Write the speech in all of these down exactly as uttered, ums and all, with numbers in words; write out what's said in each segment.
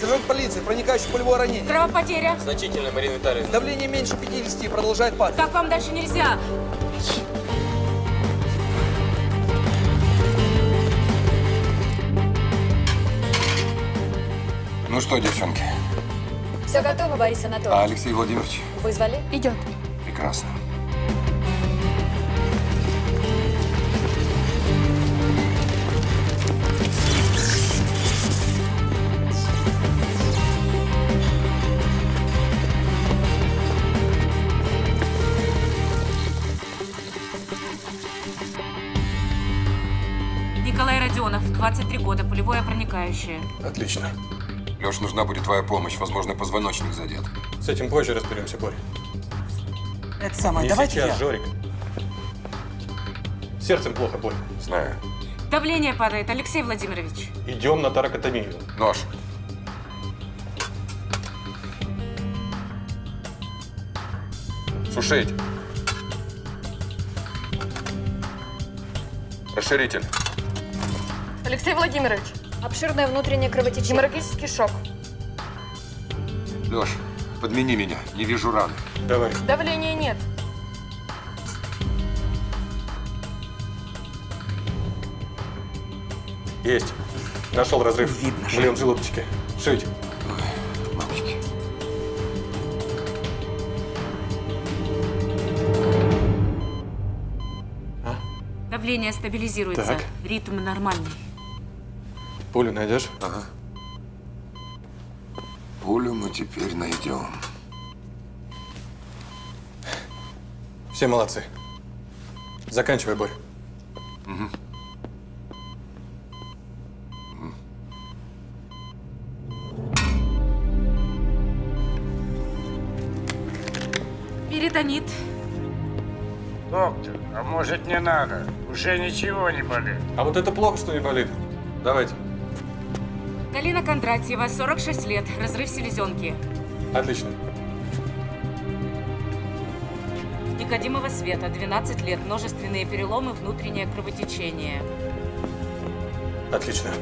Сержант полиции, проникающий пулевое ранение. Кровопотеря. Значительно, Марина Витальевна. Давление меньше пятидесяти, продолжает падать. Так вам дальше нельзя. Ну что, девчонки? Все готово, Борис Анатольевич. А Алексей Владимирович? Вызвали? Идет. Прекрасно. двадцать три года, пулевое проникающее. Отлично. Леш, нужна будет твоя помощь. Возможно, позвоночник задет. С этим позже разберемся, Борь. Это самое, не давайте сейчас, я. Жорик. Сердцем плохо, Борь. Знаю. Давление падает, Алексей Владимирович. Идем на таракотомию. Нож. Сушить. Расширитель. Алексей Владимирович, обширное внутреннее кровотечение. Геморрагический шок. Леш, подмени меня, не вижу раны. Давай. Давления нет. Есть. Нашел разрыв. Видно. Миллион в желудочке. Шить. Ой, мамочки. А? Давление стабилизируется. Так. Ритм нормальный. Пулю найдешь? Ага. Пулю мы теперь найдем. Все молодцы. Заканчивай бой. Угу. Перитонит. Доктор, а может не надо? Уже ничего не болит. А вот это плохо, что не болит. Давайте. Галина Кондратьева, сорок шесть лет, разрыв селезенки. Отлично. Никодимова Света, двенадцать лет, множественные переломы, внутреннее кровотечение. Отлично.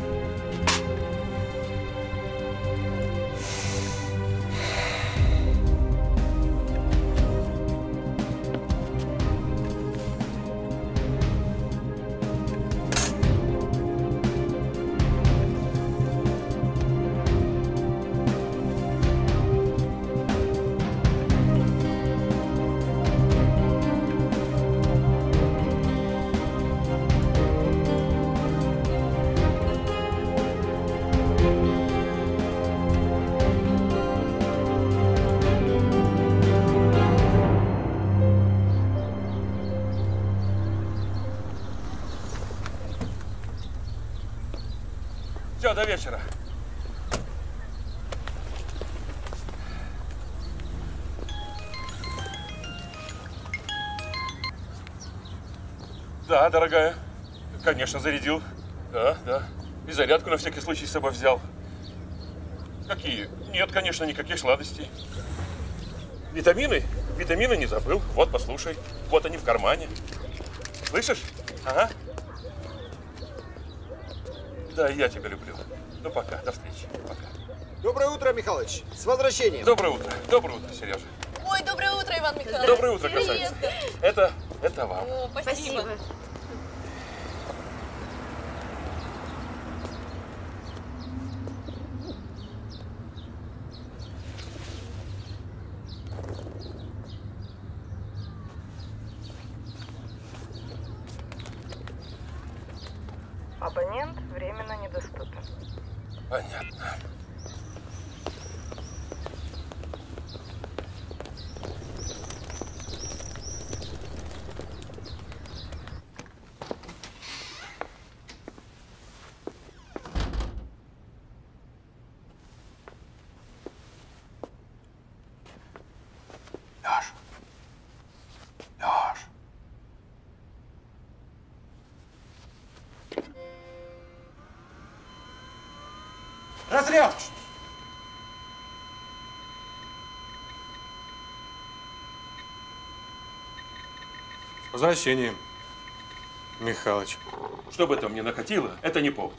До вечера. Да, дорогая. Конечно, зарядил. Да, да. И зарядку на всякий случай с собой взял. Какие? Нет, конечно, никаких сладостей. Витамины? Витамины не забыл. Вот, послушай. Вот они в кармане. Слышишь? Ага. Да, я тебя люблю. Ну, пока. До встречи. Пока. Доброе утро, Михалыч. С возвращением. Доброе утро. Доброе утро, Сережа. Ой, доброе утро, Иван Михайлович. Доброе утро, красавица. Это, это вам. О, спасибо. Спасибо. Разряд! С возвращением, Михалыч. Чтобы это мне накатило, это не повод.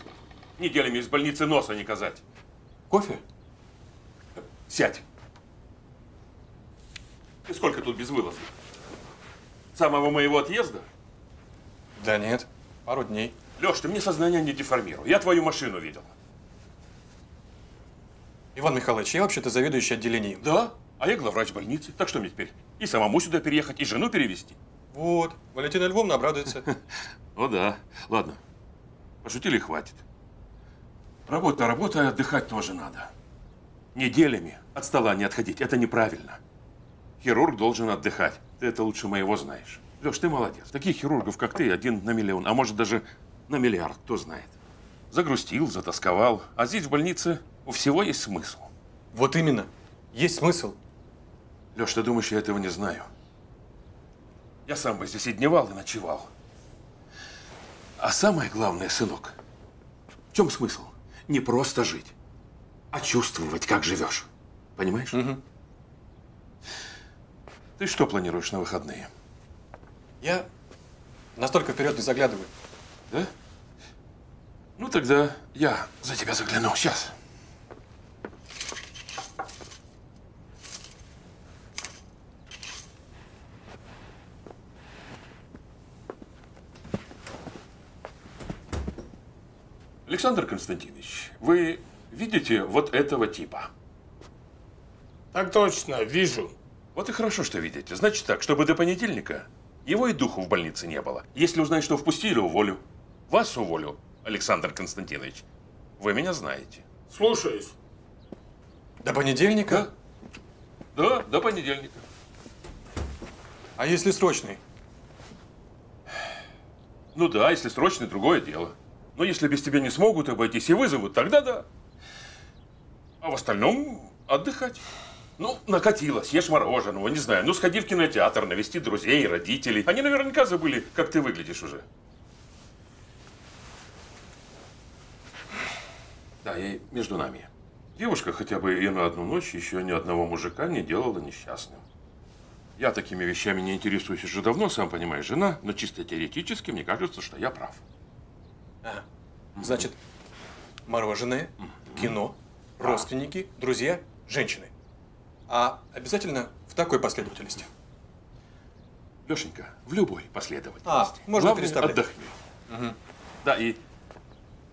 Неделями из больницы носа не казать. Кофе? Сядь. Ты сколько тут без вылазки? С самого моего отъезда? Да нет, пару дней. Леш, ты мне сознание не деформируй. Я твою машину видел. Иван Михайлович, я вообще-то заведующий отделением. Да? А я главврач больницы. Так что мне теперь? И самому сюда переехать, и жену перевезти? Вот. Валентина Львовна обрадуется. О да. Ладно. Пошутили, хватит. Работа, работа, и отдыхать тоже надо. Неделями от стола не отходить. Это неправильно. Хирург должен отдыхать. Ты это лучше моего знаешь. Леш, ты молодец. Таких хирургов, как ты, один на миллион, а может даже на миллиард, кто знает. Загрустил, затасковал. А здесь, в больнице, у всего есть смысл. Вот именно. Есть смысл. Леш, ты думаешь, я этого не знаю? Я сам бы здесь и дневал, и ночевал. А самое главное, сынок, в чем смысл? Не просто жить, а чувствовать, как живешь. Понимаешь? Угу. Ты что планируешь на выходные? Я настолько вперед не заглядываю. Да? Ну тогда я за тебя загляну. Сейчас. Александр Константинович, вы видите вот этого типа? Так точно, вижу. Вот и хорошо, что видите. Значит так, чтобы до понедельника его и духу в больнице не было. Если узнать, что впустили, уволю. Вас уволю, Александр Константинович. Вы меня знаете. Слушаюсь. До понедельника? Да, да, до понедельника. А если срочный? Ну да, если срочный, другое дело. Но если без тебя не смогут обойтись и вызовут, тогда да. А в остальном отдыхать. Ну, накатило, съешь мороженого, не знаю. Ну, сходи в кинотеатр, навести друзей, родителей. Они наверняка забыли, как ты выглядишь уже. Да, и между нами. Девушка хотя бы и на одну ночь еще ни одного мужика не делала несчастным. Я такими вещами не интересуюсь уже давно, сам понимаешь, жена. Но чисто теоретически мне кажется, что я прав. А, значит, мороженое, кино, родственники, друзья, женщины. А обязательно в такой последовательности? Лешенька, в любой последовательности. А, можно переставлять. Отдохни. Угу. Да, и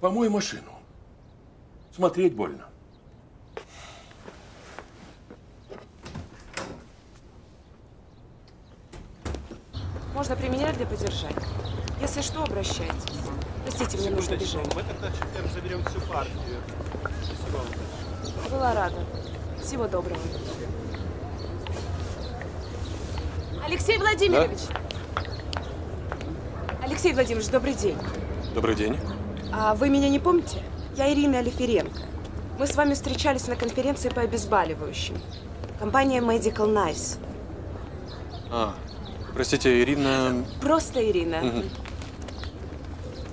помой машину. Смотреть больно. Можно при меня для подержать. Если что, обращайтесь. Простите, мне нужно бежать. Мы тогда четверг заберем всю партию. Спасибо вам. Была рада. Всего доброго. Алексей Владимирович! Да? Алексей Владимирович, добрый день. Добрый день. А вы меня не помните? Я Ирина Алифиренко. Мы с вами встречались на конференции по обезболивающим. Компания Medical Nice. А, простите, Ирина… Просто Ирина. Угу.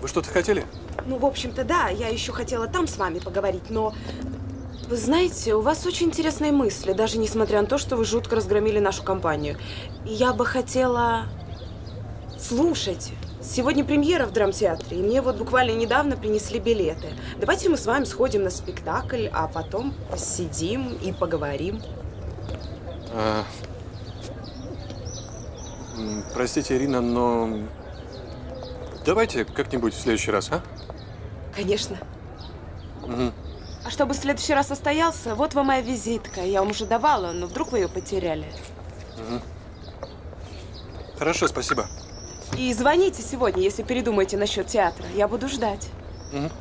Вы что-то хотели? Ну, в общем-то, да. Я еще хотела там с вами поговорить, но… Вы знаете, у вас очень интересные мысли, даже несмотря на то, что вы жутко разгромили нашу компанию. И я бы хотела… Слушайте, сегодня премьера в драмтеатре, и мне вот буквально недавно принесли билеты. Давайте мы с вами сходим на спектакль, а потом посидим и поговорим. А... Простите, Ирина, но… Давайте как-нибудь в следующий раз, а? Конечно. Угу. А чтобы в следующий раз состоялся, вот вам моя визитка. Я вам уже давала, но вдруг вы ее потеряли. Угу. Хорошо, спасибо. И звоните сегодня, если передумаете насчет театра. Я буду ждать. Угу.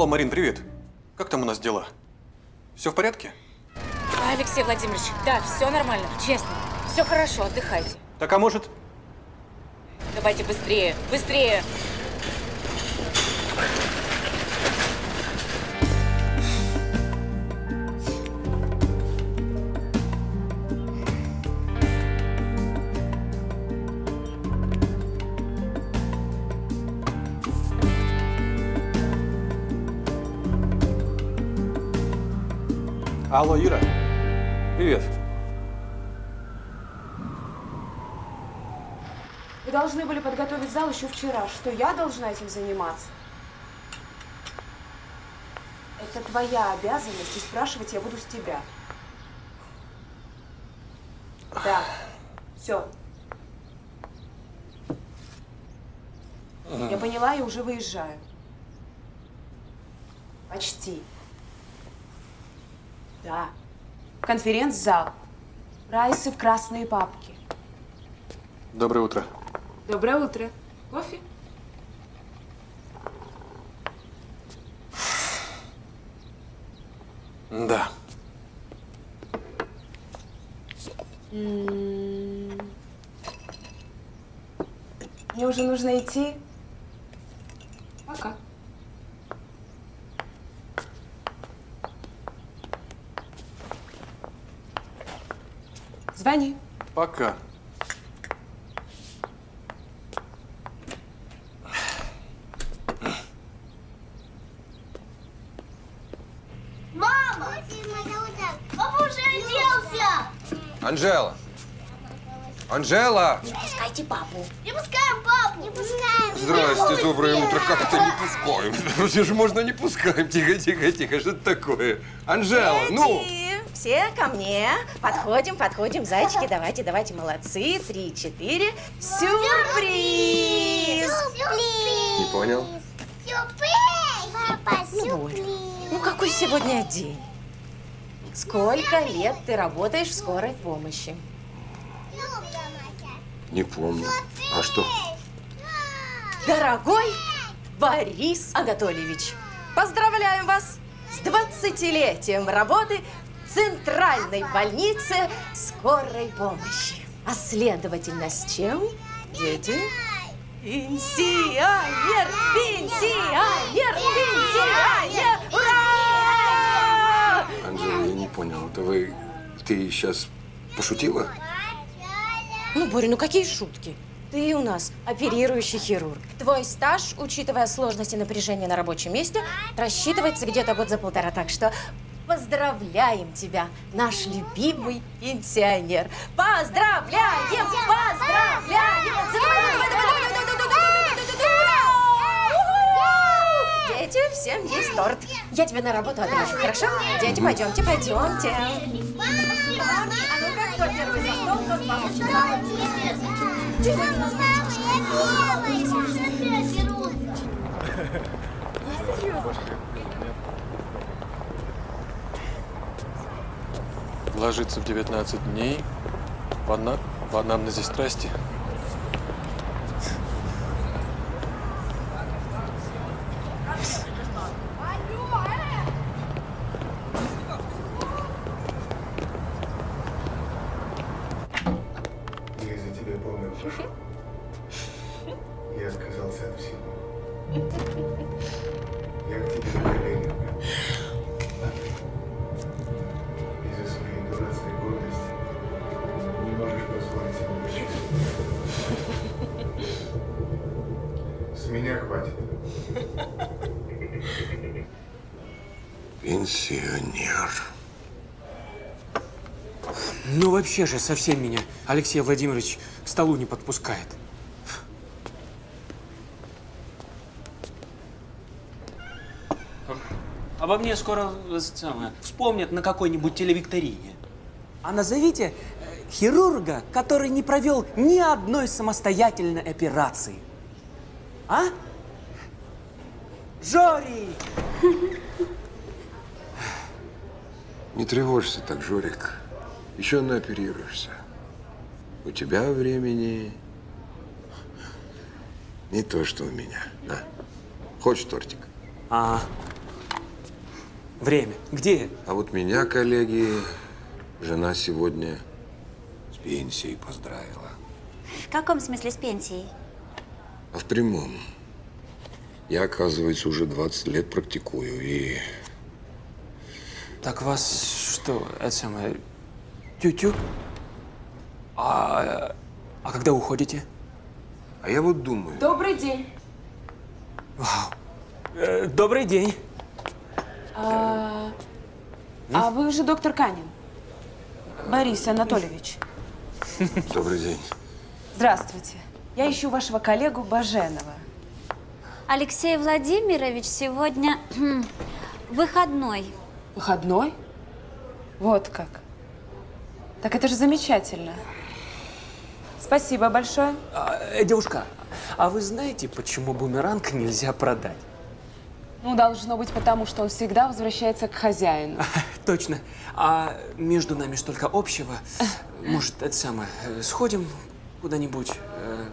Алло, Марин, привет. Как там у нас дела? Все в порядке? Алексей Владимирович, да, все нормально, честно. Все хорошо, отдыхайте. Так, а может? Давайте быстрее, быстрее. Алло, Ира. Привет. Вы должны были подготовить зал еще вчера. Что, я должна этим заниматься? Это твоя обязанность, и спрашивать я буду с тебя. Да. Все. Я поняла и уже выезжаю. Почти. Да. Конференц-зал. Райсы в красные папки. Доброе утро. Доброе утро. Кофе? Да. М-м-м. Мне уже нужно идти. Пока. Звони. Пока. Мама! Папа уже оделся! Анжела! Анжела! Не пускайте папу! Не пускаем папу! Не пускаем! Здрасте, доброе утро! Как это не пускаем? Вроде же можно не пускаем. Тихо, тихо, тихо. Что это такое? Анжела, ну! Все ко мне. Подходим, подходим. Зайчики, давайте, давайте. Молодцы. Три, четыре. Сюрприз! Сюрприз! Не понял? Сюрприз! Папа, сюрприз! Ну, ну, какой сегодня день? Сколько лет ты работаешь в скорой помощи? Не помню. А что? Дорогой Борис Анатольевич, поздравляем вас с двадцатилетием работы Центральной больницы скорой помощи. А следовательно, с чем, дети? Пенсионер! Пенсионер! Пенсионер! Ура! Анжела, я не понял, это вы… Ты сейчас пошутила? Ну, Боря, ну какие шутки? Ты у нас оперирующий хирург. Твой стаж, учитывая сложности напряжения на рабочем месте, рассчитывается где-то год за полтора, так что… Поздравляем тебя, наш любимый пенсионер! Поздравляем! Поздравляем! Дети, всем есть торт. Я тебя на работу отвечу, хорошо? Дети, пойдемте, пойдемте. А ну-ка, кто первый за стол, тот получится. Ложиться в девятнадцать дней, в, анам... в анамнезе страсти. Я за тебя помню. Я отказался от всего. Я к тебе на коленях. Меня хватит. Пенсионер. Ну вообще же совсем меня Алексей Владимирович к столу не подпускает. Обо мне скоро вспомнят на какой-нибудь телевикторине. А назовите хирурга, который не провел ни одной самостоятельной операции. А? Жорик! Не тревожься так, Жорик. Еще наоперируешься. У тебя времени не то, что у меня. На. Хочешь тортик? А, -а. Время. Где? А вот меня, коллеги, жена сегодня с пенсией поздравила. В каком смысле с пенсией? А в прямом. Я, оказывается, уже двадцать лет практикую и… Так вас что, это самое, тю-тю? А, а когда уходите? А я вот думаю… Добрый день. Вау. Э, добрый день. А, а вы же доктор Канин, Борис Анатольевич. Добрый день. Здравствуйте. Я ищу вашего коллегу Баженова. Алексей Владимирович сегодня выходной. Выходной? Вот как. Так это же замечательно. Спасибо большое. А, девушка, а вы знаете, почему бумеранг нельзя продать? Ну, должно быть, потому что он всегда возвращается к хозяину. Точно. А между нами столько общего. Может, это самое, сходим куда-нибудь, э,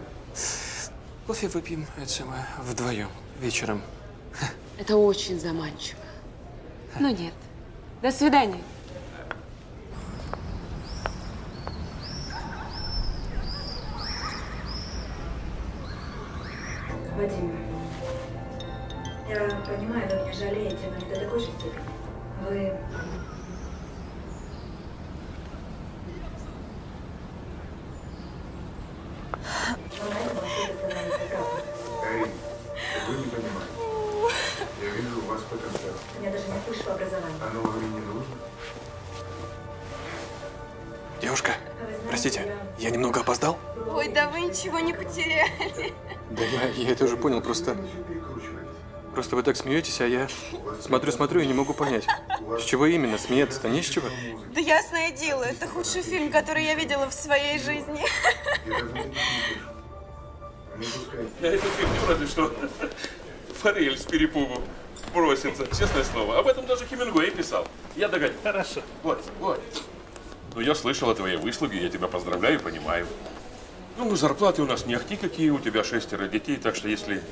кофе выпьем, это самое, вдвоем вечером. Это очень заманчиво. Но нет. До свидания. Владимир. Я понимаю, вы меня жалеете, но не до такой же степени. Вы… Эй, вы не понимаете. Я вижу у вас потенциал. У меня даже нет высшего образования. Оно вам не нужно? Девушка, знаете, простите, я... я немного опоздал? Ой, да вы ничего не потеряли. Да я, я это уже понял, просто… Просто вы так смеетесь, а я смотрю-смотрю и не могу понять, с чего именно? Смеяться-то не с чего? Да ясное дело, это худший фильм, который я видела в своей жизни. Да это фильм разве что форель с перепугу бросится, честное слово. Об этом даже Хемингуэй писал. Я догадался. Хорошо. Вот, вот. Ну я слышал о твоей выслуге, я тебя поздравляю, понимаю. Ну зарплаты у нас не ахти какие, у тебя шестеро детей, так что если…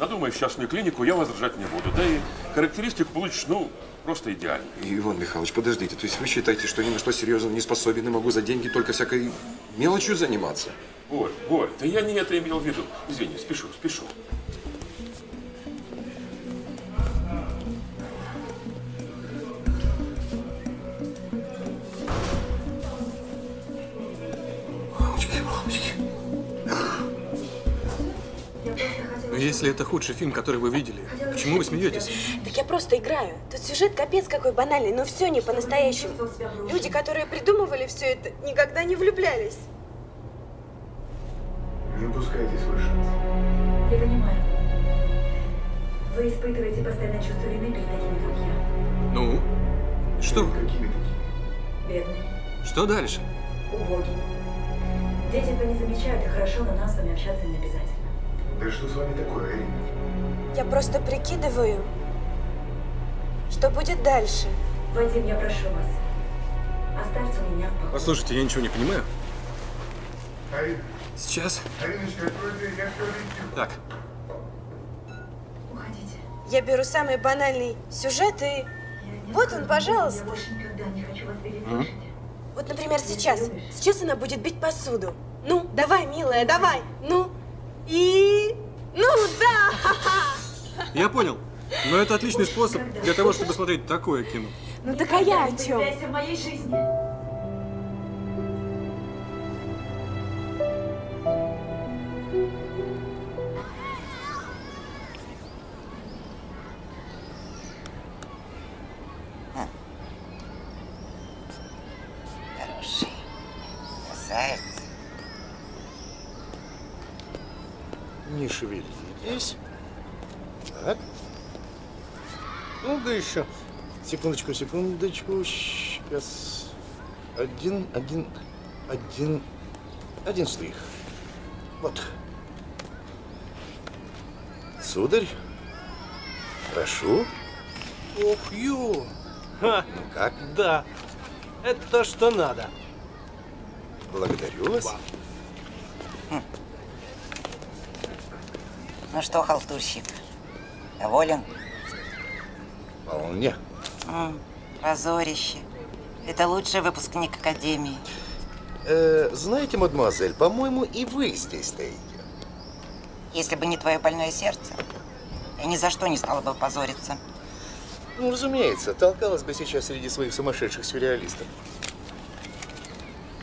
Надумаешь частную клинику, я возражать не буду. Да и характеристику получишь, ну, просто идеально. Иван Михайлович, подождите, то есть вы считаете, что ни на что серьезно не способен и могу за деньги только всякой мелочью заниматься? Ой, Ой, да я не это имел в виду. Извини, спешу, спешу. Если это худший фильм, который вы видели, почему вы смеетесь? Так я просто играю. Тут сюжет капец какой банальный, но все не по-настоящему. Люди, которые придумывали все это, никогда не влюблялись. Не упускайтесь выше. Я понимаю. Вы испытываете постоянное чувство вины перед такими, как я. Ну? Что? Какими такими? Бедные. Что дальше? Убогие. Дети это не замечают, и хорошо, но нам с вами общаться не обязательно. Да что с вами такое, Ирина? Я просто прикидываю, что будет дальше. Вадим, я прошу вас, оставьте меня в покое. Послушайте, я ничего не понимаю. Арина. Сейчас. Ариночка, откройте, я все видел. Так. Уходите. Я беру самый банальный сюжет и… Вот он, пожалуйста. Я больше никогда не хочу вас переслушать. Вот, например, сейчас. Сейчас она будет бить посуду. Ну, давай, милая, давай. Ну. И… Ну да! Я понял. Но это отличный способ для того, чтобы смотреть такое кино. Ну так а я о чем? В моей жизни. Хороший. Красавец. Не шевелитесь. Так. Ну да еще. Секундочку, секундочку. Сейчас. Один, один, один, один штрих. Вот. Сударь, прошу. Ох, ё. Ха. Ну как? Да. Это то, что надо. Благодарю вас. Ну что, халтурщик, доволен? Вполне. М-м, позорище. Это лучший выпускник академии. Э-э, знаете, мадемуазель, по-моему, и вы здесь стоите. Если бы не твое больное сердце, я ни за что не стала бы позориться. Ну, разумеется, толкалась бы сейчас среди своих сумасшедших сюрреалистов.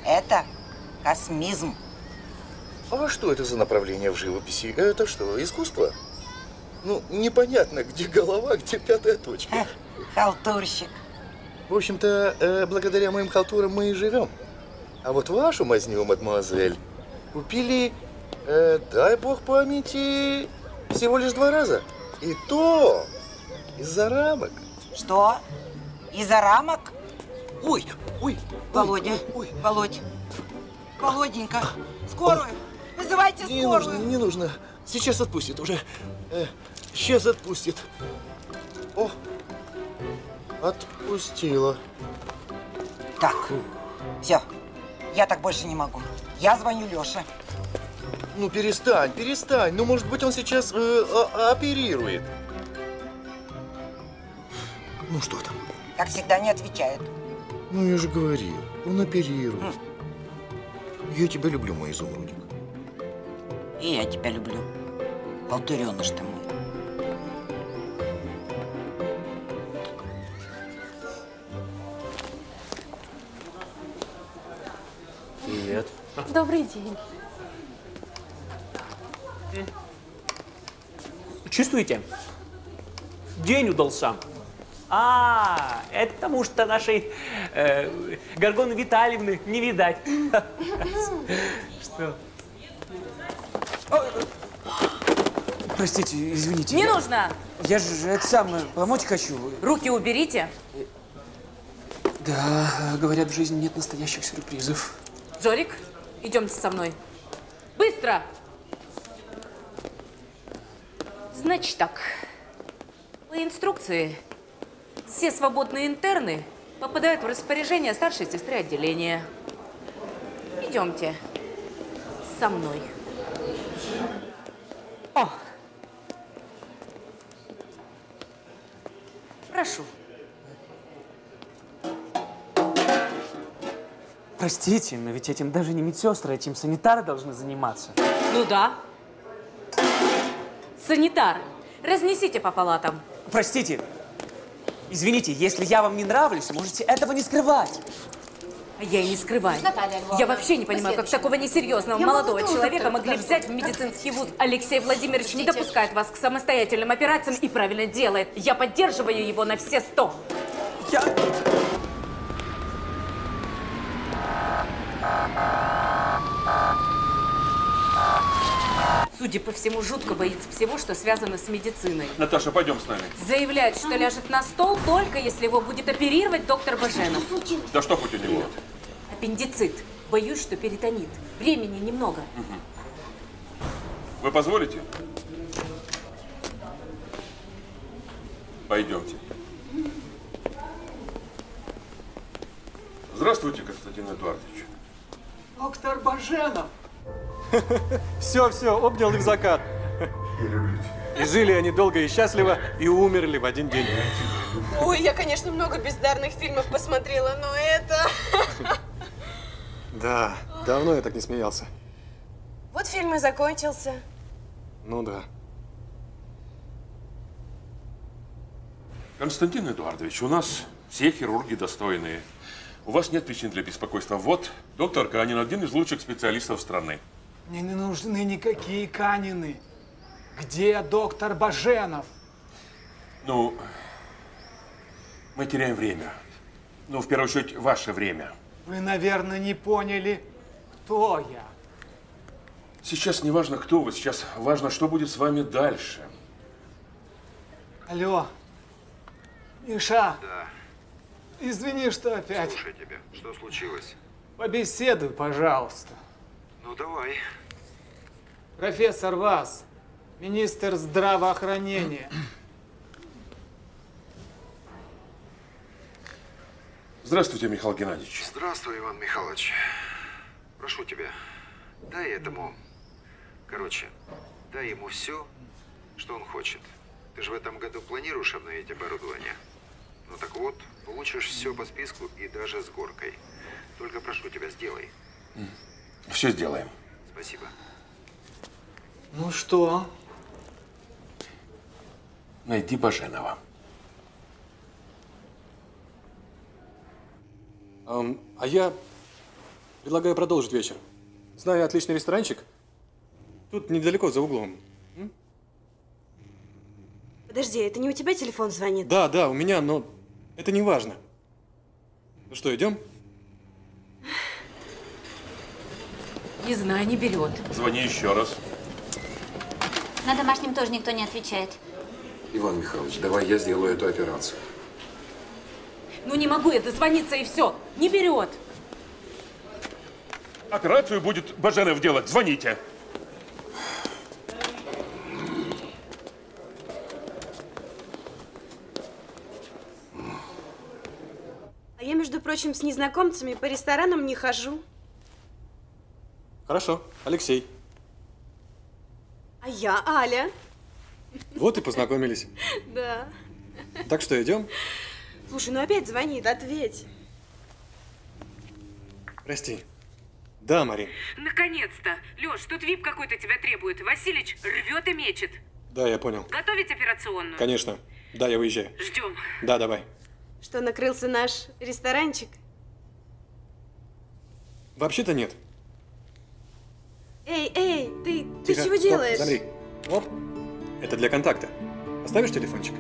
Это космизм. А что это за направление в живописи? Это что, искусство? Ну, непонятно, где голова, где пятая точка. Халтурщик. В общем-то, благодаря моим халтурам мы и живем. А вот вашу мазню, мадемуазель, купили, э, дай бог памяти, всего лишь два раза. И то из-за рамок. Что? Из-за рамок? Ой, ой, Володя, ой, Володь, Володенька, скорую. Вызывайте не скорую. Нужно, не нужно. Сейчас отпустит уже. Э, сейчас отпустит. О, отпустила. Так, все. Я так больше не могу. Я звоню Лёше. Ну, перестань, перестань. Ну, может быть, он сейчас э, оперирует. Ну, что там? Как всегда, не отвечает. Ну, я же говорил, он оперирует. Mm. Я тебя люблю, мой изумрудик. И я тебя люблю, полтуреныш ты мой. Привет. Добрый день. Чувствуете? День удался. А, это потому что нашей э, Горгоны Витальевны не видать. Что? Простите, извините. Не нужно! Я же это самое, помочь хочу. Руки уберите. Да, говорят, в жизни нет настоящих сюрпризов. Жорик, идемте со мной. Быстро! Значит так, по инструкции все свободные интерны попадают в распоряжение старшей сестры отделения. Идемте со мной. О! Прошу. Простите, но ведь этим даже не медсестры, этим санитары должны заниматься. Ну да. Санитары, разнесите по палатам. Простите. Извините, если я вам не нравлюсь, можете этого не скрывать. Я и не скрываю. Наталья Львовна, я вообще не понимаю, как такого несерьезного я молодого человека могли взять в медицинский вуз. Алексей Владимирович Подождите. не допускает вас к самостоятельным операциям и правильно делает. Я поддерживаю его на все сто. Я... Судя по всему, жутко боится всего, что связано с медициной. Наташа, пойдем с нами. Заявляет, что ляжет на стол, только если его будет оперировать доктор Баженов. Да что хоть у него? Аппендицит. Боюсь, что перитонит. Времени немного. Угу. Вы позволите? Пойдемте. Здравствуйте, Константин Эдуардович. Доктор Баженов. Все, все, обнял и в закат. Я люблю тебя. И жили они долго и счастливо, и умерли в один день. Ой, я, конечно, много бездарных фильмов посмотрела, но это... Да, давно я так не смеялся. Вот фильм и закончился. Ну да. Константин Эдуардович, у нас все хирурги достойные. У вас нет причин для беспокойства. Вот, доктор Канин, один из лучших специалистов страны. Мне не нужны никакие Канины. Где доктор Баженов? Ну, мы теряем время. Ну, в первую очередь, ваше время. Вы, наверное, не поняли, кто я. Сейчас не важно, кто вы. Сейчас важно, что будет с вами дальше. Алло. Миша. Да. Извини, что опять. Слушай тебя, что случилось? Побеседуй, пожалуйста. Ну, давай. Профессор Вас, министр здравоохранения. Здравствуйте, Михаил Геннадьевич. Здравствуй, Иван Михайлович. Прошу тебя, дай этому, короче, дай ему все, что он хочет. Ты же в этом году планируешь обновить оборудование? Ну так вот, получишь все по списку и даже с горкой. Только прошу тебя, сделай. Все сделаем. Спасибо. Ну что? Найди Баженова. Эм, а я предлагаю продолжить вечер. Знаю отличный ресторанчик. Тут недалеко, за углом. М? Подожди, это не у тебя телефон звонит? Да, да, у меня, но это не важно. Ну что, идем? Не знаю, не берет. Звони еще раз. На домашнем тоже никто не отвечает. Иван Михайлович, давай я сделаю эту операцию. Ну не могу я дозвониться и все. Не берет. Операцию будет Баженов делать. Звоните. А я, между прочим, с незнакомцами по ресторанам не хожу. Хорошо, Алексей. А я Аля. Вот и познакомились. Да. Так что, идем? Слушай, ну опять звонит, ответь. Прости. Да, Марин. Наконец-то. Лёш, тут ви ай пи какой-то тебя требует. Васильевич рвет и мечет. Да, я понял. Готовить операционную? Конечно. Да, я выезжаю. Ждем. Да, давай. Что, накрылся наш ресторанчик? Вообще-то нет. Эй, эй, ты, ты Тихо, чего стоп, делаешь? Смотри. Оп. Это для контакта. Оставишь телефончик?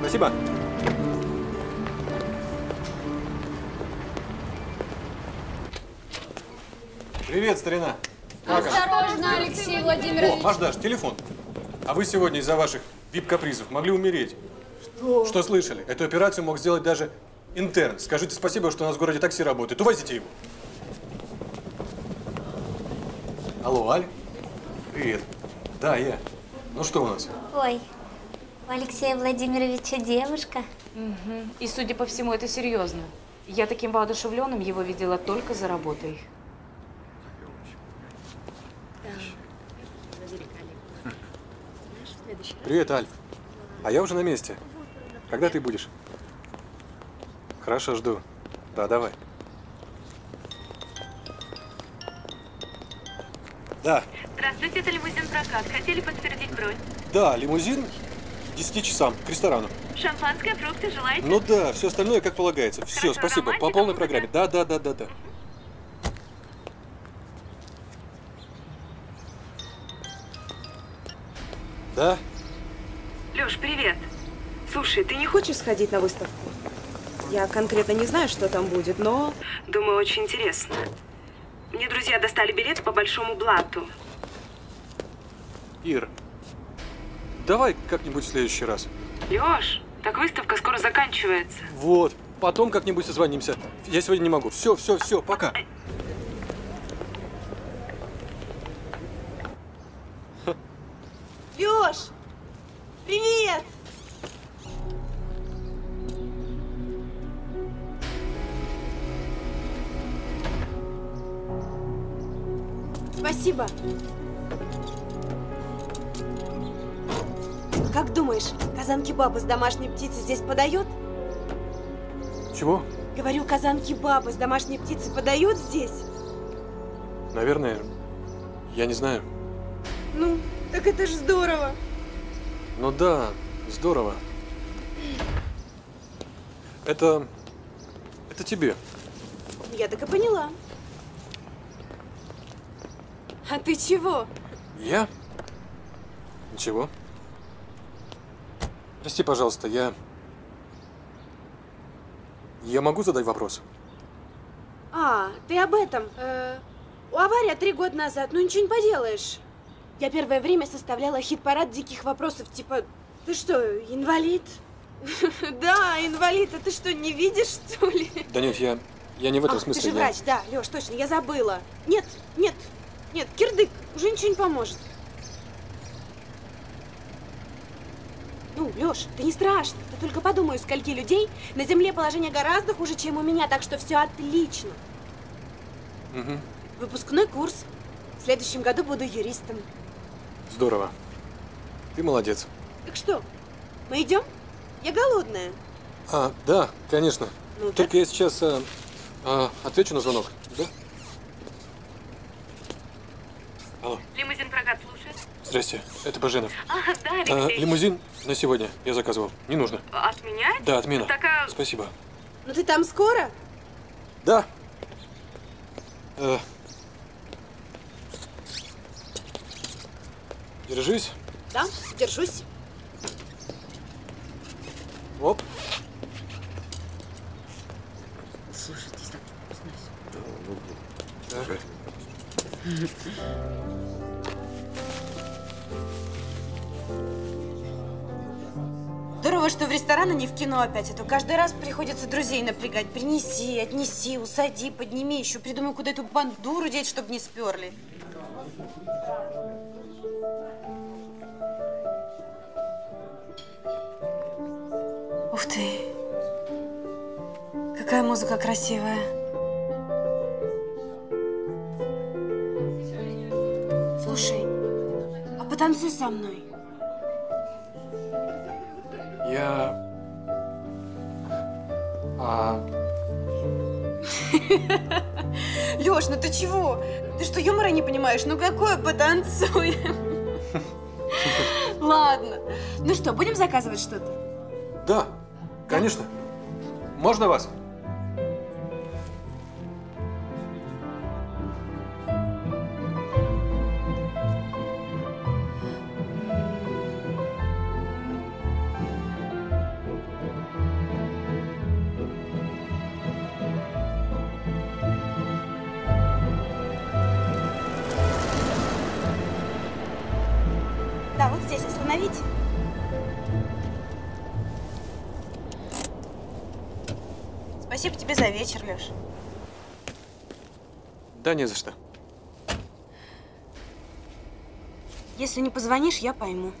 Спасибо. Привет, старина. Как Осторожно, он? Алексей Владимирович. О, Машдаш, телефон. А вы сегодня из-за ваших ви ай пи-капризов могли умереть. Что? Что слышали? Эту операцию мог сделать даже интерн. Скажите спасибо, что у нас в городе такси работает. Увозите его. Алло, Аль. Привет. Да, я. Ну что у нас? Ой, у Алексея Владимировича девушка. Угу. И, судя по всему, это серьезно. Я таким воодушевленным его видела только за работой. Привет, Альф. А я уже на месте. Когда ты будешь? Хорошо, жду. Да, давай. Да. Здравствуйте, это лимузин прокат. Хотели подтвердить бронь? Да, лимузин к десяти часам, к ресторану. Шампанское, фрукты желаете? Ну да, все остальное как полагается. Все, Хорошо, спасибо. По полной программе. Да, да, да, да, да. Да? Лёш, привет. Слушай, ты не хочешь сходить на выставку? Я конкретно не знаю, что там будет, но… Думаю, очень интересно. Мне друзья достали билет по большому блату. Ир, давай как-нибудь в следующий раз. Лёш, так выставка скоро заканчивается. Вот, потом как-нибудь созвонимся. Я сегодня не могу. Все, все, все, пока. Лёш, привет! Спасибо. Как думаешь, казан-кебаб с домашней птицы здесь подает? Чего? Говорю, казан-кебаб с домашней птицы подают здесь? Наверное, я не знаю. Ну. Так это же здорово. Ну да, здорово. Это… это тебе. Я так и поняла. А ты чего? Я? Ничего. Прости, пожалуйста, я… я могу задать вопрос? А, ты об этом. Э-э, у авария три года назад, ну ничего не поделаешь. Я первое время составляла хит-парад диких вопросов, типа, ты что, инвалид? Да, инвалид, а ты что, не видишь, что ли? Да нет, я, я не в этом смысле. Ты же врач, да, Лёш, точно, я забыла. Нет, нет, нет, кирдык, уже ничего не поможет. Ну, Лёш, ты не страшно, ты только подумай, у скольки людей на земле положение гораздо хуже, чем у меня, так что все отлично. Угу. Выпускной курс. В следующем году буду юристом. Здорово. Ты молодец. Так что, мы идем? Я голодная. А, да, конечно. Ну, так... Только я сейчас а, а, отвечу на звонок. Да? Алло. Лимузин Прогад слушает. Здрасте, это Баженов. А, да, Алексей. А, лимузин на сегодня я заказывал. Не нужно. Отменять? Да, отмена. Так, а... Спасибо. Ну ты там скоро? Да. А... Держись. Да, держусь. Оп. Слушай, здесь так вкусно. Здорово, что в ресторан, а не в кино опять. А то каждый раз приходится друзей напрягать. Принеси, отнеси, усади, подними. Еще придумай, куда эту бандуру деть, чтобы не сперли. Ух ты! Какая музыка красивая! Слушай, а потанцуй со мной. Я… А… Лёш, ну ты чего? Ты что, юмора не понимаешь? Ну какое потанцуй? Ладно. Ну что, будем заказывать что-то? Да. Конечно. Можно вас? Да, вот здесь остановить. Спасибо тебе за вечер, Лёш. Да не за что. Если не позвонишь, я пойму.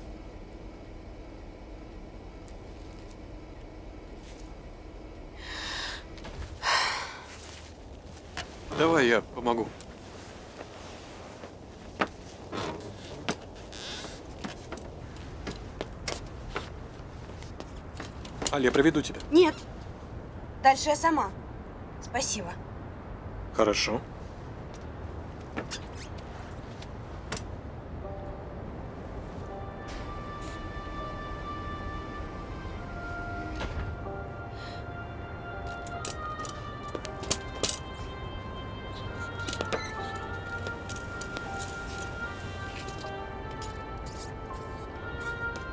Давай я помогу. Аль, я проведу тебя. Нет. Дальше я сама. Спасибо. Хорошо.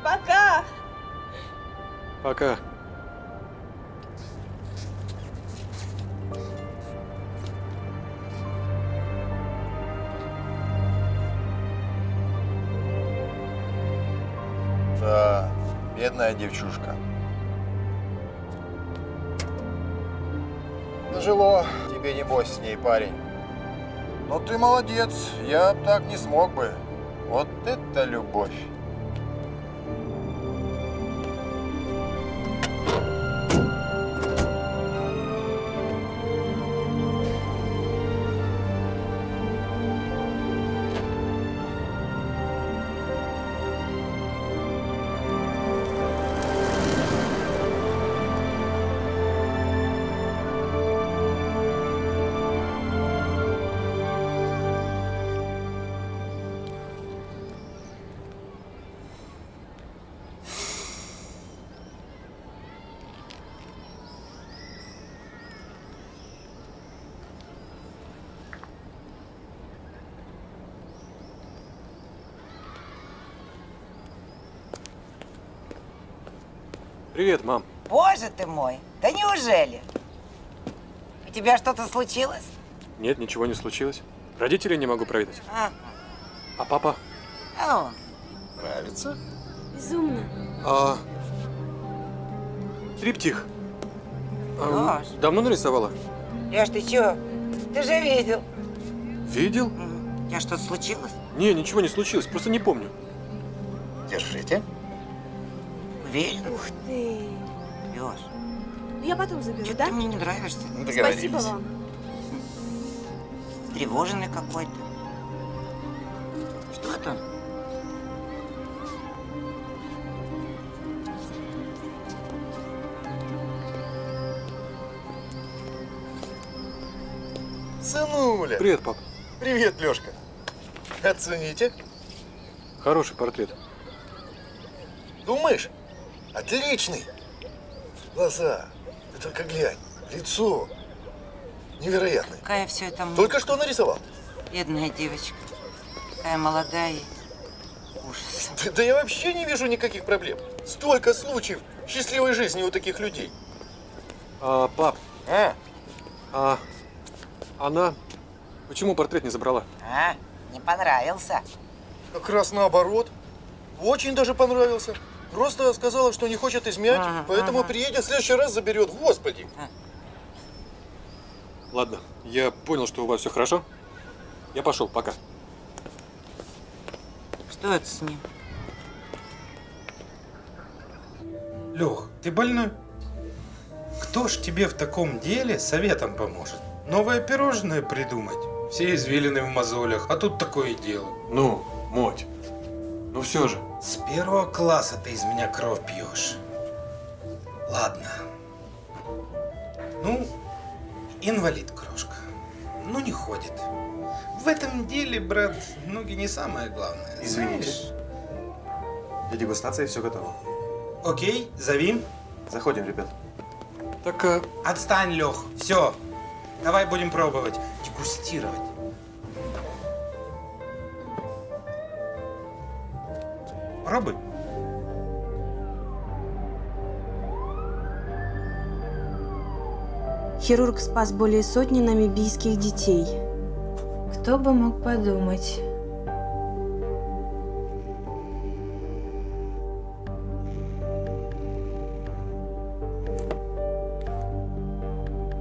Пока. Пока. Девчушка. Тяжело тебе, небось, с ней, парень. Но ты молодец, я так не смог бы. Вот это любовь. Привет, мам. Боже ты мой! Да неужели? У тебя что-то случилось? Нет, ничего не случилось. Родителей не могу проведать. А, а папа? А, нравится? Безумно. А, триптих. А, давно нарисовала? Лёш, ты чё? Ты же видел. Видел? У тебя что-то случилось? Не, ничего не случилось, просто не помню. Держите. Уверен? Ух ты! Лёш. Я потом заберу, да? Ты мне не нравишься. Спасибо вам. встревоженный какой-то. Что это? Сынуля! Привет, пап. Привет, Лёшка. Оцените. Хороший портрет. Думаешь? Отличный. Глаза. Ты только глянь. Лицо. Невероятно. Какая все это... Только что нарисовал. Бедная девочка. Такая молодая и ужас. Да, да я вообще не вижу никаких проблем. Столько случаев счастливой жизни у таких людей. А, пап. А? А? Она... Почему портрет не забрала? А? Не понравился? Как раз наоборот. Очень даже понравился. Просто сказала, что не хочет изменять, ага, поэтому ага. приедет, в следующий раз заберет. Господи! Ладно, я понял, что у вас все хорошо. Я пошел, пока. Что это с ним? Лех, ты больной? Кто ж тебе в таком деле советом поможет? Новое пирожное придумать? Все извилины в мозолях, а тут такое дело. Ну, Моть, ну все же. С первого класса ты из меня кровь пьешь. Ладно. Ну, инвалид, крошка. Ну, не ходит. В этом деле, брат, ноги не самое главное. Извините. Знаешь? Для дегустации все готово. Окей, зови. Заходим, ребят. Так, а... Отстань, Лех. Все. Давай будем пробовать. Дегустировать. Пробуй. Хирург спас более сотни намибийских детей. Кто бы мог подумать?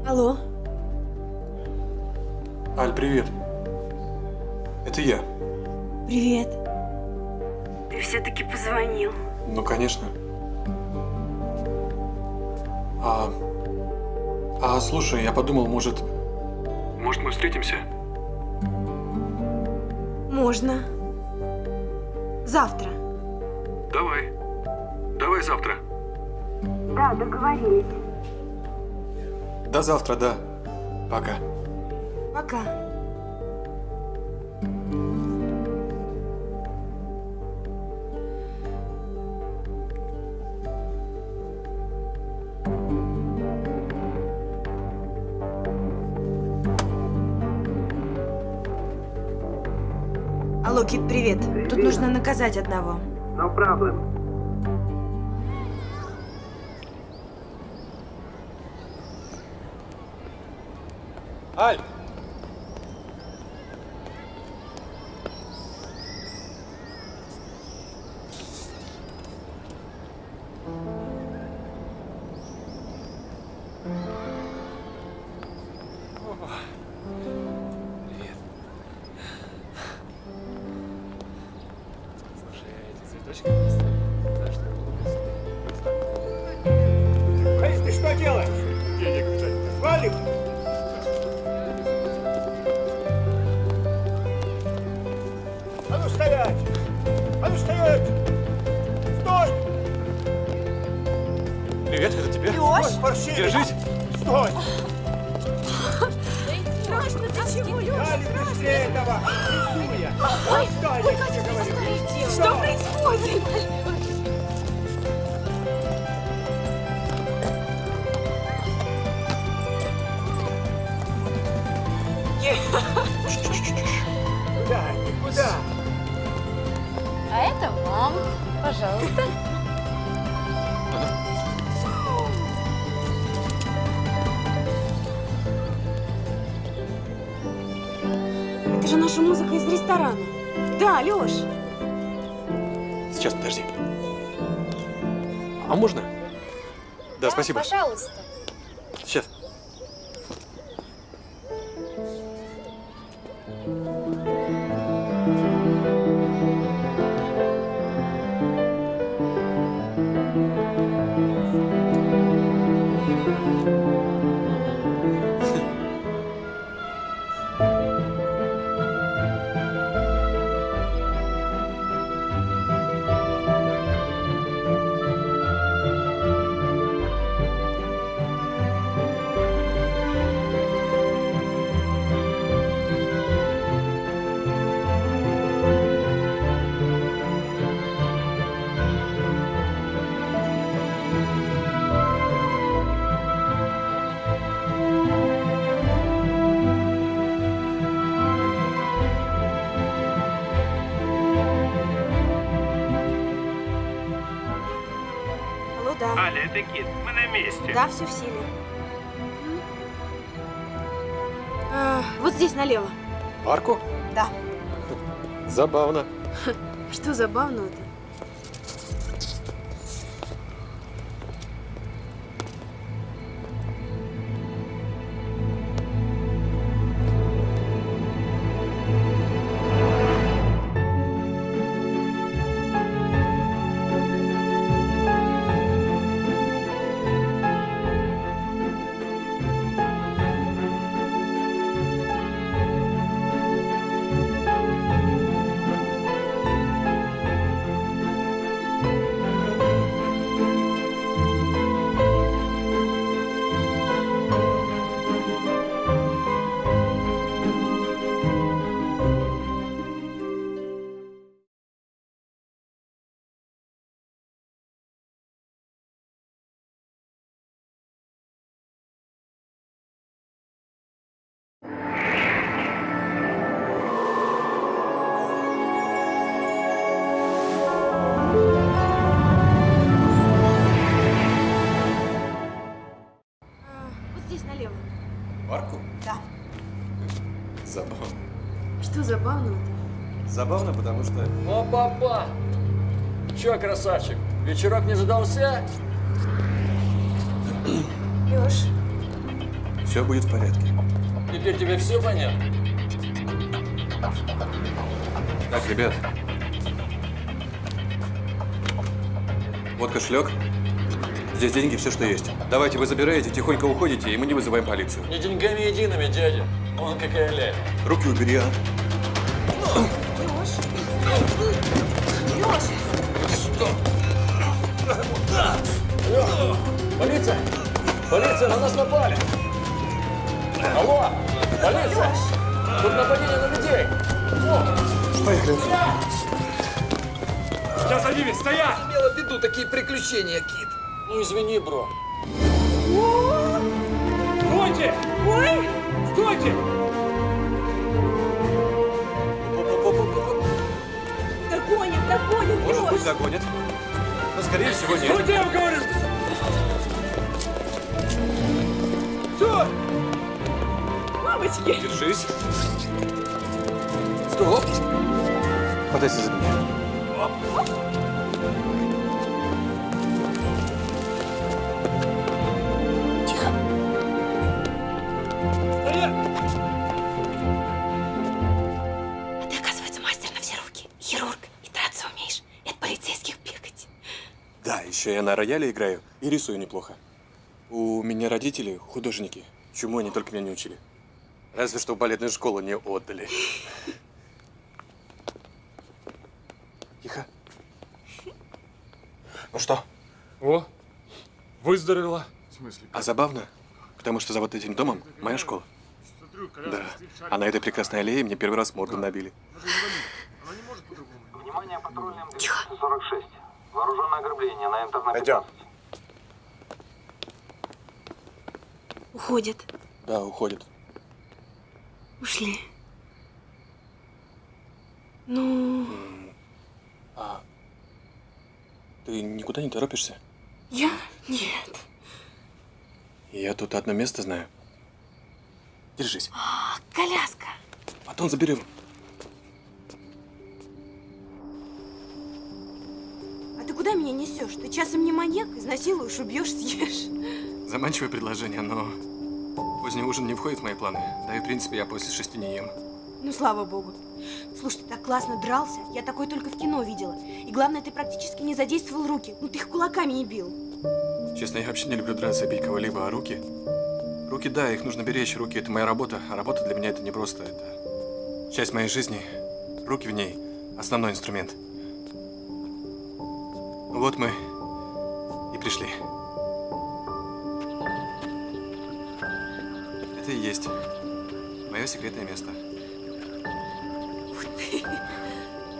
Алло. Аль, привет. Это я. Привет. Ты все-таки позвонил. Ну, конечно. А, а, слушай, я подумал, может… Может, мы встретимся? Можно. Завтра. Давай. Давай завтра. Да, договорились. До завтра, да. Пока. Пока. Алло, Кит, привет. Привет. Тут нужно наказать одного. No problem. Аль! Спасибо. Пожалуйста. Сейчас. Кит, мы на месте. Да, все в силе. А, вот здесь налево. Парку? Да. Забавно. Что забавного-то? Забавно, потому что… О, папа! Че, красавчик, вечерок не задался? Леш… Все будет в порядке. Теперь тебе все понятно? Так, ребят. Вот кошелек. Здесь деньги, все, что есть. Давайте вы забираете, тихонько уходите, и мы не вызываем полицию. Не деньгами едиными, дядя. Он какая ля. Руки убери, а. Полиция! Полиция! На нас напали! Алло! Полиция! Тут нападение на людей! Поехали! Сейчас за ними! Стоять! Я имела в виду такие приключения, Кит! Ну извини, бро! Стойте! Ой! Стойте! Догонят! Догонят! Может быть, догонят? Но скорее всего нет! Что тебе говоришь? Мамочки! Держись! Стоп! Подайся за меня. Оп. Оп. Тихо. Стоять! А ты, оказывается, мастер на все руки. Хирург. И драться умеешь. И от полицейских бегать. Да, еще я на рояле играю и рисую неплохо. У меня родители художники. Чему они только меня не учили. Разве что в балетную школу не отдали. Тихо. Ну что? О, выздоровела. В смысле? А забавно, потому что за вот этим домом моя школа. Да. А на этой прекрасной аллее мне первый раз морду набили. Внимание, патрульным двести сорок шесть. Вооруженное ограбление на интернете. Идем. Уходят. Да, уходят. Ушли. Ну… А ты никуда не торопишься? Я? Нет. Я тут одно место знаю. Держись. А, коляска. Потом заберем. А ты куда меня несешь? Ты часом не маньяк? Изнасилуешь, убьешь, съешь. Заманчивое предложение, но… Поздний ужин не входит в мои планы. Да и, в принципе, я после шести не ем. Ну, слава богу. Слушай, ты так классно дрался. Я такое только в кино видела. И главное, ты практически не задействовал руки. Ну, ты их кулаками не бил. Честно, я вообще не люблю драться и бить кого-либо, а руки… Руки, да, их нужно беречь. Руки – это моя работа. А работа для меня – это не просто. Это часть моей жизни. Руки в ней – основной инструмент. Вот мы и пришли. И есть мое секретное место. У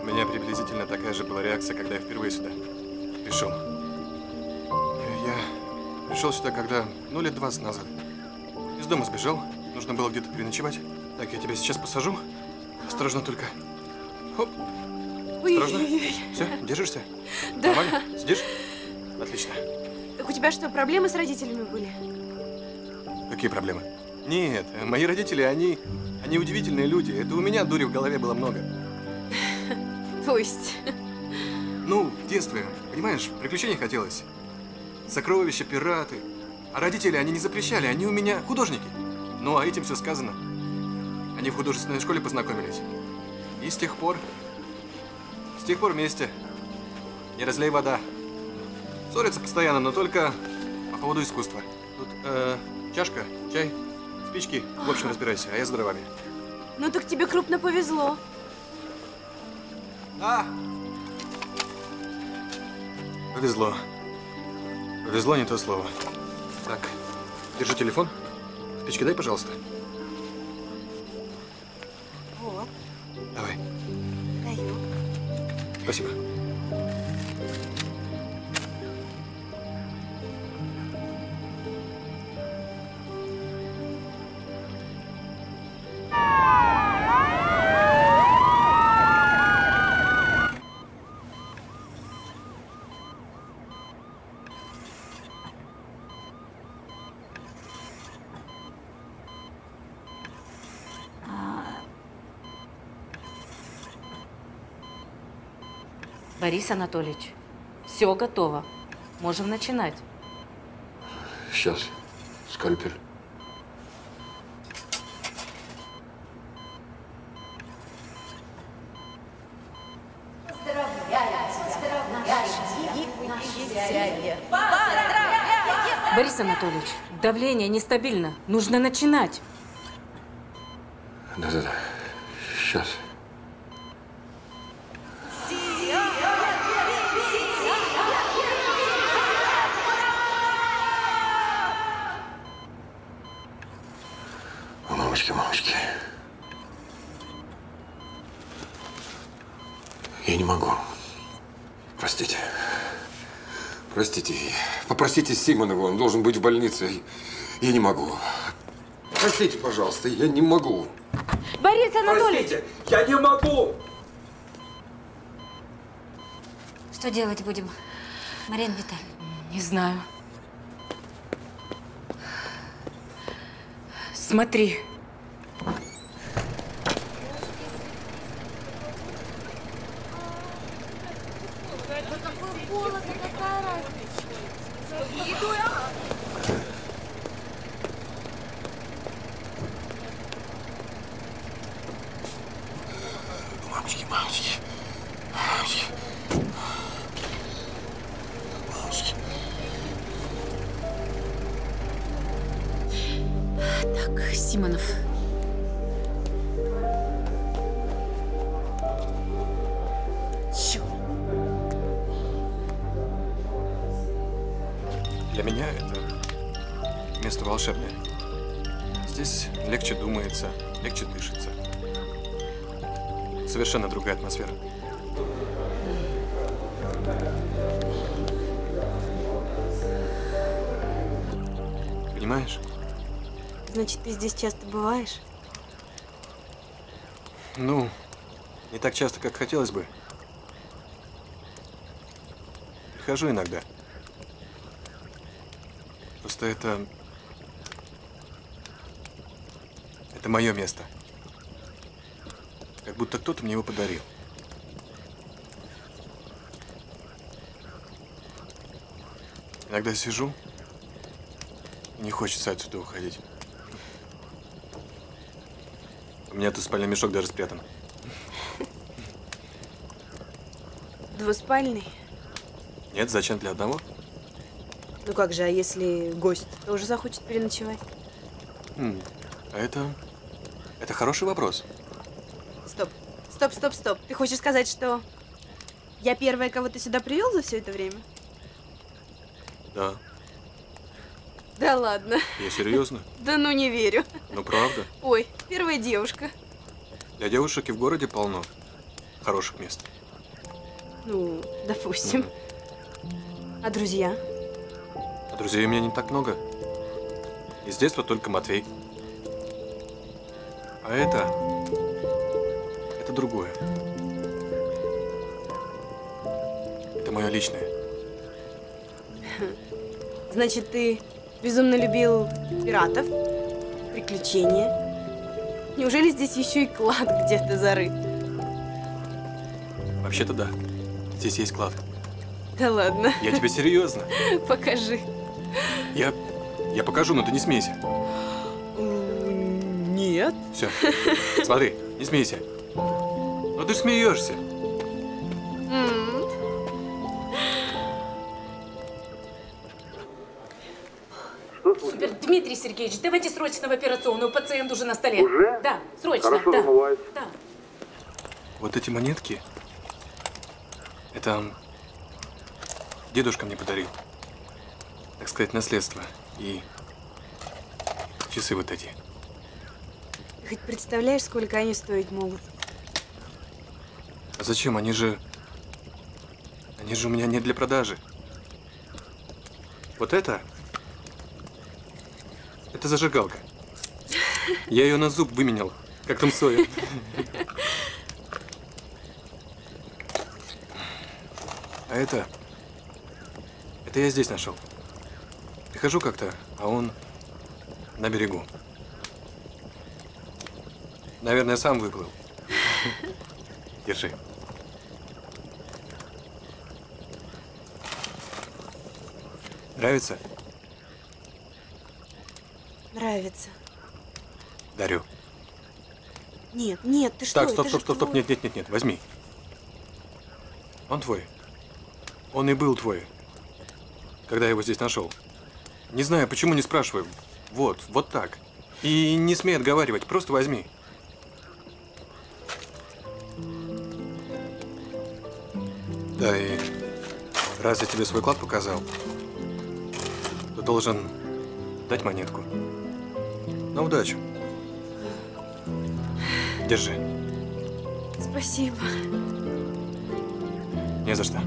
меня приблизительно такая же была реакция, когда я впервые сюда пришел. Я пришел сюда, когда, ну, лет двадцать назад. Из дома сбежал, нужно было где-то переночевать. Так, я тебя сейчас посажу. Осторожно только. Хоп. Осторожно. Все, держишься? Да. Нормально? Сидишь? Отлично. У тебя что, проблемы с родителями были? Какие проблемы? Нет, мои родители, они, они удивительные люди. Это у меня дури в голове было много. То есть? Ну, в детстве, понимаешь, приключений хотелось. Сокровища, пираты. А родители, они не запрещали, они у меня художники. Ну, а этим все сказано. Они в художественной школе познакомились. И с тех пор, с тех пор вместе. Не разлей вода. Ссорятся постоянно, но только по поводу искусства. Тут э, чашка, чай, спички. В общем, разбирайся, а я с дровами. Ну так тебе крупно повезло. А! Повезло. Повезло не то слово. Так, держи телефон. Спички дай, пожалуйста. Вот. Давай. Даю. Спасибо. Борис Анатольевич, все готово. Можем начинать. Сейчас, скальпель. Борис Анатольевич, давление нестабильно. Нужно начинать. Да-да-да. Сейчас. Мамочки, я не могу. Простите. Простите. Попросите Сигманова, он должен быть в больнице. Я не могу. Простите, пожалуйста, я не могу. Борис Анатольевич! Простите, я не могу! Что делать будем, Марина Витальевна? Не знаю. Смотри. Совершенно другая атмосфера. Понимаешь? Значит, ты здесь часто бываешь? Ну, не так часто, как хотелось бы. Прихожу иногда. Просто это… Это мое место. Как будто кто-то мне его подарил. Иногда сижу, не хочется отсюда уходить. У меня тут спальный мешок даже спрятан. Двуспальный? Нет, зачем для одного? Ну как же, а если гость тоже захочет переночевать? М, а это… это хороший вопрос. Стоп, стоп, стоп. Ты хочешь сказать, что я первая, кого ты сюда привел за все это время? Да. Да ладно. Я серьезно? Да ну не верю. Ну правда. Ой, первая девушка. Для девушек и в городе полно хороших мест. Ну, допустим. Mm-hmm. А друзья? А друзей у меня не так много. И с детства только Матвей. А это… другое. Это мое личное. Значит, ты безумно любил пиратов, приключения. Неужели здесь еще и клад где-то зарыт? Вообще-то да. Здесь есть клад. Да ладно. Я тебе серьезно. Покажи. Я, я покажу, но ты не смейся. Нет. Все. Смотри, не смейся. Но ты ж смеешься. Супер, Дмитрий Сергеевич, давайте срочно в операционную, пациент уже на столе. Уже? Да, срочно. Хорошо, да. Умывает. Да. Вот эти монетки, это дедушка мне подарил, так сказать, наследство. И часы вот эти. Хоть представляешь, сколько они стоить могут? А зачем? Они же, они же у меня не для продажи. Вот это? Это зажигалка. Я ее на зуб выменял, как там Сойер. А это, это я здесь нашел. Прихожу как-то, а он на берегу. Наверное, сам выплыл. Держи. Нравится? Нравится. Дарю. Нет, нет, ты что? Так, стоп, стоп, стоп, стоп, нет, нет, нет, нет, возьми. Он твой. Он и был твой, когда я его здесь нашел. Не знаю, почему не спрашиваю. Вот, вот так. И не смей отговаривать, просто возьми. Да, и раз я тебе свой клад показал, то должен дать монетку. На удачу. Держи. Спасибо. Не за что.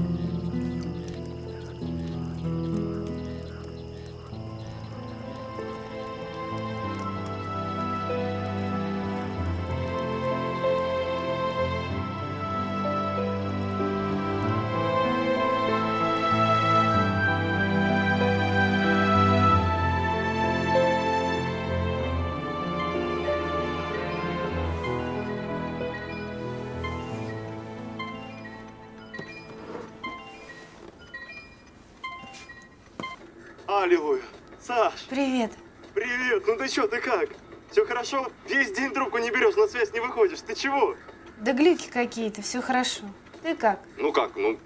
Привет. Привет. Ну ты чё, ты как? Все хорошо? Весь день трубку не берешь, на связь не выходишь. Ты чего? Да глюки какие-то, все хорошо. Ты как? Ну как, ну…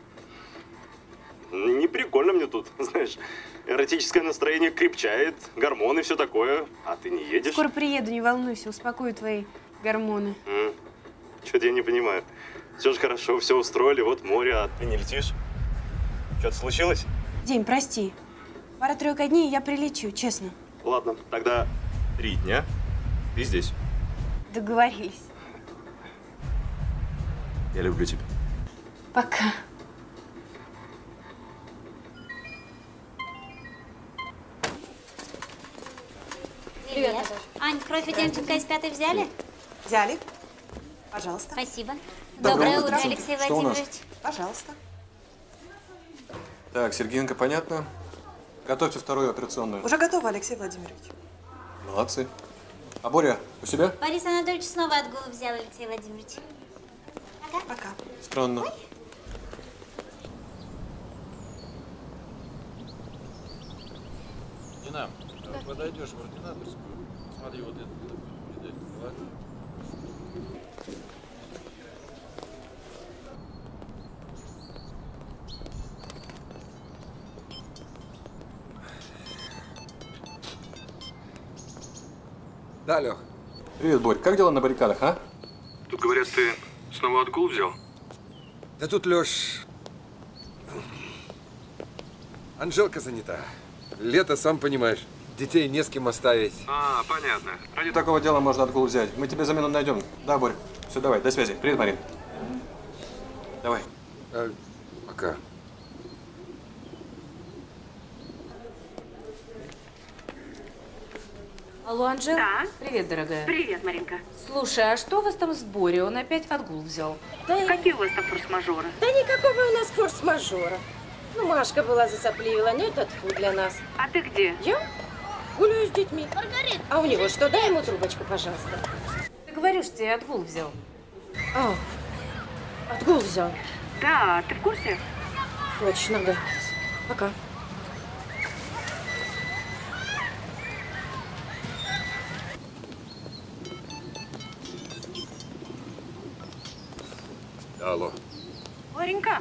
Не прикольно мне тут, знаешь. Эротическое настроение крепчает, гормоны, все такое. А ты не едешь? Скоро приеду, не волнуйся, успокою твои гормоны. Mm. Чё-то я не понимаю. Все же хорошо, все устроили, вот море, а ты не летишь? Что-то случилось? День, прости. Пара-тройка дней, и я прилечу, честно. Ладно, тогда три дня и здесь. Договорились. Я люблю тебя. Пока. Привет. Привет. Ань, кровь у Демченко из пятой взяли? Взяли. Пожалуйста. Спасибо. Доброе, Доброе утро, Алексей Владимирович. Пожалуйста. Так, Сергеенко, понятно. Готовьте вторую операционную. Уже готова, Алексей Владимирович. Молодцы. А Боря у себя? Борис Анатольевич снова отгул взял, Алексей Владимирович. Пока. Пока. Странно. Ой. Дина, да. Подойдешь в ординаторскую, смотри вот это. Да, Лех. Привет, Борь. Как дела на баррикадах, а? Тут говорят, ты снова отгул взял? Да тут, Леш, Анжелка занята. Лето, сам понимаешь, детей не с кем оставить. А, понятно. Ради такого дела можно отгул взять. Мы тебе замену найдем. Да, Борь? Все, давай, до связи. Привет, Марин. Давай. А, пока. Алло, Анжела? Да. Привет, дорогая. Привет, Маринка. Слушай, а что у вас там с Борей? Он опять отгул взял. Да. Какие у вас там форс-мажоры? Да никакого у нас форс-мажора. Ну, Машка была засопливила, но это тьфу для нас. А ты где? Я гуляю с детьми. Маргарита! А у него что? Дай ему трубочку, пожалуйста. Ты говоришь, тебе отгул взял. А, отгул взял? Да, ты в курсе? Точно, да. Пока. Алло. Ларенька,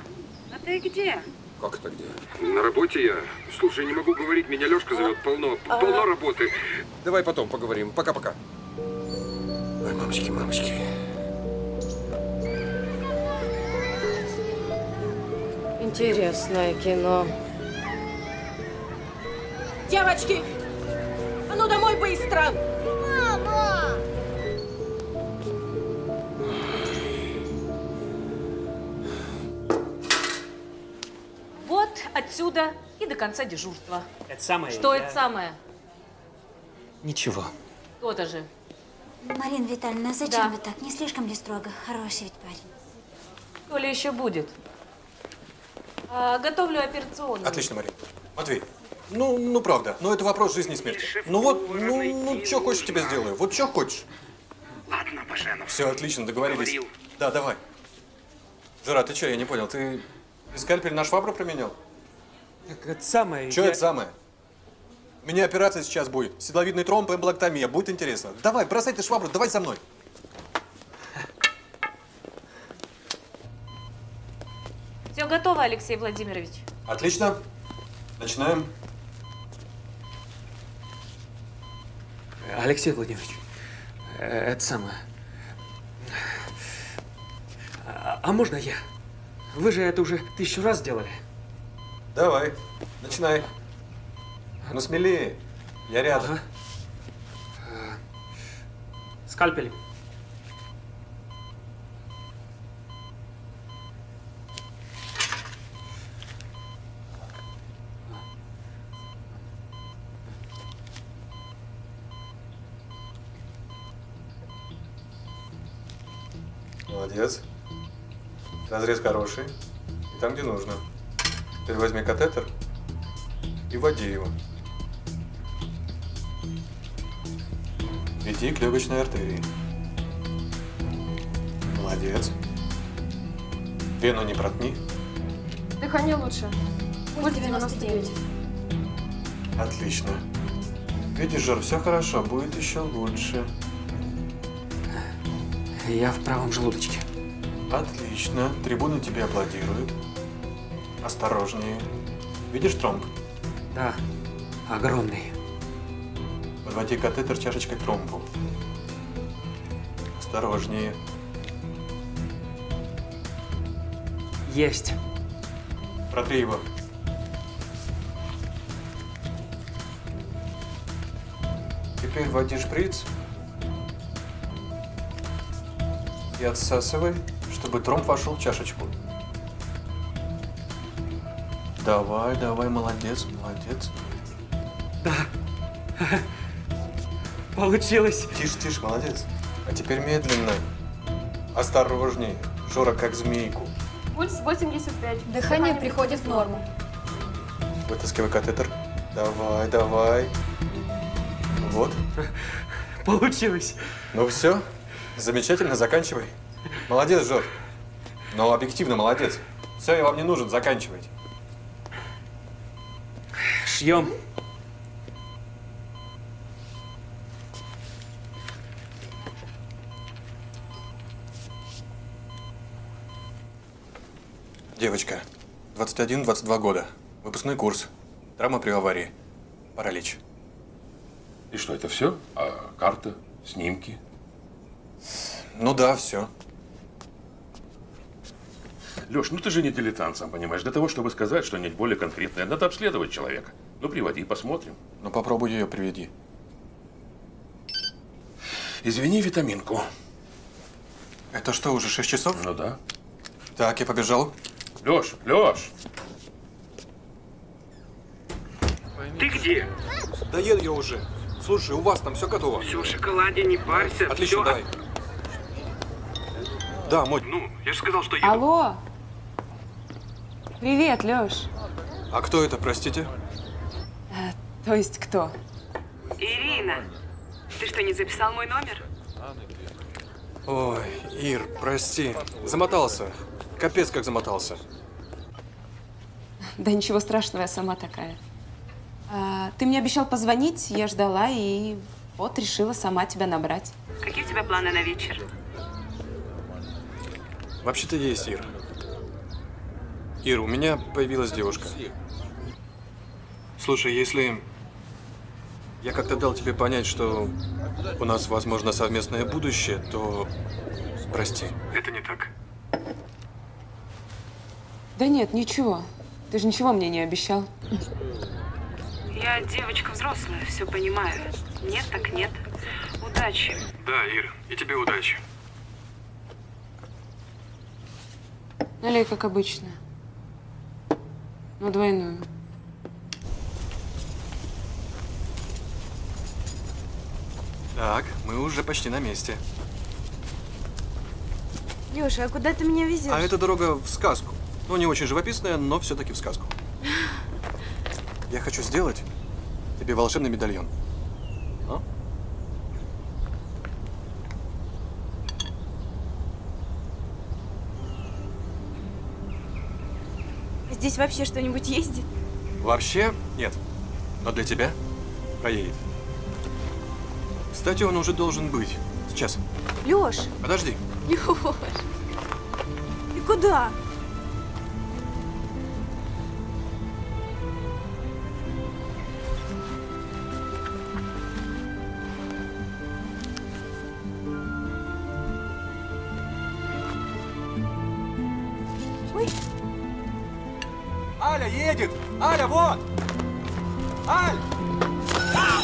а ты где? Как это где? На работе я. Слушай, не могу говорить, меня Лёшка зовет, полно, а... полно работы. Давай потом поговорим. Пока-пока. Ой, мамочки, мамочки. Интересное кино. Девочки, а ну домой быстро! Мама! Вот отсюда и до конца дежурства. Это самое. Что я... это самое? Ничего. То-то же. Марина Витальевна, зачем да. вы так? Не слишком ли строго? Хороший ведь парень. То ли еще будет. А, готовлю операционную. Отлично, Марина. Матвей, ну, ну правда, но ну, это вопрос жизни и смерти. Ну вот, ну, ну что хочешь, тебе сделаю. Вот что хочешь. Ладно, Баженов. Все, отлично, договорились. Говорил. Да, давай. Жора, ты что, я не понял, ты, ты скальпель на швабру применял? Так это самое… Что я... это самое? У меня операция сейчас будет. Седловидный тромб, эмблоктомия. Будет интересно. Давай, бросай ты швабру, давай со мной. Все готово, Алексей Владимирович. Отлично. Начинаем. Алексей Владимирович, это самое. А можно я? Вы же это уже тысячу раз делали. Давай, начинай. Ну смелее, я рядом. Ага. Скальпель. Молодец. Разрез хороший. И там, где нужно. Теперь возьми катетер и вводи его. Иди к легочной артерии. Молодец. Вену не проткни. Дыхание лучше. Пульс девяносто девять. Отлично. Видишь, Жор, все хорошо. Будет еще лучше. Я в правом желудочке. Отлично. Трибуна тебе аплодирует. Осторожнее. Видишь тромб? Да. Огромный. Подводи катетер чашечкой к тромбу. Осторожнее. Есть. Протри его. Теперь вводи шприц. И отсасывай, чтобы тромб вошел в чашечку. Давай, давай, молодец, молодец. Да. Получилось. Тише, тише, молодец. А теперь медленно. Осторожней. Жора, как змейку. Пульс восемьдесят пять. Дыхание приходит в норму. Вытаскивай катетер. Давай, давай. Вот. Получилось. Ну все. Замечательно, заканчивай. Молодец, Жор. Но объективно молодец. Все, я вам не нужен, заканчивайте. Шьем. Девочка, двадцать один — двадцать два года. Выпускной курс. Травма при аварии. Паралич. И что, это все? А карта, снимки? Ну да, все. Леш, ну ты же не дилетант, сам понимаешь. Для того, чтобы сказать что-нибудь более конкретное, надо обследовать человека. Ну, приводи, посмотрим. Ну, попробуй ее приведи. Извини, витаминку. Это что, уже шесть часов? Ну да. Так, я побежал. Леш, Леш! Ты где? Да еду я уже. Слушай, у вас там все готово? Все в шоколаде, не парься. Отлично, все... давай. Да, мой. Ну, я же сказал, что еду. Алло. Привет, Лёш. А кто это, простите? А, то есть кто? Ирина, ты что, не записал мой номер? Ой, Ир, прости. Замотался. Капец, как замотался. Да ничего страшного, я сама такая. А, ты мне обещал позвонить, я ждала и вот решила сама тебя набрать. Какие у тебя планы на вечер? Вообще-то есть, Ир. Ир, у меня появилась девушка. Слушай, если я как-то дал тебе понять, что у нас, возможно, совместное будущее, то прости. Это не так. Да нет, ничего. Ты же ничего мне не обещал. Я девочка взрослая, все понимаю. Нет, так нет. Удачи. Да, Ир, и тебе удачи. Налей, как обычно. Но двойную. Так, мы уже почти на месте. Леша, а куда ты меня везешь? А эта дорога в сказку. Ну, не очень живописная, но все-таки в сказку. Я хочу сделать тебе волшебный медальон. А? Здесь вообще что-нибудь ездит? Вообще нет. Но для тебя проедет. Кстати, он уже должен быть. Сейчас. Леш! Подожди. Леш! И куда? Едет! Аля, вот! Аль! А!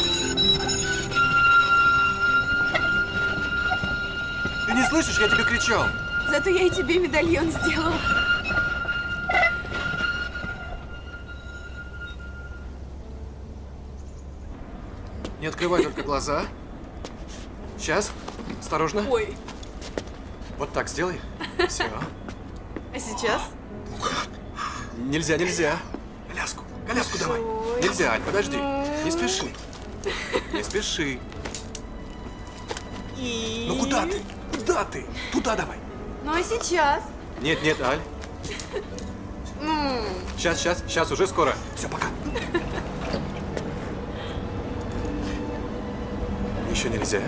Ты не слышишь? Я тебе кричал. Зато я и тебе медальон сделала. Не открывай только глаза. Сейчас. Осторожно. Ой. Вот так сделай. Все. А сейчас? Нельзя, нельзя. Коляску, коляску давай. Нельзя, Аль, подожди. Не спеши. Не спеши. И... Ну куда ты? Куда ты? Туда давай. Ну а сейчас? Нет, нет, Аль. Сейчас, сейчас, сейчас, уже скоро. Все, пока. Еще нельзя.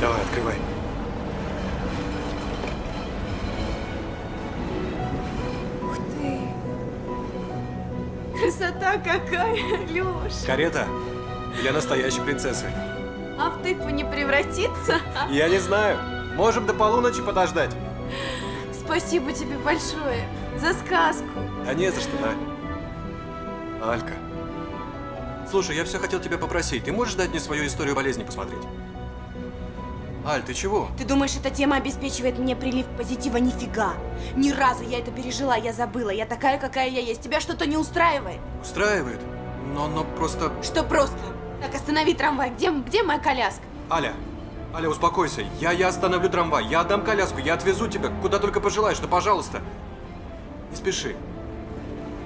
Давай, открывай. Красота какая, Леша! Карета для настоящей принцессы. А в тыкву не превратится? Я не знаю. Можем до полуночи подождать. Спасибо тебе большое за сказку. Да не за что, Аль. Алька, слушай, я все хотел тебя попросить. Ты можешь дать мне свою историю болезни посмотреть? Аль, ты чего? Ты думаешь, эта тема обеспечивает мне прилив позитива? Нифига! Ни разу я это пережила, я забыла. Я такая, какая я есть. Тебя что-то не устраивает? Устраивает? Но, но просто… Что просто? Так, останови трамвай. Где, где моя коляска? Аля, Аля, успокойся. Я, я остановлю трамвай. Я отдам коляску. Я отвезу тебя, куда только пожелаешь. Но, пожалуйста, не спеши.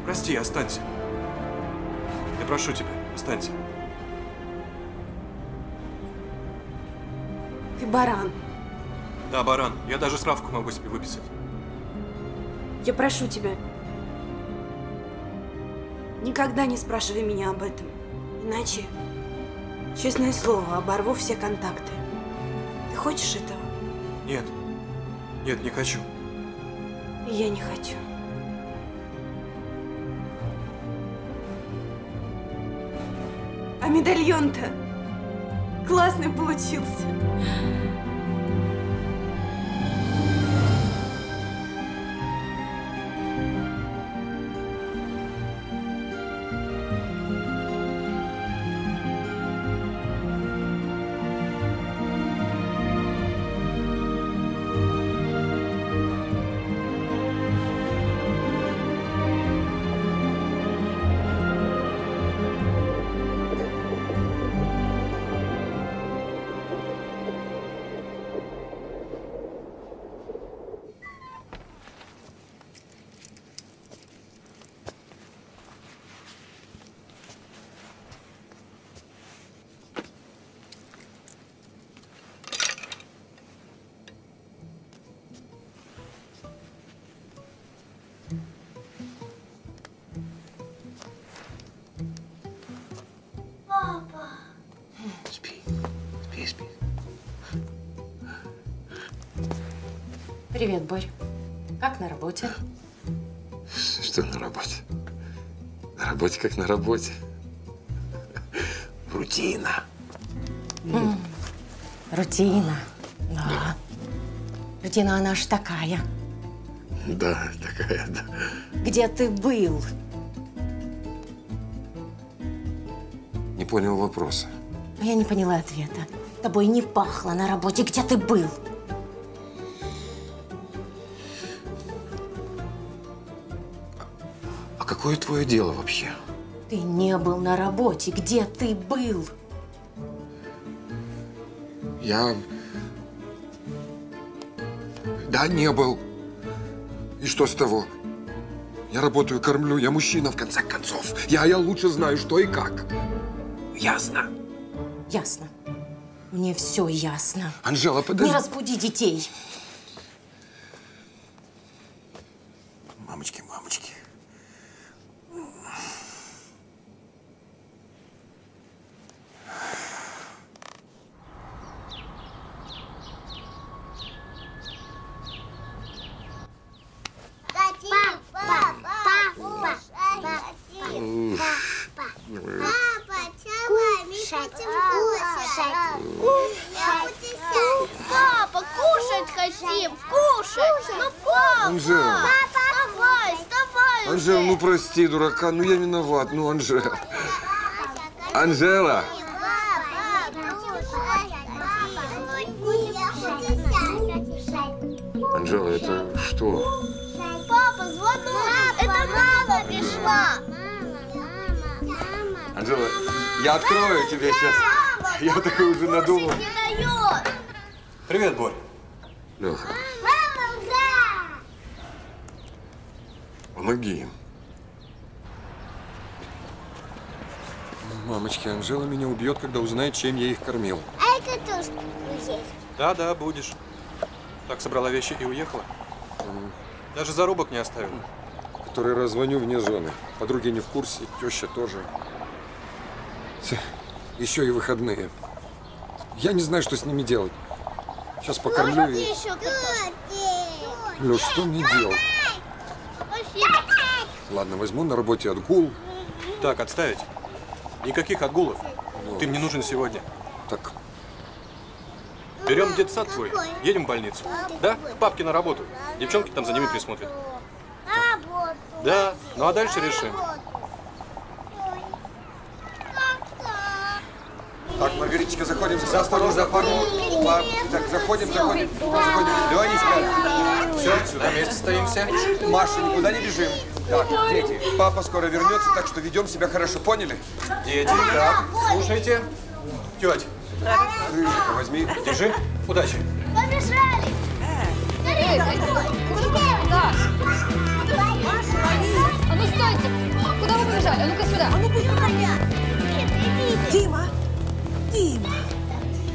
Прости, останься. Я прошу тебя, останься. Ты баран. Да, баран. Я даже справку могу себе выписать. Я прошу тебя. Никогда не спрашивай меня об этом. Иначе, честное слово, оборву все контакты. Ты хочешь этого? Нет. Нет, не хочу. И я не хочу. А медальон-то? Классный получился. Привет, Борь. Как на работе? Что на работе? На работе как на работе. Рутина. М-м, рутина. А. Да. Рутина, она ж такая. Да, такая, да. Где ты был? Не понял вопроса. Я не поняла ответа. Тобой не пахло на работе. Где ты был? А какое твое дело вообще? Ты не был на работе. Где ты был? Я… Да, не был. И что с того? Я работаю, кормлю, я мужчина, в конце концов. Я, я лучше знаю, что и как. Ясно? Ясно. Мне все ясно. Анжела, подожди. Не разбуди детей. Мамочки, мамочки. Прости, дурака, ну я виноват, ну, Анжела. Анжела! Анжела, это что? Папа, звонок! Это мама пришла! Анжела, я открою тебе сейчас. Я такой уже надумал. Привет, Борь. Леха. Помоги им. Мамочки, Анжела меня убьет, когда узнает, чем я их кормил. А это тоже есть? Да, да, будешь. Так, собрала вещи и уехала. Mm. Даже зарубок не оставила. Который раз звоню вне зоны. Подруги не в курсе, теща тоже. Еще и выходные. Я не знаю, что с ними делать. Сейчас покормлю. Может, и... еще Леш, что мне делать? Ладно, возьму на работе отгул. Так, отставить. Никаких отгулов. Ну, ты мне нужен сегодня. Так. Берем детсад твой, едем в больницу. Да? Папки на работу. Девчонки там за ними присмотрят. Так. Да. Ну а дальше решим. Так, Маргариточка, заходим. За столом, за пару. Так, заходим, заходим. Заходим. Лёнечка. Все, сюда вместе стоимся. Маша, никуда не бежим. Так, дети, папа скоро вернется, так что ведем себя хорошо, поняли? Дети, так, слушайте. Тетя, рыжика возьми. Держи. Удачи. Побежали! Скорее, а ну стойте! Куда вы побежали? А ну-ка сюда! А ну пусть меня! Дима! Дима!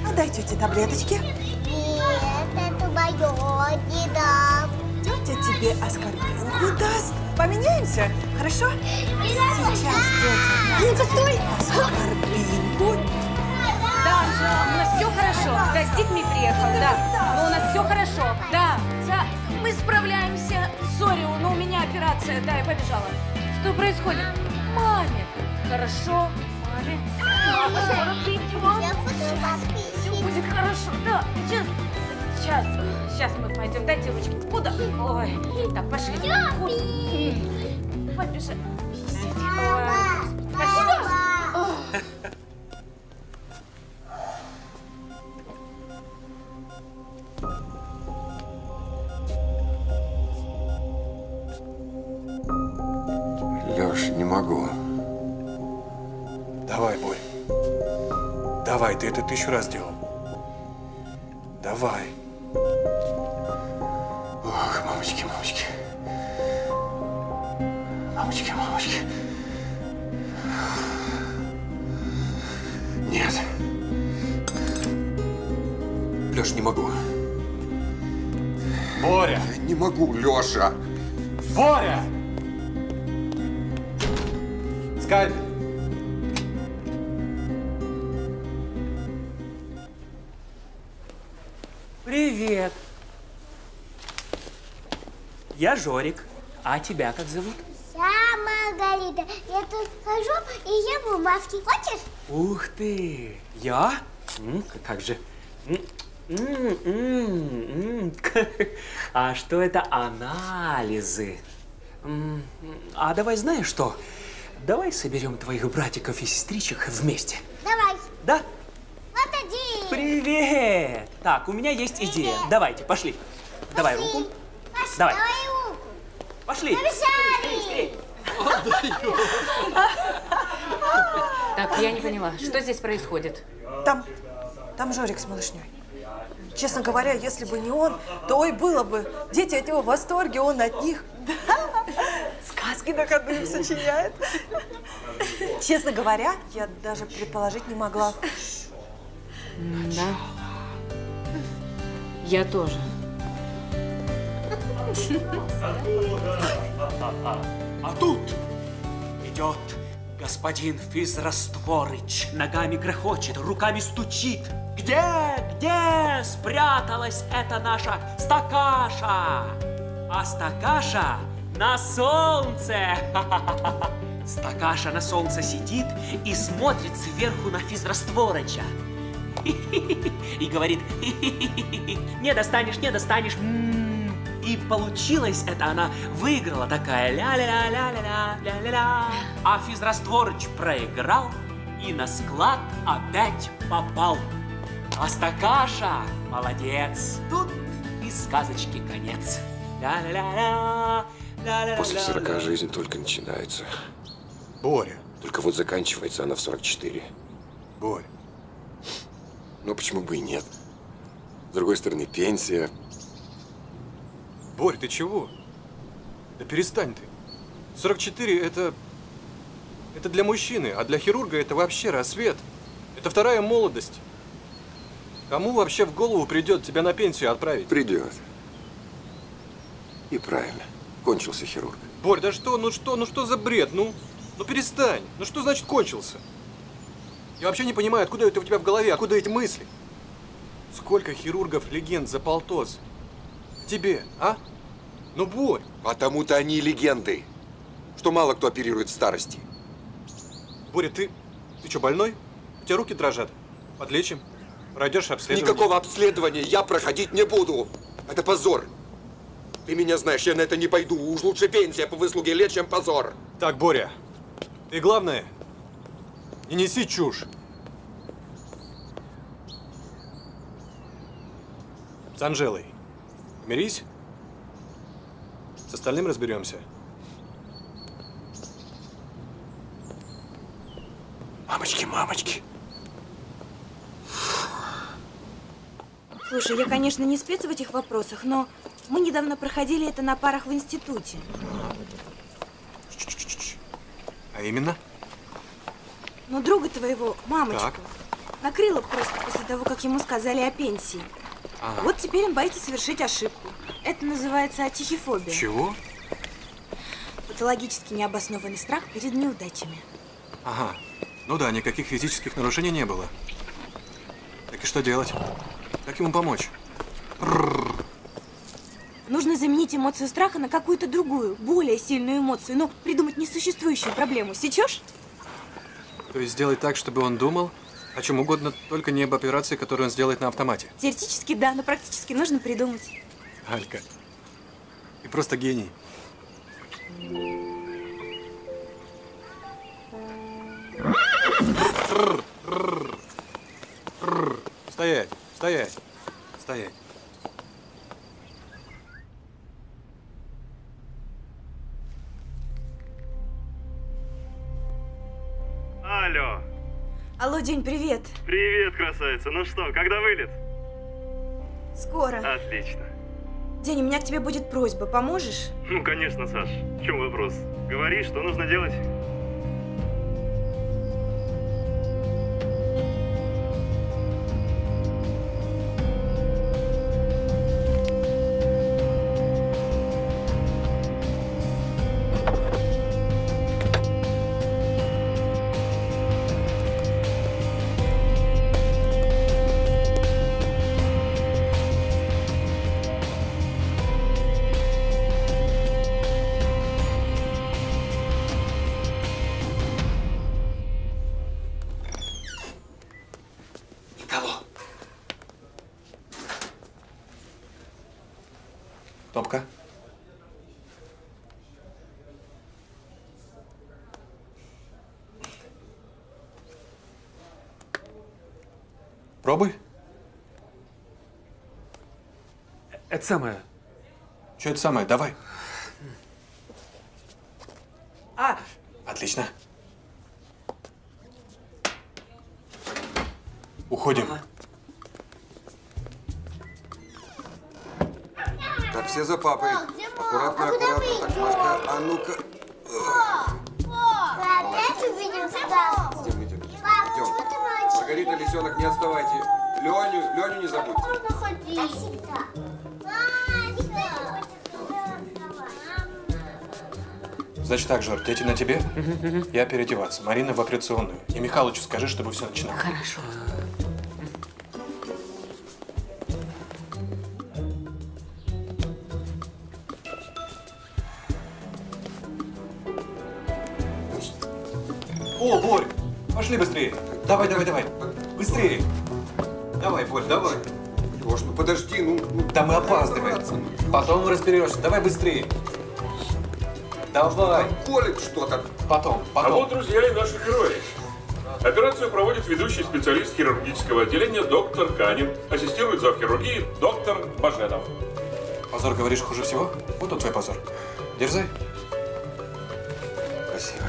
А дай тете таблеточки. Нет, это мое, не дам. Тетя тебе оскорбленок не даст. Поменяемся, хорошо? Сейчас, тетя. Ну-ка, стой! Оскорбленку. Да, Анжела, у нас все хорошо. Гостить мне приехал, да. Но у нас все хорошо, да. Да, мы справляемся. Сори, но у меня операция. Да, я побежала. Что происходит? Маме. Хорошо, маме. Мама, скоро придет. Все будет хорошо, да. Сейчас. Сейчас, сейчас мы пойдем. Да, девочки, куда? Ой, так, пошли. Побежали. Пошли. Леш, не могу. Давай, Борь. Давай, ты это тысячу раз делал. Давай. Ох, мамочки, мамочки. Мамочки, мамочки. Нет. Леш, не могу. Боря! Не могу, Леша. Боря! Скальпель. Привет. Я Жорик. А тебя как зовут? Я Маргарита. Я тут хожу и ем бумажки. Хочешь? Ух ты! Я? М-м, как же. М-м, м-м, м-м. А что это анализы? М-м, а давай знаешь что? Давай соберем твоих братиков и сестричек вместе. Давай. Да? Вот один. Привет! Так, у меня есть Привет. идея. Давайте, пошли. пошли. Давай руку. Пошли. Давай. Давай руку. Пошли. Побежали. Так, я не поняла, что здесь происходит? Там, там Жорик с малышней. Честно говоря, если бы не он, то ой, было бы. Дети от него в восторге, он от них. Да. Сказки на ходу им сочиняет. Честно говоря, я даже предположить не могла. Да. Я тоже. А тут идет господин Физрастворыч. Ногами грохочет, руками стучит. Где, где спряталась эта наша стакаша? А стакаша на солнце. Стакаша на солнце сидит и смотрит сверху на Физрастворыча. И говорит: не достанешь, не достанешь. И получилось это, она выиграла такая ля-ля-ля-ля-ля-ля-ля-ля. А Физрастворыч проиграл и на склад опять попал. А стакаша молодец. Тут и сказочки конец. Ля-ля-ля-ля. После сорока жизнь только начинается. Боря. Только вот заканчивается она в сорок четыре. Боря. Ну почему бы и нет? С другой стороны, пенсия. Борь, ты чего? Да перестань ты. сорок четыре это… это для мужчины, а для хирурга это вообще рассвет. Это вторая молодость. Кому вообще в голову придет тебя на пенсию отправить? Придет. И правильно. Кончился хирург. Борь, да что, ну что, ну что за бред, ну? Ну перестань. Ну что значит кончился? Я вообще не понимаю, откуда это у тебя в голове, откуда эти мысли? Сколько хирургов-легенд за полтос? Тебе, а? Ну, Борь. Потому-то они и легенды, что мало кто оперирует в старости. Боря, ты… ты что, больной? У тебя руки дрожат. Подлечим. Пройдешь обследование. Никакого обследования я проходить не буду. Это позор. Ты меня знаешь, я на это не пойду. Уж лучше пенсия по выслуге лет, чем позор. Так, Боря, ты главное… не неси чушь. С Анжелой мирись. С остальным разберемся. Мамочки, мамочки. Слушай, я, конечно, не спец в этих вопросах, но мы недавно проходили это на парах в институте. А именно? Но друга твоего, мамочку, так. накрыло просто после того, как ему сказали о пенсии. Ага. Вот теперь он боится совершить ошибку. Это называется атихифобия. Чего? Патологически необоснованный страх перед неудачами. Ага. Ну да, никаких физических нарушений не было. Так и что делать? Как ему помочь? Нужно заменить эмоцию страха на какую-то другую, более сильную эмоцию, но придумать несуществующую проблему. Сечешь? То есть сделать так, чтобы он думал о чем угодно, только не об операции, которую он сделает на автомате. Теоретически, да, но практически нужно придумать. Алька, ты просто гений. Стоять, стоять, стоять. Алло. Алло, День, привет. Привет, красавица. Ну что, когда вылет? Скоро. Отлично. День, у меня к тебе будет просьба. Поможешь? Ну, конечно, Саш. В чем вопрос? Говори, что нужно делать. Топка. Пробуй. Это самое. Что это самое? Давай. А! Отлично. Уходим. Ага. Так, все за папой. Аккуратно, а аккуратно. Так, Машка, а ну-ка. Мы опять увидим Стаску. Идем, идем. Папа, идем. Что ты молчишь? Маргарита, лисенок, не отставайте. Леню, Леню не забудьте. Можно ходить. Значит так, Жор, дети на тебе, я переодеваться. Марина в операционную. И Михалычу скажи, чтобы все начинало. Хорошо. О, Борь, пошли быстрее. Давай, давай, давай. Быстрее. Давай, Борь, давай. Леш, ну подожди, ну… Да мы опаздываем. Потом разберешься. Давай быстрее. Давай. Колет что-то. Потом, потом. А вот, друзья, и наши герои. Операцию проводит ведущий специалист хирургического отделения доктор Канин. Ассистирует зав. Хирургии доктор Баженов. Позор, говоришь, хуже всего? Вот он твой позор. Дерзай. Красиво.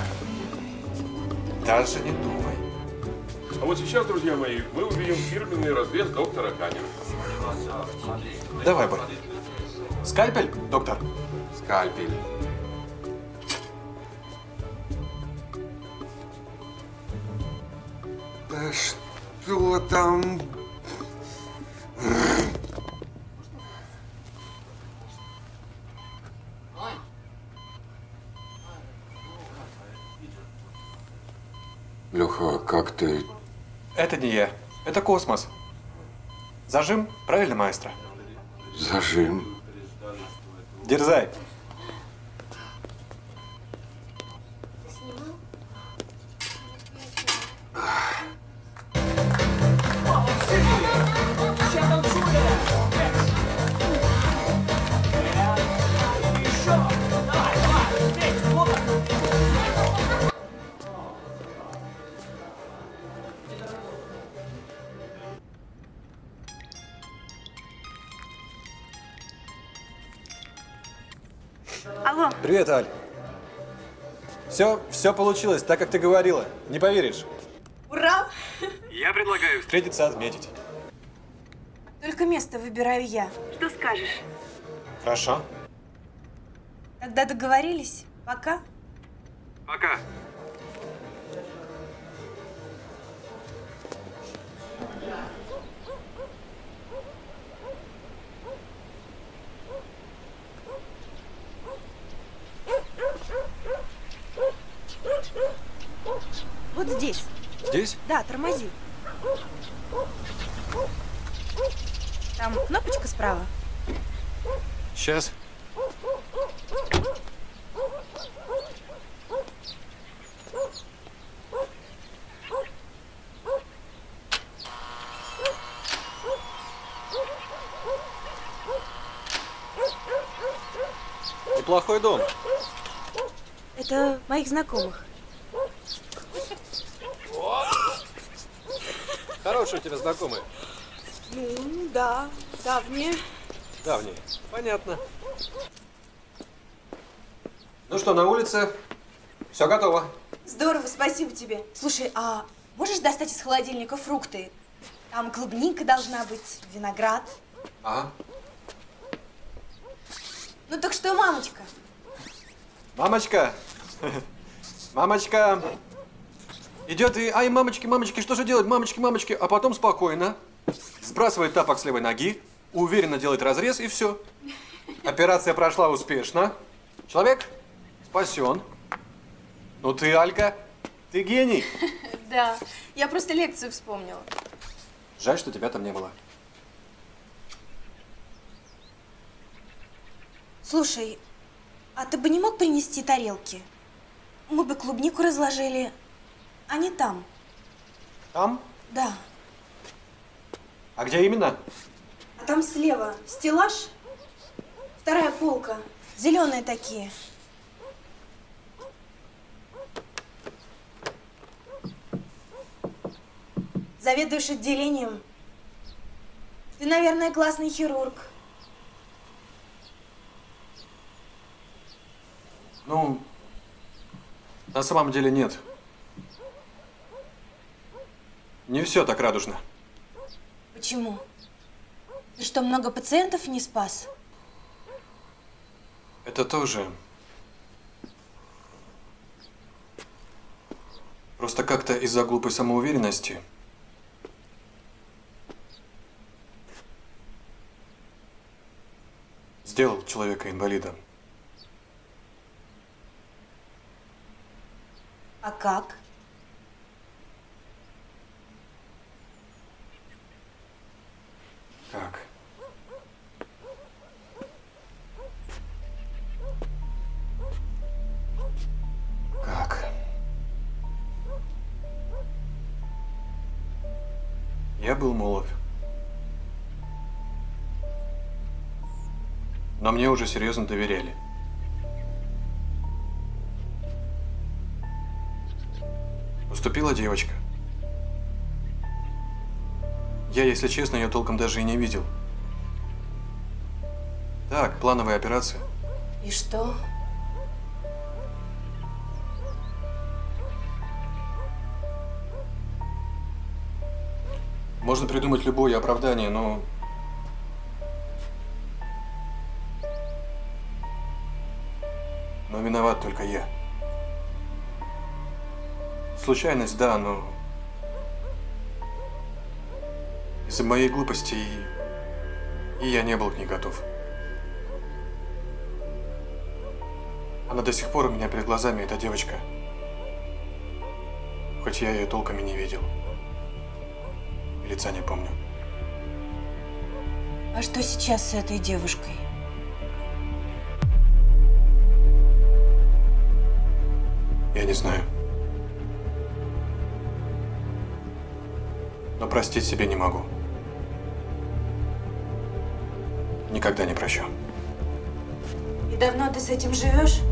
Дальше не думай. А вот сейчас, друзья мои, мы увидим фирменный разрез доктора Канина. Давай, Борь. Скальпель, доктор? Скальпель. Да что там? Леха, как ты… Это не я. Это космос. Зажим? Правильно, маэстро? Зажим. Дерзай. Привет, Аль. Все, все получилось, так как ты говорила. Не поверишь. Ура! Я предлагаю встретиться, отметить. Только место выбираю я. Что скажешь? Хорошо. Тогда договорились. Пока. Пока. Вот здесь. Здесь? Да, тормози. Там кнопочка справа. Сейчас. Неплохой дом. Это моих знакомых. Хорошие у тебя знакомые? Ну, да. Давние. Давние. Понятно. Ну что, на улице? Все готово. Здорово, спасибо тебе. Слушай, а можешь достать из холодильника фрукты? Там клубника должна быть, виноград. Ага. Ну так что, мамочка? Мамочка! Мамочка! Идет и… Ай, мамочки, мамочки, что же делать? Мамочки, мамочки. А потом спокойно сбрасывает тапок с левой ноги, уверенно делает разрез и все. Операция прошла успешно. Человек спасен. Ну ты, Алька, ты гений. Да, я просто лекцию вспомнила. Жаль, что тебя там не было. Слушай, а ты бы не мог принести тарелки? Мы бы клубнику разложили. Они там. Там? Да. А где именно? А там слева стеллаж. Вторая полка. Зеленые такие. Заведуешь отделением. Ты, наверное, классный хирург. Ну, на самом деле нет. Не все так радужно. Почему? Ты что, много пациентов не спас? Это тоже. Просто как-то из-за глупой самоуверенности сделал человека инвалидом. А как? Как? Как? Я был молод. Но мне уже серьезно доверяли. Поступила девочка. Я, если честно, ее толком даже и не видел. Так, плановая операция. И что? Можно придумать любое оправдание, но… Но виноват только я. Случайность, да, но… Из-за моей глупости и, и я не был к ней готов. Она до сих пор у меня перед глазами, эта девочка. Хоть я ее толком и не видел. И лица не помню. А что сейчас с этой девушкой? Я не знаю. Но простить себе не могу. Никогда не прощу. И давно ты с этим живешь?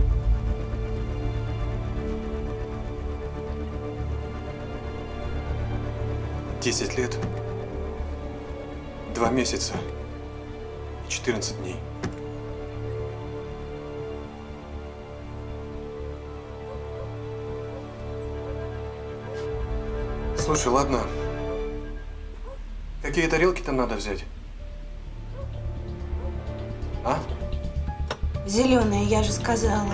Десять лет, два месяца и четырнадцать дней. Слушай, ладно. Какие тарелки там надо взять? А? Зеленые, я же сказала.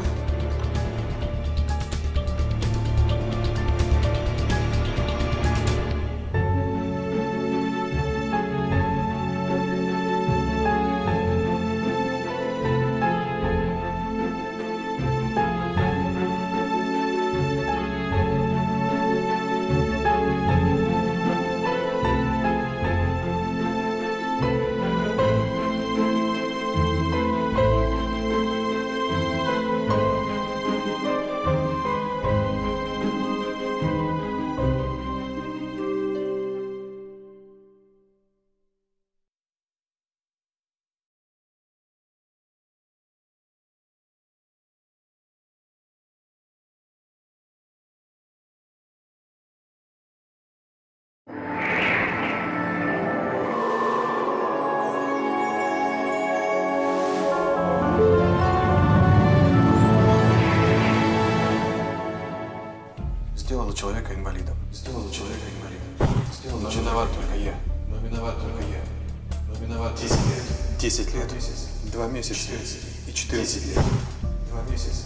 Человека инвалидом. Сделала человека инвалидом. Сделала. Но виноват только я. Но виноват только я. Но виноват десять лет. десять лет. Два месяца. И четырнадцать лет. Два месяца.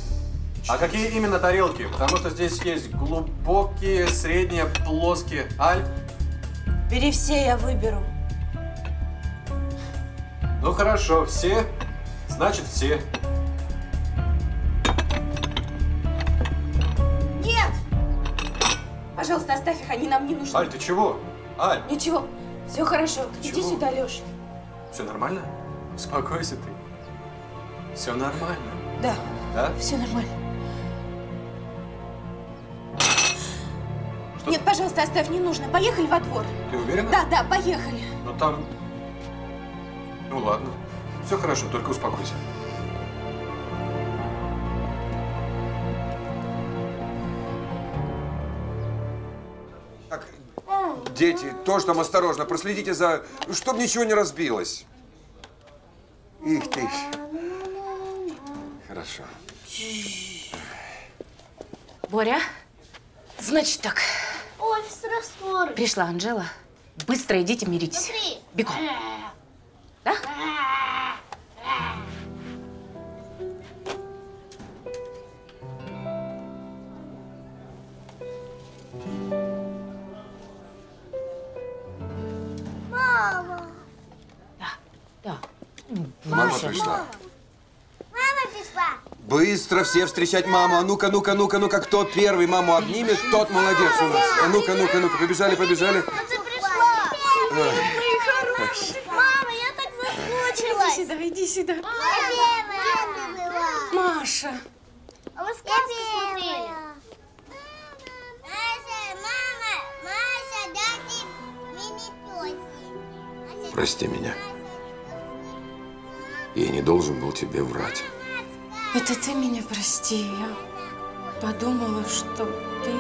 А какие именно тарелки? Потому что здесь есть глубокие, средние, плоские. Аль? Бери все, я выберу. Ну хорошо, все. Значит, все. Пожалуйста, оставь их, они нам не нужны. Аль, ты чего? Аль! Ничего, все хорошо. Ты Иди чего? сюда, Леша. Все нормально? Успокойся ты. Все нормально. Да. Да? Все нормально. Что? Нет, пожалуйста, оставь, не нужно. Поехали во двор. Ты уверена? Да, да, поехали. Ну там… Ну ладно. Все хорошо, только успокойся. Дети, тоже там осторожно. Проследите за... Чтоб ничего не разбилось. Их ты. Хорошо. Боря, значит так. Офис раствор. Пришла Анжела. Быстро идите миритесь. Смотри. Бегом. Да? Мама. Да, да. Мама пришла. Мама пришла. Быстро все встречать маму. А ну-ка, ну-ка, ну-ка, ну-ка, кто первый маму обнимет, тот молодец у нас. А ну-ка, ну-ка, ну-ка, побежали, побежали. Мама, я так заскучилась. Иди сюда, иди сюда. Маша. А вы сказки смотрели? Маша, мама, Маша, дайте мини-пёси. Прости меня. Я не должен был тебе врать. Это ты меня прости. Я подумала, что ты...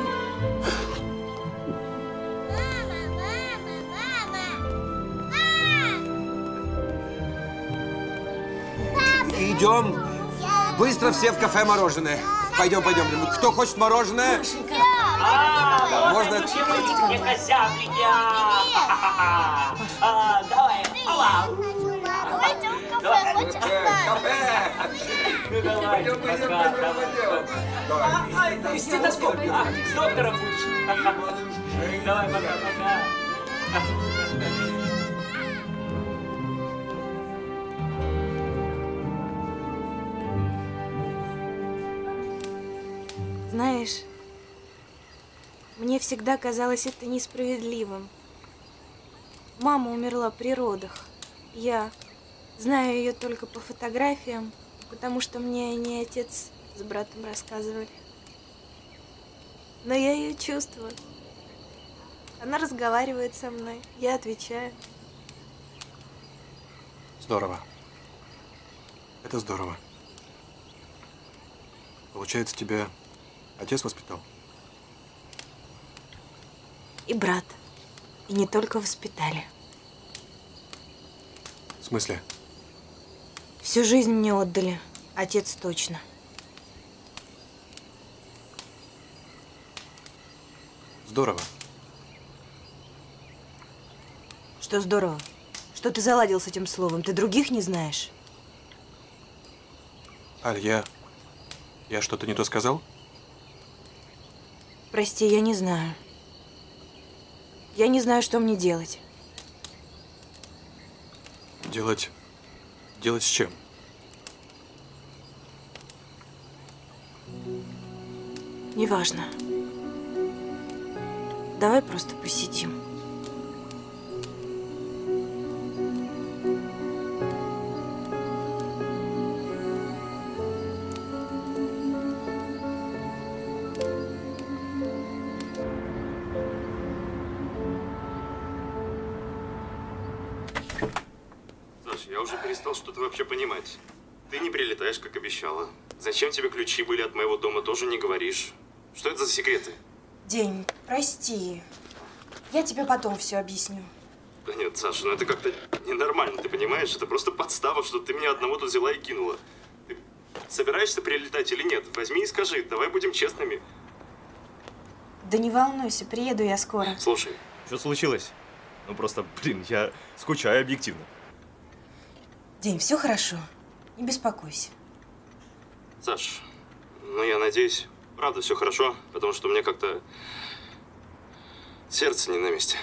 Идем. Быстро все в кафе мороженое. Пойдем, пойдем. Кто хочет мороженое? А, можно? Мне козявлика. Давай. Пойдем в кафе. Хочешь? Кафе. Пойдем, пойдем, пойдем. Давай. Стетоскоп. Доктора пусть. Давай, пока, пока. Знаешь, мне всегда казалось это несправедливым. Мама умерла при родах. Я знаю ее только по фотографиям, потому что мне о ней отец с братом рассказывали. Но я ее чувствую. Она разговаривает со мной, я отвечаю. Здорово. Это здорово. Получается, тебя... Отец воспитал? И брат. И не только воспитали. В смысле? Всю жизнь мне отдали. Отец точно. Здорово. Что здорово? Что ты заладил с этим словом? Ты других не знаешь? Аль, я... Я что-то не то сказал? Прости, я не знаю. Я не знаю, что мне делать. Делать... Делать с чем? Неважно. Давай просто посидим. Вообще понимать. Ты не прилетаешь, как обещала. Зачем тебе ключи были от моего дома, тоже не говоришь. Что это за секреты? День, прости. Я тебе потом все объясню. Да нет, Саша, ну это как-то ненормально, ты понимаешь? Это просто подстава, что ты меня одного тут взяла и кинула. Ты собираешься прилетать или нет? Возьми и скажи, давай будем честными. Да не волнуйся, приеду я скоро. Слушай, что случилось? Ну просто, блин, я скучаю объективно. День, все хорошо. Не беспокойся. Саш, ну я надеюсь, правда все хорошо, потому что у меня как-то сердце не на месте.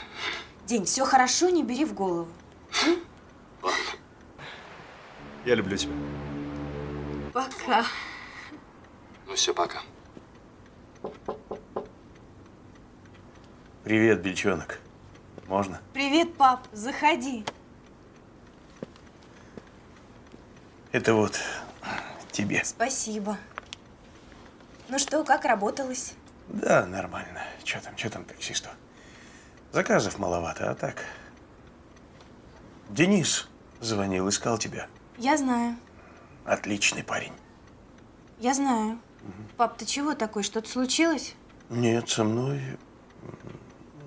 День, все хорошо, не бери в голову. Ладно. Я люблю тебя. Пока. Ну все, пока. Привет, бельчонок. Можно? Привет, пап. Заходи. Это вот тебе. Спасибо. Ну что, как работалось? Да, нормально. Че там, че там, такси, что? Заказов маловато, а так. Денис звонил, искал тебя. Я знаю. Отличный парень. Я знаю. Угу. Пап, ты чего такой? Что-то случилось? Нет, со мной…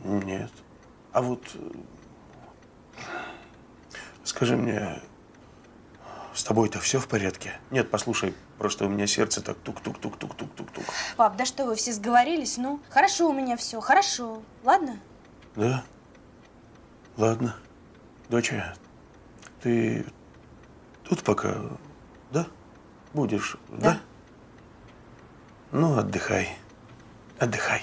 Нет. А вот скажи мне, с тобой-то все в порядке? Нет, послушай, просто у меня сердце так тук-тук-тук-тук-тук-тук-тук. Пап, да что вы все сговорились? Ну, хорошо у меня все, хорошо. Ладно? Да. Ладно. Доча, ты тут пока, да? Будешь, да? да? Ну, отдыхай. Отдыхай.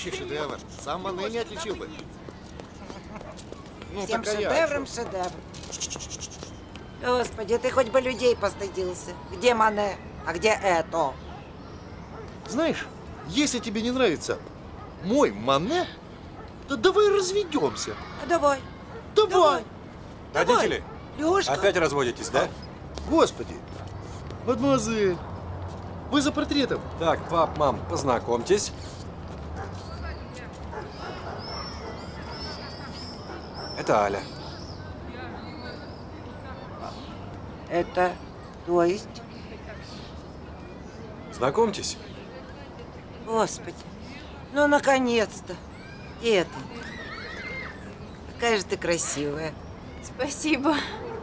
Шедевр. Сам Мане не отличил бы. Ну, всем шедевром шедевр. Господи, ты хоть бы людей постыдился. Где Мане, а где это? Знаешь, если тебе не нравится мой Мане, то давай разведемся. Давай. Давай. давай. Родители, Лешка. Опять разводитесь, да? Господи, мадемуазель, вы за портретом. Так, пап, мам, познакомьтесь. Это Аля. Это, то есть? Знакомьтесь. Господи, ну наконец-то. Это. Какая же ты красивая. Спасибо.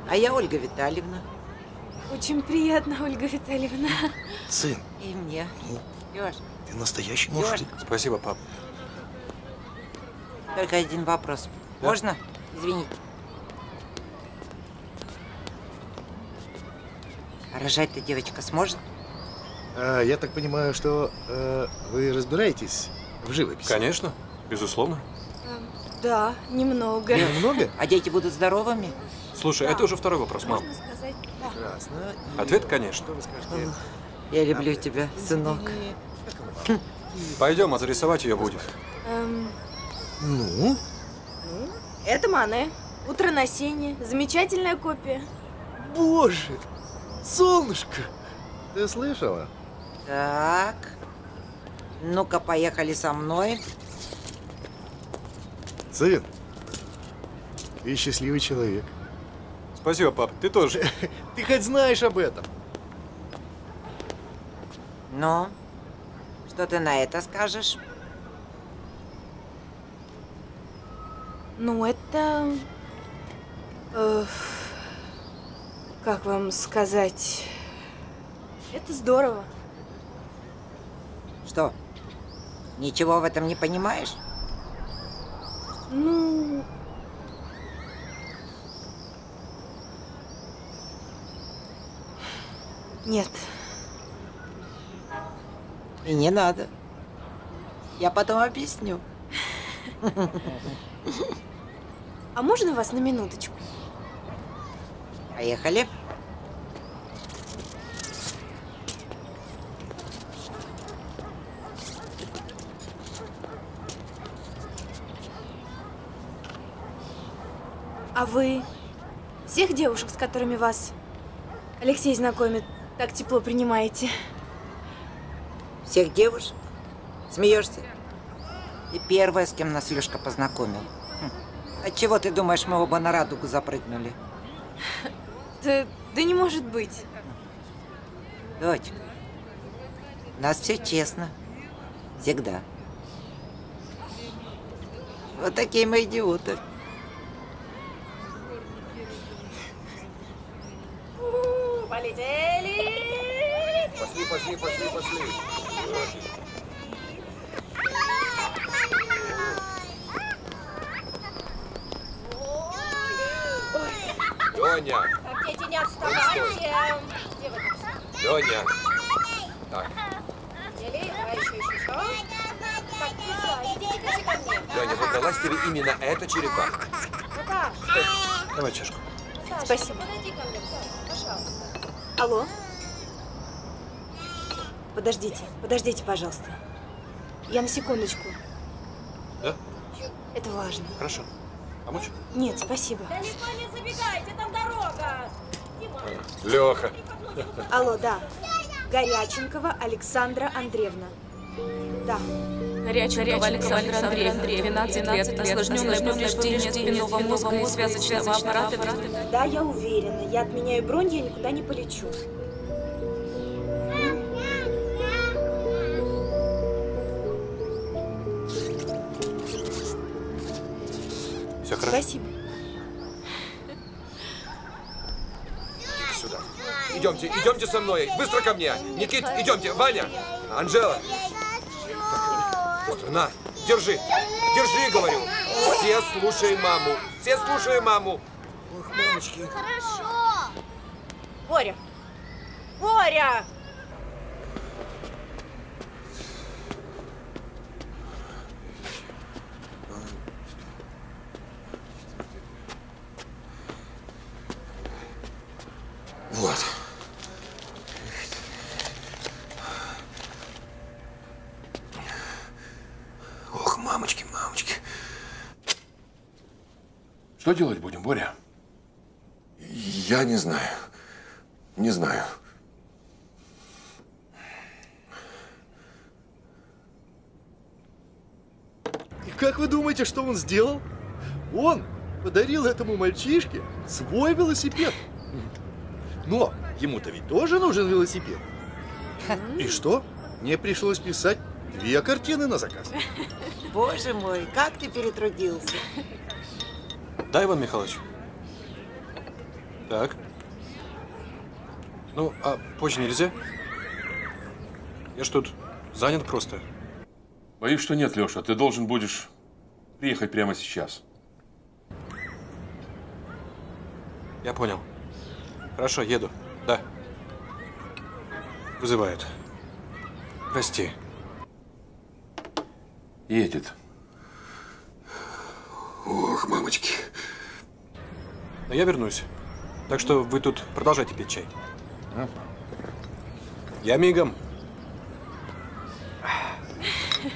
А я Ольга Витальевна. Очень приятно, Ольга Витальевна. Сын. И мне. Ну, Леш. Ты настоящий муж. Леш. Спасибо, пап. Только один вопрос. Да? Можно? Извините. Рожать-то девочка сможет? А, я так понимаю, что а, вы разбираетесь в живописи? Конечно, безусловно. А, да, немного. Немного? А дети будут здоровыми? Слушай, да. Это уже второй вопрос, мам. Можно сказать, да. Прекрасно. И ответ, конечно. Вы скажете? Я люблю а, тебя, сынок. Извини. Пойдем, а зарисовать ее будет. Эм... Ну? Это Мане. Утро на сене. Замечательная копия. Боже! Солнышко! Ты слышала? Так. Ну-ка, поехали со мной. Сын, ты счастливый человек. Спасибо, пап. Ты тоже. Ты хоть знаешь об этом? Ну, что ты на это скажешь? Ну, это, э, как вам сказать, это здорово. Что, ничего в этом не понимаешь? Ну… Нет. И не надо. Я потом объясню. А можно вас на минуточку? Поехали. А вы всех девушек, с которыми вас Алексей знакомит, так тепло принимаете? Всех девушек? Смеешься? Ты первая, с кем нас Лешка познакомил. Отчего ты думаешь, мы оба на радугу запрыгнули? Да, да не может быть. Дочка, у нас все честно. Всегда. Вот такие мы идиоты. Полетели! Пошли, пошли, пошли, пошли. Леня! Так, дети, не отставайте! Леня! Так. Леня, выдалась тебе именно эта черепаха. Давай чашку. Спасибо. Алло? Подождите, подождите, пожалуйста. Я на секундочку. Да? Это важно. Хорошо. Помочь? Нет, спасибо. Далеко не забегайте, там дорога. Леха. Алло, да. Горяченкова Александра Андреевна. Да. Горяченкова Александра Андреевна, двенадцать лет, осложненное повреждение спинного мозга и связочного аппарата. Да, я уверена. Я отменяю бронь, я никуда не полечу. Все хорошо? Спасибо. Сюда. Идемте, идемте со мной. Быстро ко мне. Никит, идемте. Ваня, Анжела. На, держи. Держи, говорю. Все слушай маму. Все слушай маму. Ох, мамочки. Хорошо. Боря. Боря! Вот. Ох, мамочки, мамочки. Что делать будем, Боря? Я не знаю. Не знаю. И как вы думаете, что он сделал? Он подарил этому мальчишке свой велосипед. Но ему-то ведь тоже нужен велосипед. И что? Мне пришлось писать две картины на заказ. Боже мой, как ты перетрудился. Да, Иван Михайлович? Так. Ну, а позже нельзя? Я ж тут занят просто. Боюсь, что нет, Леша. Ты должен будешь приехать прямо сейчас. Я понял. Хорошо, еду. Да. Вызывают. Прости. Едет. Ох, мамочки. Но я вернусь. Так что вы тут продолжайте пить чай. А? Я мигом.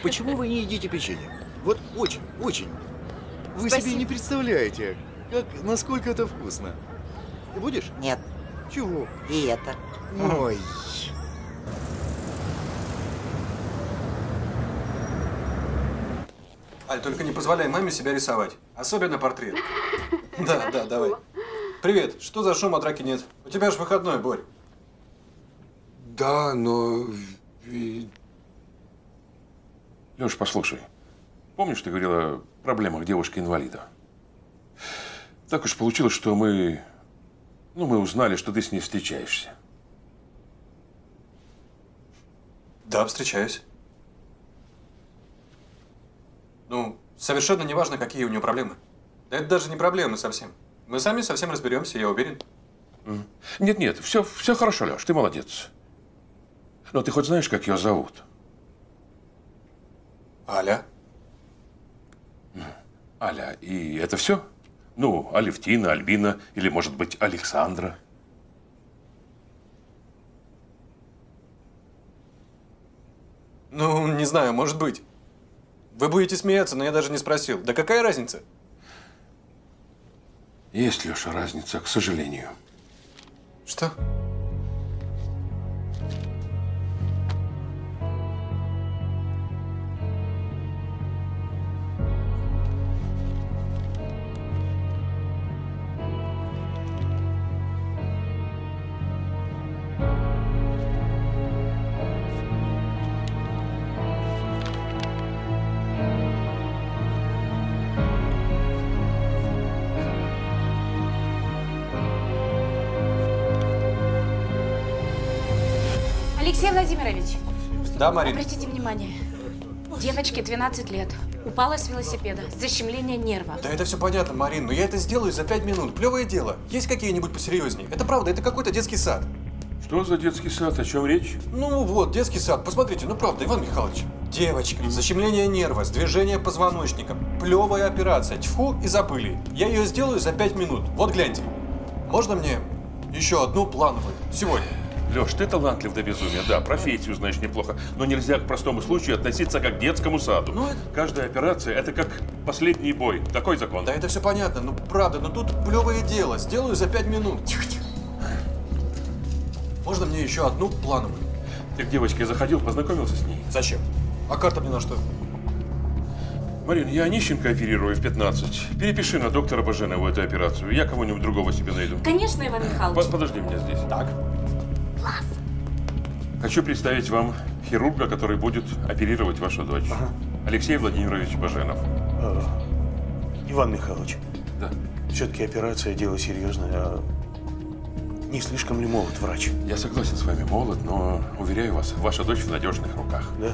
Почему вы не едите печенье? Вот очень, очень. Вы Спасибо. себе не представляете, как, насколько это вкусно. Ты будешь? Нет. Чего? И это. Ой. Аль, только не позволяй маме себя рисовать. Особенно портрет. Да, да, давай. Привет. Что за шум, а драки нет? У тебя же выходной, Борь. Да, но… Леш, послушай. Помнишь, ты говорила о проблемах девушки-инвалида? Так уж получилось, что мы… Ну, мы узнали, что ты с ней встречаешься. Да, встречаюсь. Ну, совершенно не важно, какие у нее проблемы. Да это даже не проблемы совсем. Мы сами совсем разберемся, я уверен. Нет-нет, все, все хорошо, Леш, ты молодец. Но ты хоть знаешь, как ее зовут? Аля. Аля, и это все? Ну, Алевтина, Альбина или, может быть, Александра. Ну, не знаю, может быть. Вы будете смеяться, но я даже не спросил. Да какая разница? Есть, Леша, разница, к сожалению. Что? Алексей Владимирович, да, Марина? Обратите внимание, девочке двенадцать лет, упала с велосипеда, защемление нерва. Да это все понятно, Марин, но я это сделаю за пять минут, плевое дело. Есть какие-нибудь посерьезнее? Это правда, это какой-то детский сад. Что за детский сад, о чем речь? Ну вот, детский сад, посмотрите, ну правда, Иван Михайлович. Девочка, защемление нерва, сдвижение позвоночника, плевая операция, тьфу и забыли. Я ее сделаю за пять минут, вот гляньте. Можно мне еще одну плановую сегодня? Леш, ты талантлив до безумия, да, профессию знаешь неплохо, но нельзя к простому случаю относиться как к детскому саду. Ну, каждая операция – это как последний бой, такой закон. Да, это все понятно, ну правда, но тут плевое дело, сделаю за пять минут. Тихо-тихо. Можно мне еще одну плановую? Ты к девочке заходил, познакомился с ней? Зачем? А карта мне на что? Марин, я Онищенко оперирую в пятнадцать. Перепиши на доктора Баженову эту операцию. Я кого-нибудь другого себе найду. Конечно, Иван Михайлович. Подожди меня здесь. Так. Класс. Хочу представить вам хирурга, который будет оперировать вашу дочь. Ага. Алексей Владимирович Баженов. А, Иван Михайлович. Да. Все-таки операция – дело серьезное. А не слишком ли молод врач? Я согласен с вами, молод, но, уверяю вас, ваша дочь в надежных руках. Да?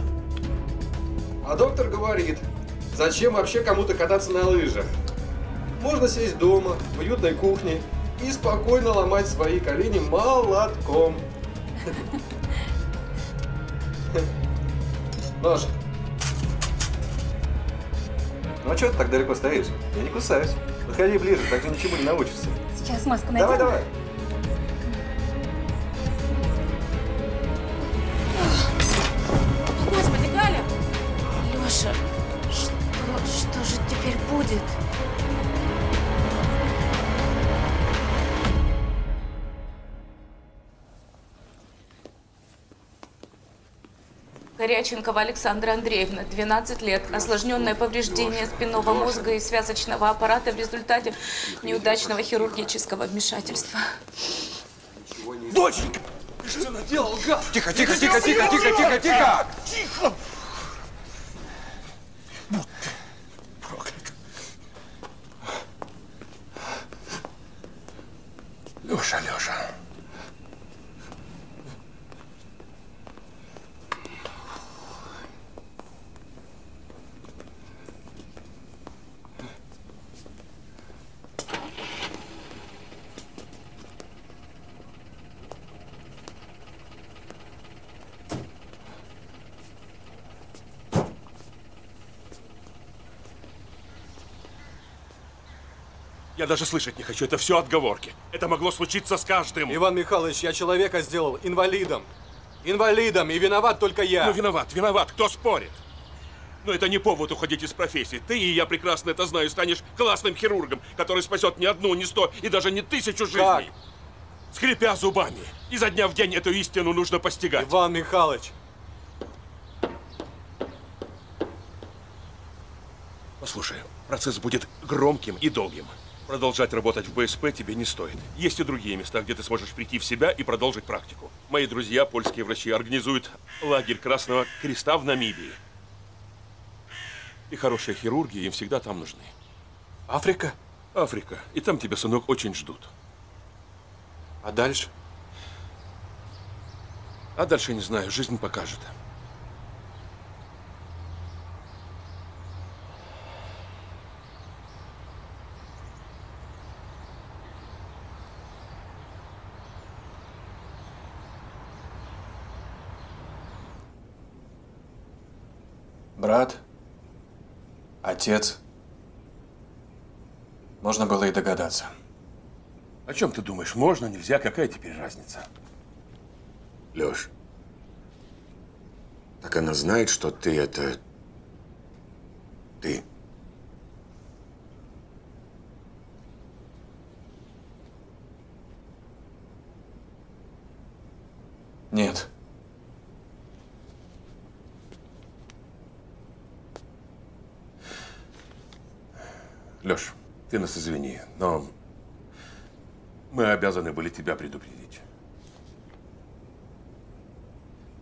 А доктор говорит… Зачем вообще кому-то кататься на лыжах? Можно сесть дома, в уютной кухне и спокойно ломать свои колени молотком. Ножик. Ну а что ты так далеко стоишь? Я не кусаюсь. Подходи ближе, так же ничему не научишься. Сейчас маску надену. Давай, давай. Господи, Галя! Леша! Что же теперь будет? Горяченкова Александра Андреевна, двенадцать лет, осложненное повреждение спинного мозга и связочного аппарата в результате неудачного хирургического вмешательства. Доченька! Ты что наделал, гад? Тихо, тихо, тихо, тихо, тихо, тихо, тихо! Тихо! Леша, Леша. Я даже слышать не хочу. Это все отговорки. Это могло случиться с каждым. Иван Михайлович, я человека сделал инвалидом. Инвалидом. И виноват только я. Ну, виноват, виноват. Кто спорит? Но это не повод уходить из профессии. Ты и я прекрасно это знаю. Станешь классным хирургом, который спасет не одну, не сто и даже не тысячу жизней. Как? Скрипя зубами. И за дня в день эту истину нужно постигать. Иван Михайлович. Послушай, процесс будет громким и долгим. Продолжать работать в БСП тебе не стоит. Есть и другие места, где ты сможешь прийти в себя и продолжить практику. Мои друзья, польские врачи, организуют лагерь Красного Креста в Намибии. И хорошие хирурги им всегда там нужны. Африка? Африка. И там тебя, сынок, очень ждут. А дальше? А дальше не знаю. Жизнь покажет. Брат, отец. Можно было и догадаться. О чем ты думаешь? Можно, нельзя? Какая теперь разница? Леш, так она знает, что ты это… ты. Нет. Леш, ты нас извини, но мы обязаны были тебя предупредить.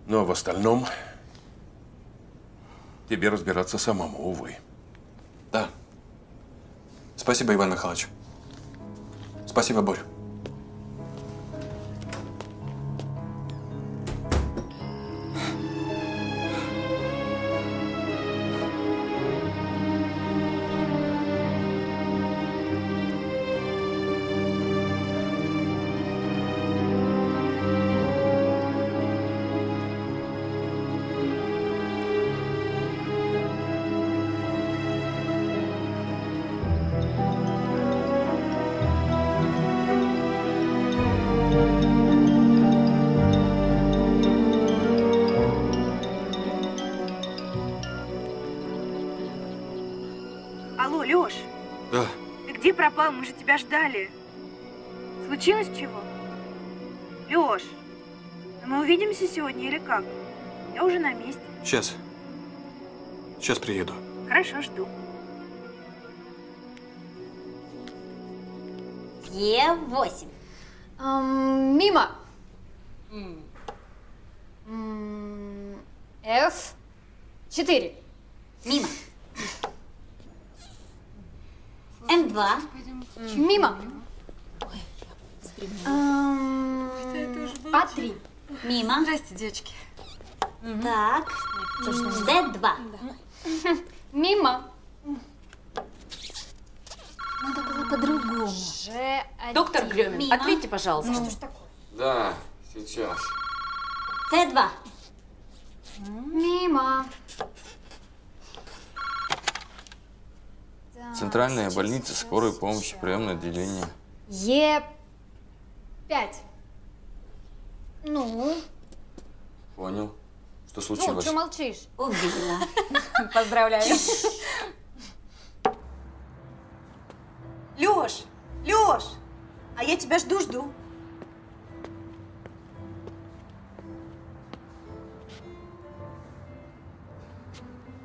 Но в остальном тебе разбираться самому, увы. Да. Спасибо, Иван Михайлович. Спасибо, Борь. Алло, Лёш. Да. Ты где пропал? Мы же тебя ждали. Случилось чего? Лёш, мы увидимся сегодня или как? Я уже на месте. Сейчас. Сейчас приеду. Хорошо, жду. Е восемь. Эм, мимо. М. эф четыре. Мимо. эм два. Мимо. а три. Мимо. Здрасте, девочки. Так. зет два. Мимо. Надо было по-другому. Доктор Клёмин, мимо. Ответьте, пожалуйста. Ну, что ж такое? Да, сейчас. цэ два. Мимо. Центральная больница скорой помощи, приемное отделение. е пять. Ну? Понял. Что случилось? Ну, что молчишь? Убила. Поздравляю. Лёш, Лёш, а я тебя жду-жду.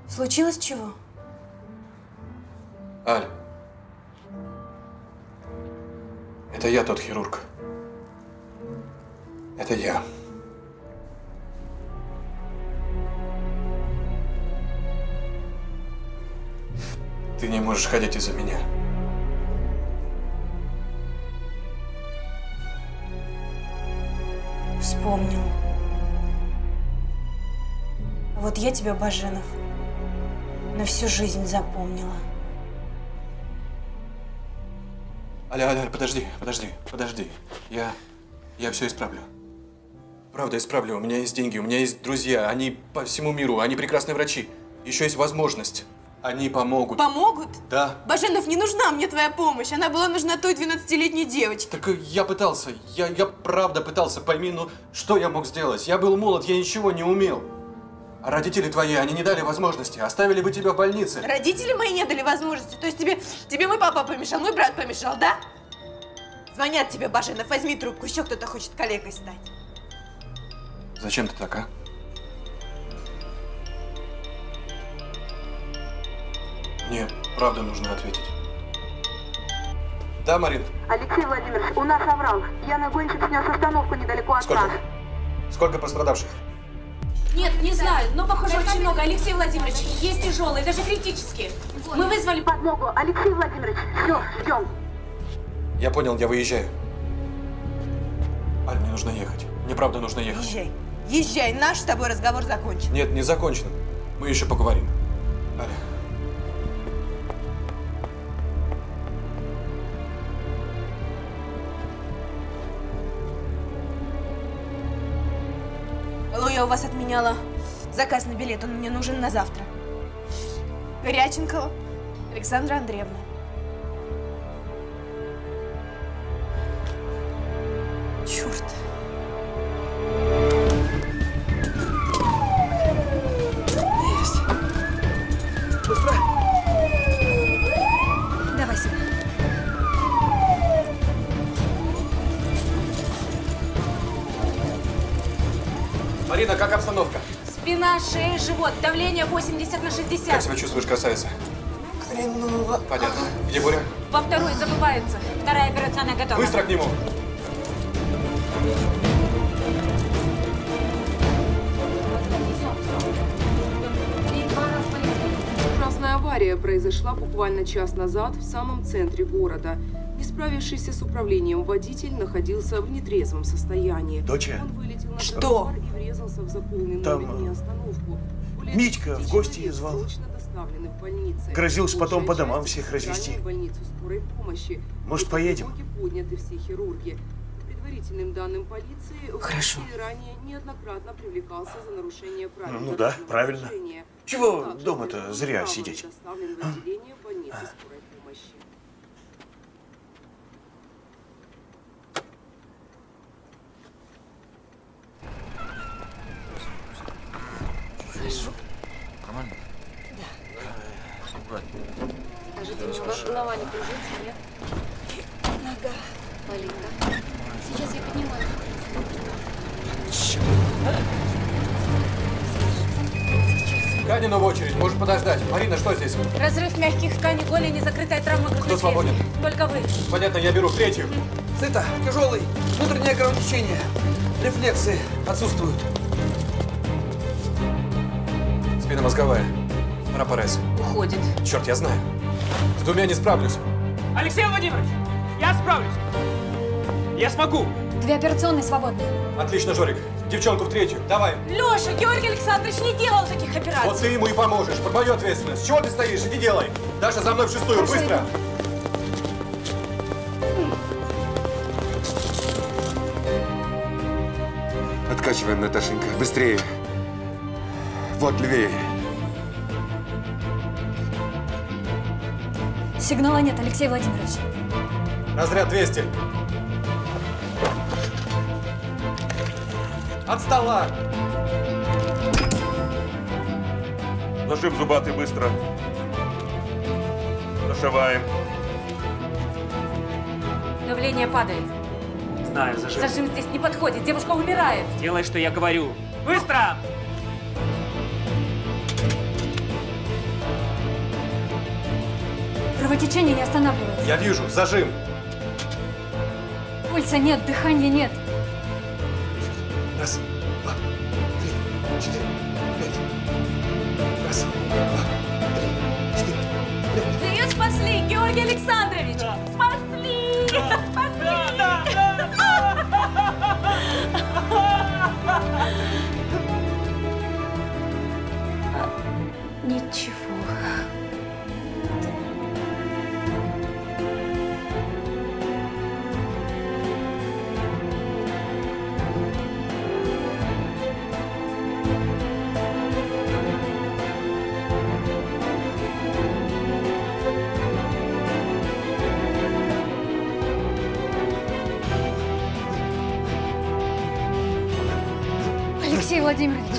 Случилось чего? Аль, это я тот хирург. Это я. Ты не можешь ходить из-за меня. Вспомнил. Вот я тебя, Баженов, на всю жизнь запомнила. Аля, Аля, подожди, подожди, подожди. Я, я все исправлю. Правда, исправлю. У меня есть деньги, у меня есть друзья. Они по всему миру, они прекрасные врачи. Еще есть возможность. Они помогут. Помогут? Да. Баженов, не нужна мне твоя помощь. Она была нужна той двенадцатилетней девочке. Так я пытался. Я, я правда пытался. Пойми, ну что я мог сделать? Я был молод, я ничего не умел. А родители твои, они не дали возможности. Оставили бы тебя в больнице. Родители мои не дали возможности? То есть тебе, тебе мой папа помешал, мой брат помешал, да? Звонят тебе, Баженов, возьми трубку. Еще кто-то хочет коллегой стать. Зачем ты так, а? Мне правда нужно ответить. Да, Марин? Алексей Владимирович, у нас аврал. Яна Гонщик снес остановку недалеко от нас. Сколько пострадавших? Нет, не знаю, но похоже очень много. Алексей Владимирович, есть тяжелые, даже критические. Мы вызвали подмогу. Алексей Владимирович, все, ждем. Я понял, я выезжаю. Аль, мне нужно ехать. Мне правда нужно ехать. Езжай, езжай, наш с тобой разговор закончен. Нет, не закончен. Мы еще поговорим. Аля. Алло, я у вас отменяла заказ на билет, он мне нужен на завтра. Горяченкова Александра Андреевна. Черт. Есть. Быстро. Давай сюда. Марина, как обстановка? Спина, шея, живот. Давление восемьдесят на шестьдесят. Как себя чувствуешь, красавица? Хреново. Понятно. Где Боря? Во второй забывается. Вторая операционная готова. Быстро к нему. Ужасная авария произошла буквально час назад в самом центре города. Не справившийся с управлением водитель находился в нетрезвом состоянии. Доча, он вылетел на что? И врезался в заполненную там остановку. Митька в гости звал. В грозился потом по домам всех развести. Может, поедем? Все хирурги. Данным полиции, хорошо. Ранее неоднократно привлекался за нарушение правил. Ну да, правильно. Чего дома-то зря сидеть? А? Хорошо. Нормально? Да. Скажите, Владимирович, прошу. Голова не кружится, нет? Нога. Болит, да? Сейчас я поднимаю. Черт. Тканину в очередь. Можешь подождать. Марина, что здесь? Разрыв мягких тканей, голени, закрытая травма грудной клетки. Кто свободен? Только вы. Понятно, я беру третью. Сыто, тяжелый, внутреннее кровотечение. Рефлексы отсутствуют. Спинномозговая. Рапорез. Уходит. Черт, я знаю. С двумя не справлюсь. Алексей Владимирович, я справлюсь. Я смогу. Две операционные свободны. Отлично, Жорик. Девчонку в третью. Давай. Леша, Георгий Александрович не делал таких операций. Вот ты ему и поможешь. Под мою ответственность. Чего ты стоишь? Иди делай. Даша, за мной в шестую. Хорошо, быстро. Иди. Откачиваем, Наташенька. Быстрее. Вот, левее. Сигнала нет, Алексей Владимирович. Разряд двести. От стола. Зашиб зубатый быстро. Зашиваем. Давление падает. Знаю, зашим. Зашим здесь не подходит. Девушка умирает. Делай, что я говорю. Быстро! Кровотечение не останавливается. Я вижу. Зажим. Пульса нет, дыхания нет. Раз, два, три, четыре, пять. Раз, два, три, четыре, пять. Ее спасли, Георгий Александрович! Да. Спасли! Да. Спасли! Да, да, да, да. Ничего. Алексей Владимирович.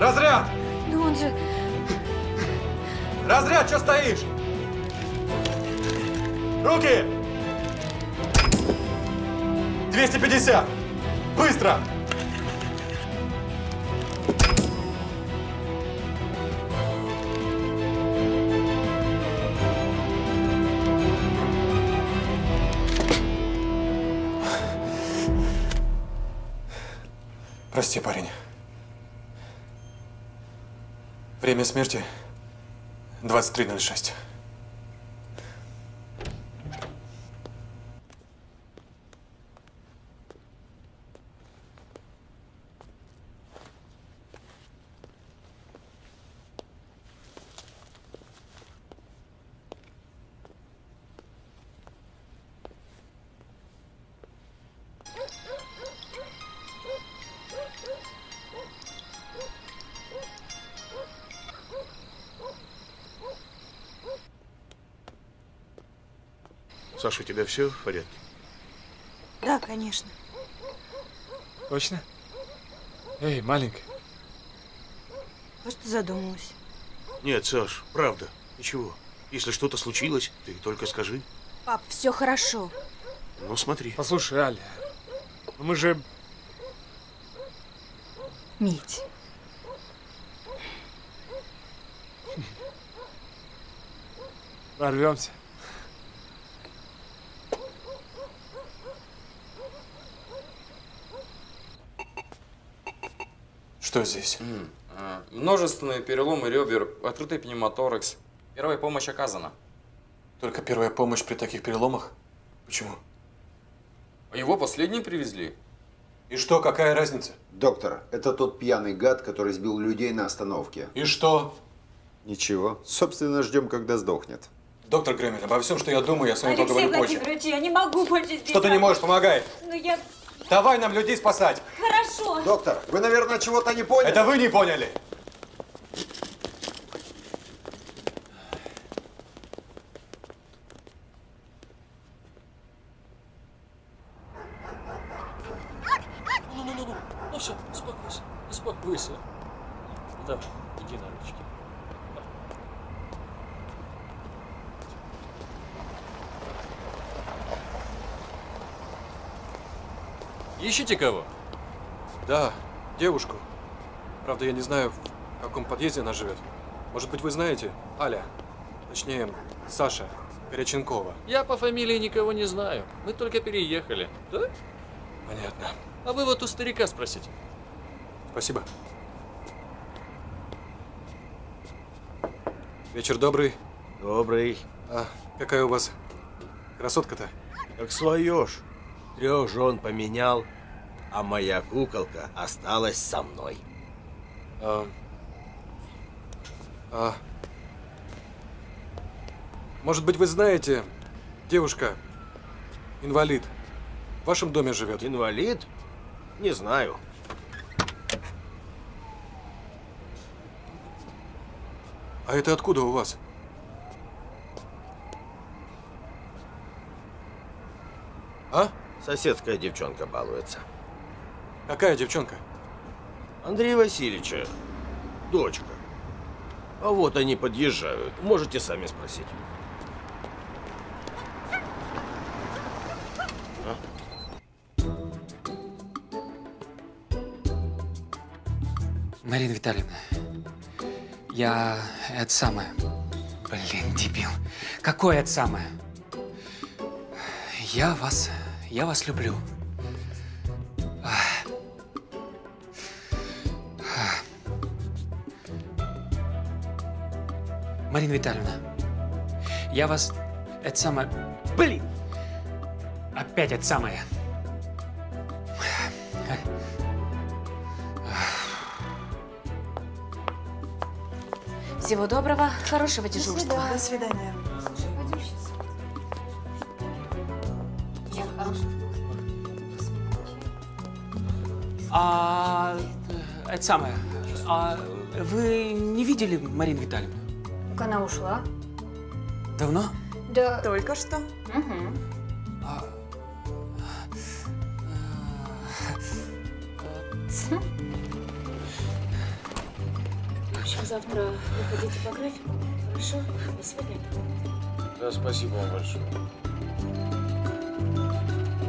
Разряд! Ну он же… Разряд, что стоишь? Руки! двести пятьдесят! Быстро! Прости, парень. Время смерти двадцать три ноль шесть. Саша, у тебя все в порядке? Да, конечно. Точно? Эй, маленькая. Просто задумалась. Нет, Саш, правда, ничего. Если что-то случилось, ты только скажи. Пап, все хорошо. Ну, смотри. Послушай, Аля, мы же… Мить. Прорвемся. Что здесь? Mm. А, множественные переломы ребер, открытый пневмоторакс. Первая помощь оказана. Только первая помощь при таких переломах? Почему? Его последний привезли. И что, какая разница? Доктор, это тот пьяный гад, который сбил людей на остановке. И что? Ничего. Собственно, ждем, когда сдохнет. Доктор Гремин, обо всем, что я думаю, я с вами поговорю позже. Алексей Владимирович, я не могу больше здесь. Что ты не можешь, помогай. Но я… Давай нам людей спасать. Хорошо. Доктор, вы, наверное, чего-то не поняли. Это вы не поняли. Ну, ну, ну, ну, ну все, успокойся, успокойся. Да, иди на ручки. Ищите кого? Да, девушку. Правда, я не знаю, в каком подъезде она живет. Может быть, вы знаете? Аля. Точнее, Саша Переченкова. Я по фамилии никого не знаю. Мы только переехали. Да? Понятно. А вы вот у старика спросите. Спасибо. Вечер добрый. Добрый. А какая у вас красотка-то? Как слоешь. Трех жен поменял, а моя куколка осталась со мной. А, а, может быть, вы знаете, девушка, инвалид, в вашем доме живет? Инвалид? Не знаю. А это откуда у вас? А? Соседская девчонка балуется. Какая девчонка? Андрея Васильевича. Дочка. А вот они подъезжают. Можете сами спросить. Марина Витальевна, я… это самое… Блин, дебил. Какое это самое? Я вас… я вас люблю. Марина Витальевна, я вас… это самое… Блин! Опять это самое… Всего доброго, хорошего дежурства. До свидания. До свидания. Я хороший. А… это самое… А вы не видели Марину Витальевну? Она ушла. Давно? Да. Только что. Угу. А… Завтра выходите по графику. Хорошо? До свидания. Да, спасибо вам большое.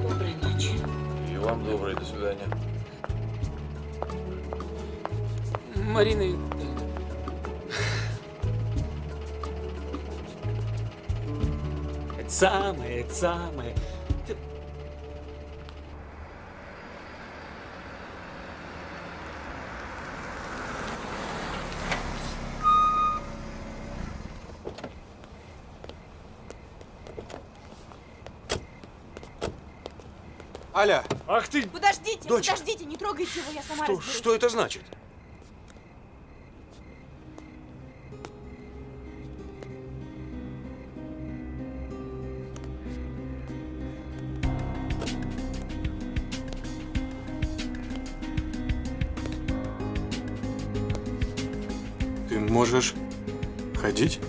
Доброй ночи. И вам доброй. До свидания. Марина… это самое, это самое. Аля! Ах ты! Подождите, дочка. Подождите, не трогайте его, я сама разберусь. Что, что это значит? Ты можешь ходить?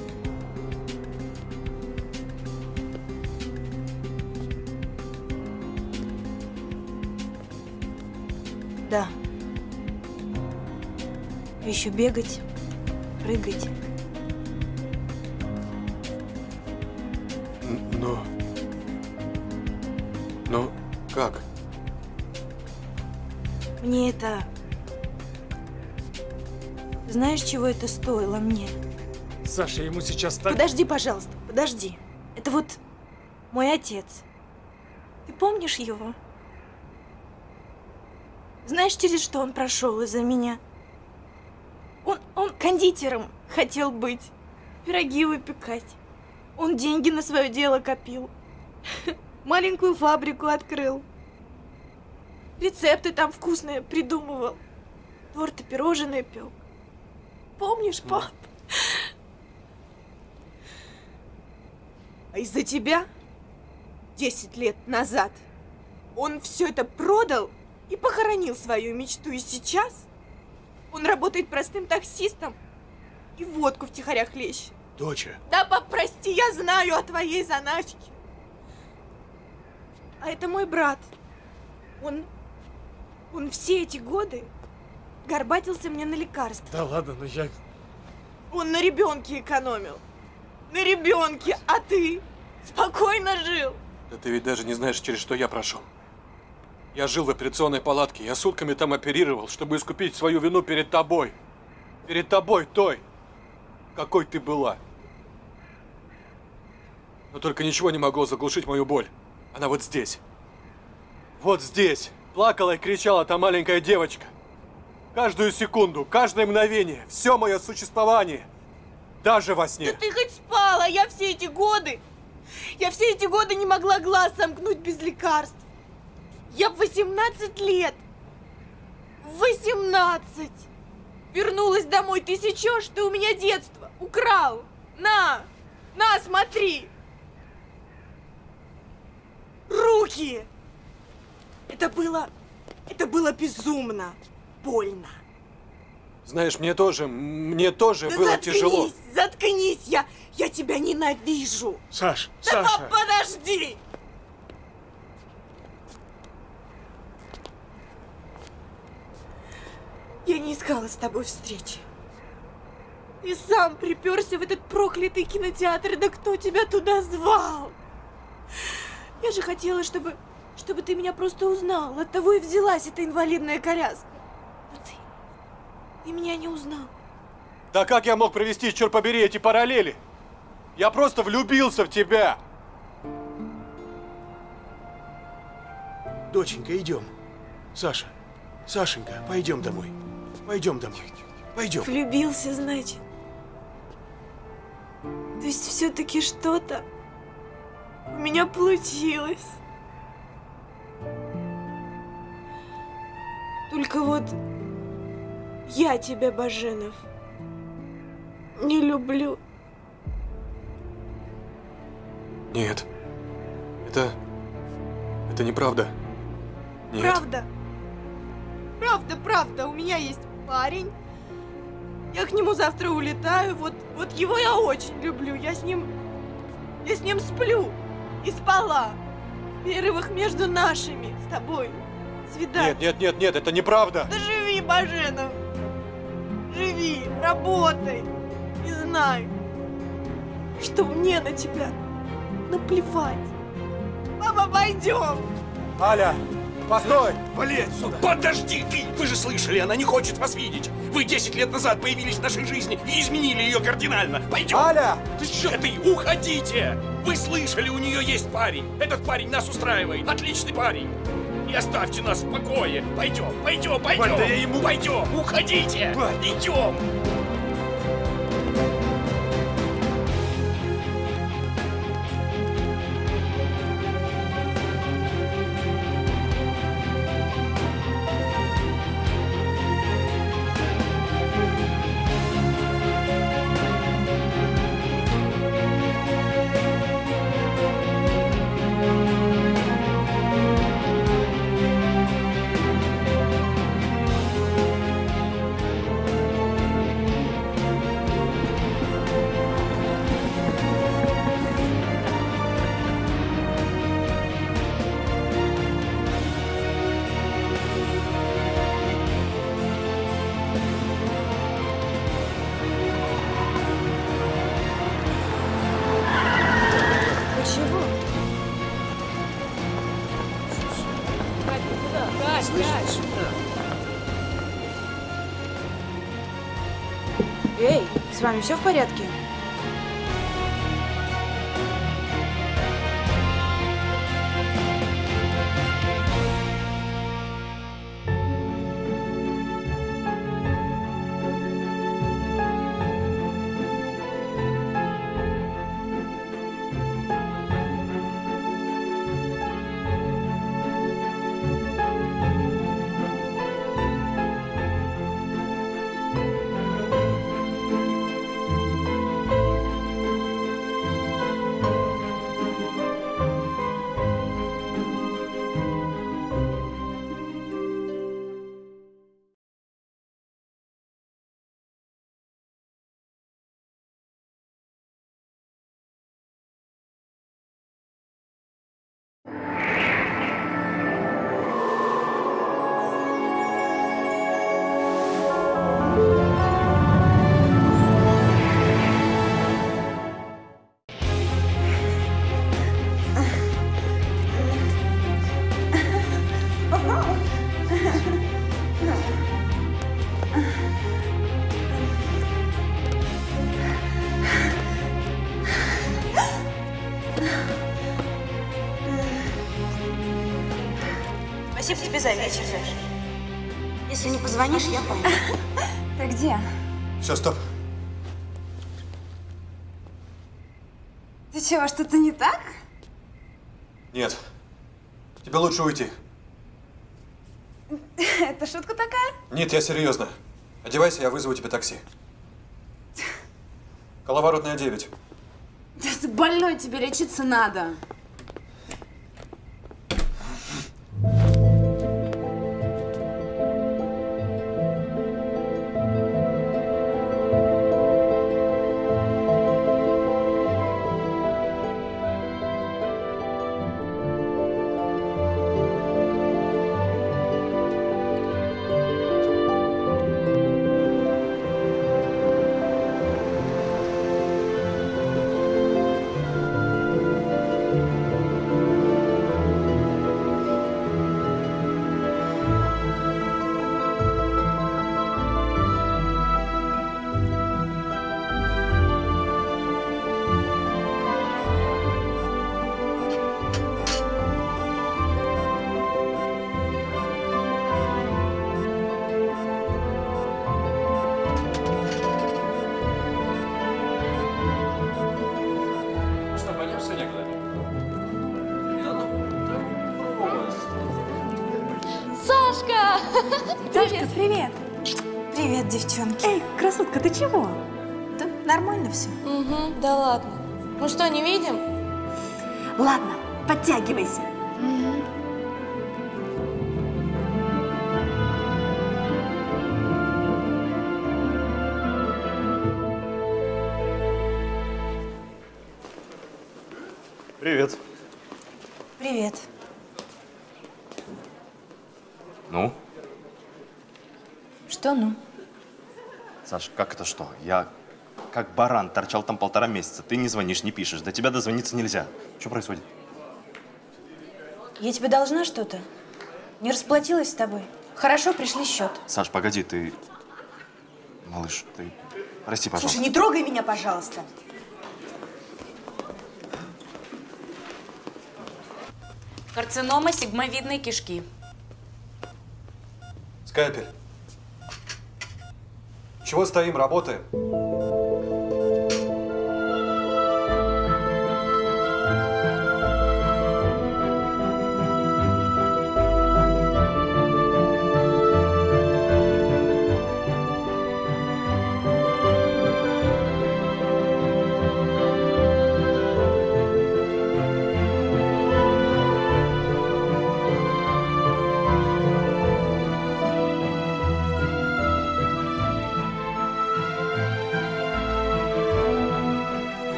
Да. Еще бегать, прыгать. Но… но как? Мне это… знаешь, чего это стоило мне? Саша, ему сейчас так… Подожди, пожалуйста, подожди. Это вот мой отец. Ты помнишь его? Знаешь, через что он прошел из-за меня? Он, он кондитером хотел быть, пироги выпекать. Он деньги на свое дело копил, маленькую фабрику открыл. Рецепты там вкусные придумывал, торты, пирожные пек. Помнишь, пап? А из-за тебя десять лет назад он все это продал и похоронил свою мечту. И сейчас он работает простым таксистом и водку втихаря хлещет. Доча. Да, пап, прости, я знаю о твоей заначке. А это мой брат. Он… он все эти годы горбатился мне на лекарства. Да ладно, но я… Он на ребенке экономил. На ребенке, а ты спокойно жил. Да ты ведь даже не знаешь, через что я прошел. Я жил в операционной палатке, я сутками там оперировал, чтобы искупить свою вину перед тобой. Перед тобой той, какой ты была. Но только ничего не могло заглушить мою боль. Она вот здесь. Вот здесь. Плакала и кричала та маленькая девочка. Каждую секунду, каждое мгновение, все мое существование, даже во сне. Да ты хоть спала, я все эти годы, я все эти годы не могла глаз сомкнуть без лекарств. Я в восемнадцать лет, в восемнадцать, вернулась домой, ты сечешь, ты у меня детство украл, на, на, смотри, руки. Это было, это было безумно больно. Знаешь, мне тоже, мне тоже да было заткнись, тяжело. Заткнись, я, я тебя ненавижу. Саш, да Саша. Подожди. Я не искала с тобой встречи. И сам приперся в этот проклятый кинотеатр. Да кто тебя туда звал? Я же хотела, чтобы... чтобы ты меня просто узнал. Оттого и взялась эта инвалидная коляска. Но ты... ты меня не узнал. Да как я мог провести, черт побери, эти параллели? Я просто влюбился в тебя. Доченька, идем. Саша, Сашенька, пойдем домой. Пойдем домой. Пойдем. Влюбился, значит. То есть все-таки что-то у меня получилось. Только вот я тебя, Баженов, не люблю. Нет, это, это неправда. Нет. Правда, правда, правда. У меня есть парень. Я к нему завтра улетаю. Вот, вот его я очень люблю. Я с ним, я с ним сплю и спала. Первых между нашими с тобой. Свидание. Нет, нет, нет, нет, это неправда. Да живи, Баженов. Живи, работай. И знай, что мне на тебя наплевать. Папа, пойдем. Аля, постой. Вали отсюда. Подожди ты. Вы же слышали, она не хочет вас видеть. Вы десять лет назад появились в нашей жизни и изменили ее кардинально. Пойдем. Аля. Ты что ты? Уходите. Вы слышали, у нее есть парень. Этот парень нас устраивает. Отличный парень. И оставьте нас в покое. Пойдем, пойдем, пойдем. Да я ему... Пойдем, уходите. Бать. Идем. С вами все в порядке? тебе за вечер даже. Если не позвонишь, я пойду. Ты где? Все, стоп. Ты чего, что-то не так? Нет. Тебе лучше уйти. Это шутка такая? Нет, я серьезно. Одевайся, я вызову тебе такси. Коловоротная девять. Да ты больной, тебе лечиться надо. Привет! Привет, девчонки. Эй, красотка, ты чего? Да нормально все. Угу, да ладно. Ну что, не видим? Ладно, подтягивайся. Угу. Привет. Привет. Ну? Что ну? Саша, как это что? Я как баран торчал там полтора месяца. Ты не звонишь, не пишешь. До тебя дозвониться нельзя. Что происходит? Я тебе должна что-то? Не расплатилась с тобой? Хорошо, пришли счет. Саш, погоди, ты… Малыш, ты… Прости, пожалуйста. Слушай, не трогай меня, пожалуйста. Карцинома сигмовидной кишки. Скальпель. Чего стоим, работаем?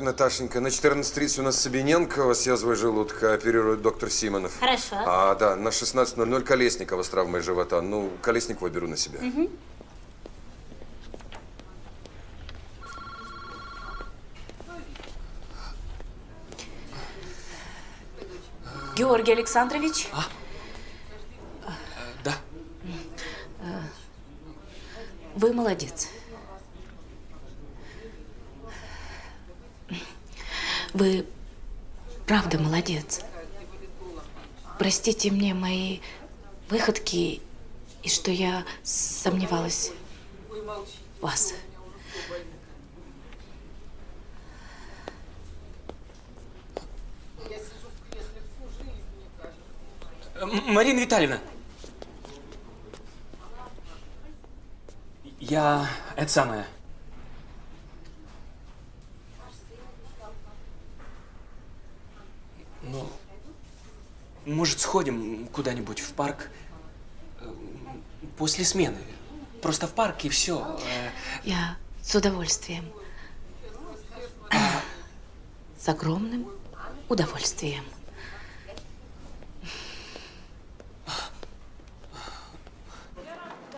Наташенька, на четырнадцать тридцать у нас Собиненкова с язвой желудка, оперирует доктор Симонов. Хорошо. А, да, на шестнадцать ноль ноль Колесникова с травмой живота. Ну, Колесникова беру на себя. Угу. Георгий Александрович? А? А, да. Вы молодец. Вы правда молодец. Простите мне мои выходки и что я сомневалась в вас. Марина Витальевна, я это самое. Может, сходим куда-нибудь в парк после смены? Просто в парк и все. Я с удовольствием. А... С огромным удовольствием.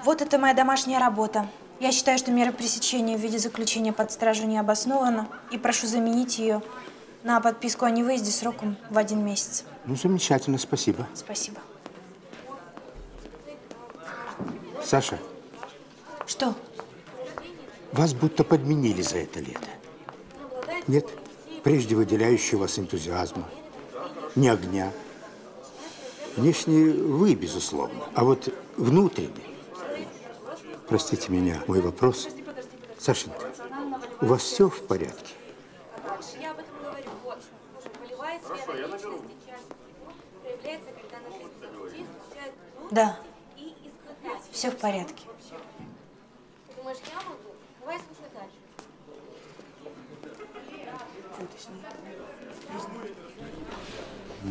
Вот это моя домашняя работа. Я считаю, что мера пресечения в виде заключения под стражу не обоснована, и прошу заменить ее на подписку о невыезде сроком в один месяц. Ну, замечательно, спасибо. Спасибо. Саша. Что? Вас будто подменили за это лето. Нет прежде выделяющего вас энтузиазма, ни огня. Внешне вы, безусловно, а вот внутренне. Простите меня, мой вопрос. Сашенька, у вас все в порядке? Да, все в порядке.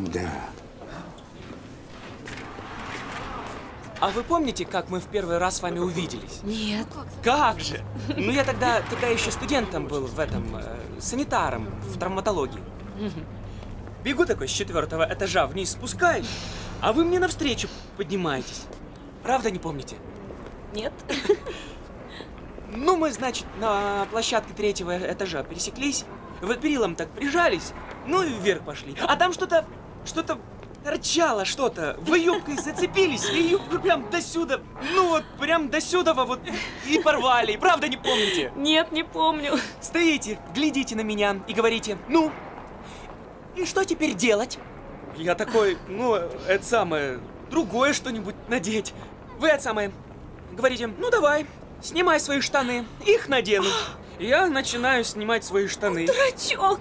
Да. А вы помните, как мы в первый раз с вами увиделись? Нет. Как же? Ну, я тогда, тогда еще студентом был в этом, э, санитаром в травматологии. Угу. Бегу такой с четвертого этажа вниз спускаюсь, а вы мне навстречу поднимаетесь. Правда не помните? Нет. Ну, мы, значит, на площадке третьего этажа пересеклись, вот перилом так прижались, ну и вверх пошли. А там что-то, что-то... торчало что-то, вы юбкой зацепились, и юбку прям до сюда, ну вот прям до сюда вот и порвали. И правда не помните? Нет, не помню. Стоите, глядите на меня и говорите, ну, и что теперь делать? Я такой, ну, это самое, другое что-нибудь надеть. Вы это самое, говорите, ну давай, снимай свои штаны, их надену. Я начинаю снимать свои штаны. Дурачок!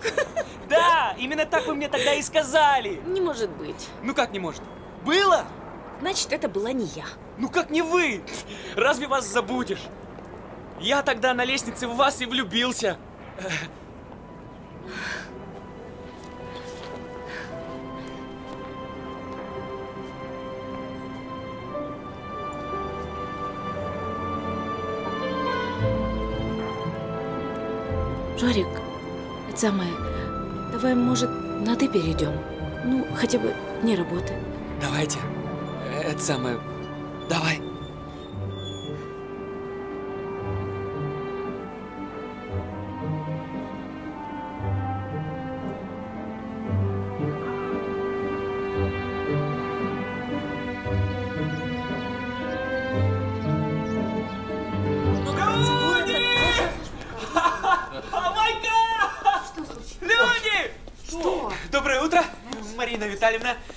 Да, именно так вы мне тогда и сказали. Не может быть. Ну как не может? Было? Значит, это была не я. Ну как не вы? Разве вас забудешь? Я тогда на лестнице в вас и влюбился. Жорик, это самое, давай, может, на «ты» перейдем? Ну, хотя бы не работай. Давайте. Это самое, давай.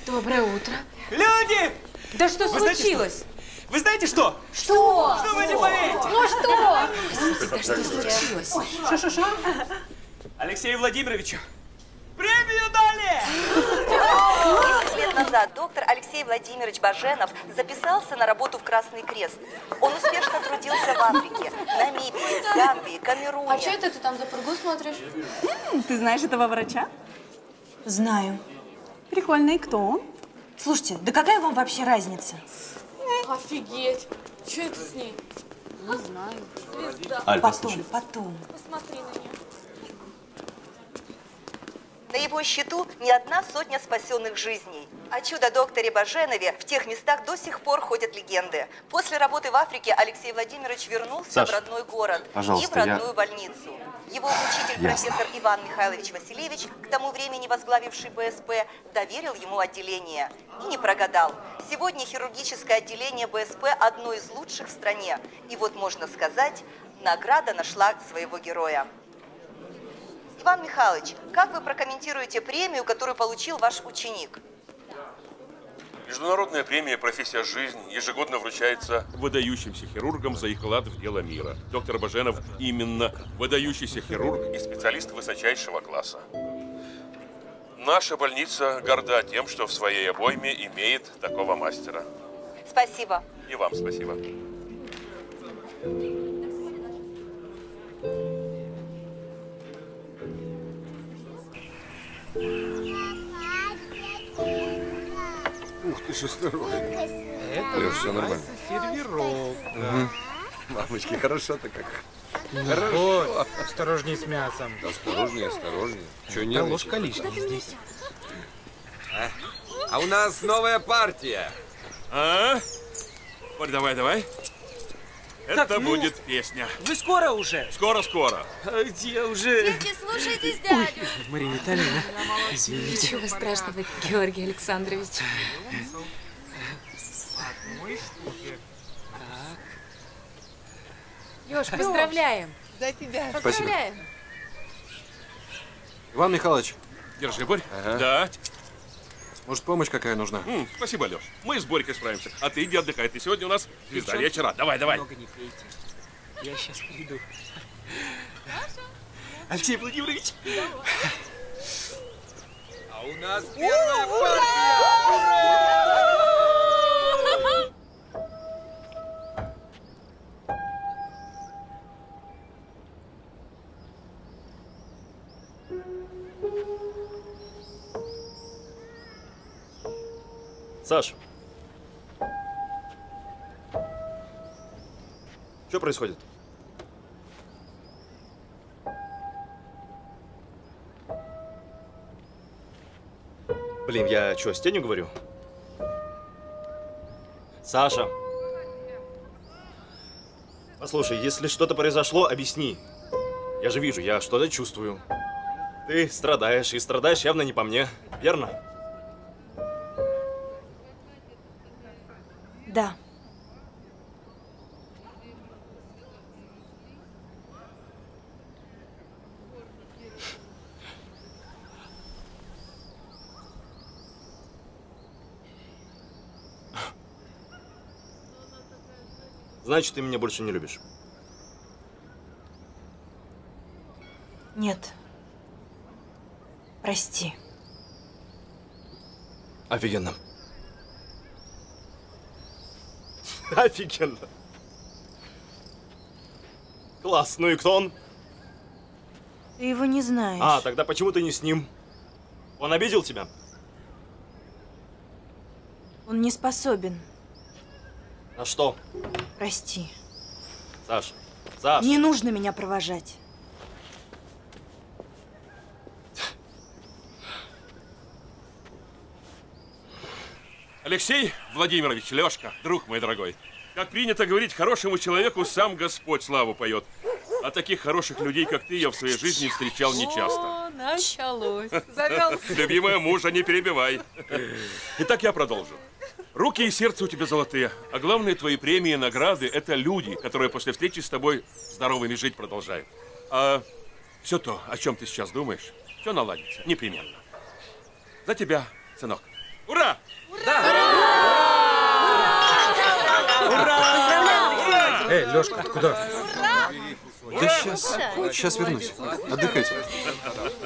Доброе утро. Люди! Да что вы случилось? Знаете, что? Вы знаете что? Что? Что вы не поверите? Ну что? Да что случилось? Шо-шо-шо? Алексею Владимировичу премию дали! десять лет назад доктор Алексей Владимирович Баженов записался на работу в Красный Крест. Он успешно трудился в Африке, Намибии, Гамбии, Камеруне. А что это ты там за пургу смотришь? Ты знаешь этого врача? Знаю. Прикольно, и кто он? Слушайте, да какая вам вообще разница? Офигеть! Что это с ней? Не а? Знаю. Звезда. Аль, потом, послушай. Потом. Посмотри на нее. На его счету не одна сотня спасенных жизней. О чудо-докторе Баженове в тех местах до сих пор ходят легенды. После работы в Африке Алексей Владимирович вернулся, Саша, в родной город и в родную я... больницу. Его учитель, ясно, профессор Иван Михайлович Васильевич, к тому времени возглавивший БСП, доверил ему отделение. И не прогадал. Сегодня хирургическое отделение БСП одно из лучших в стране. И вот, можно сказать, награда нашла своего героя. Иван Михайлович, как вы прокомментируете премию, которую получил ваш ученик? Международная премия «Профессия жизнь» ежегодно вручается выдающимся хирургам за их вклад в дело мира. Доктор Баженов именно выдающийся хирург и специалист высочайшего класса. Наша больница горда тем, что в своей обойме имеет такого мастера. Спасибо. И вам спасибо. шестеро. Лёш, все нормально. Сервировка. Мамочки, хорошо-то как. Ну, хорошо. Вот, осторожнее с мясом. Осторожнее, осторожнее. Чего не было? Ложка лишняя здесь. А? А у нас новая партия. А? Вот, давай, давай. Это так, ну, будет песня. Вы скоро уже? Скоро, скоро. А где уже? Дети, слушайтесь дядю. Марина Витальевна, извините. Ничего страшного, Георгий Александрович. Лёш, поздравляем. За тебя. Поздравляем. Спасибо. Иван Михайлович. Держи, Борь. Ага. Да. Может, помощь какая нужна? М, спасибо, Лёш. Мы с Борькой справимся. А ты иди отдыхай. Ты сегодня у нас звезда вечера. Давай, давай. Много не пейте. Я сейчас приду. Алексей Владимирович. А у нас первая партия. Саш, что происходит? Блин, я что, с тенью говорю? Саша, послушай, если что-то произошло, объясни. Я же вижу, я что-то чувствую. Ты страдаешь, и страдаешь явно не по мне, верно? Да. Значит, ты меня больше не любишь? Нет. Прости. Офигенно. Офигенно. Класс. Ну и кто он? Ты его не знаешь. А, тогда почему ты не с ним? Он обидел тебя? Он не способен. На что? Прости. Саша, Саша. Не нужно меня провожать. Алексей Владимирович, Лёшка, друг мой дорогой. Как принято говорить, хорошему человеку сам Господь славу поет. А таких хороших людей, как ты, я в своей жизни встречал нечасто. О, началось. Завелся. Любимая мужа, не перебивай. Итак, я продолжу. Руки и сердце у тебя золотые. А главное, твои премии и награды – это люди, которые после встречи с тобой здоровыми жить продолжают. А все то, о чем ты сейчас думаешь, все наладится. Непременно. За тебя, сынок. Ура! Да! Ура! Ура! Ура! Ура! Эй, Лёшка, куда? Ура! Да сейчас, сейчас вернусь. Отдыхайте.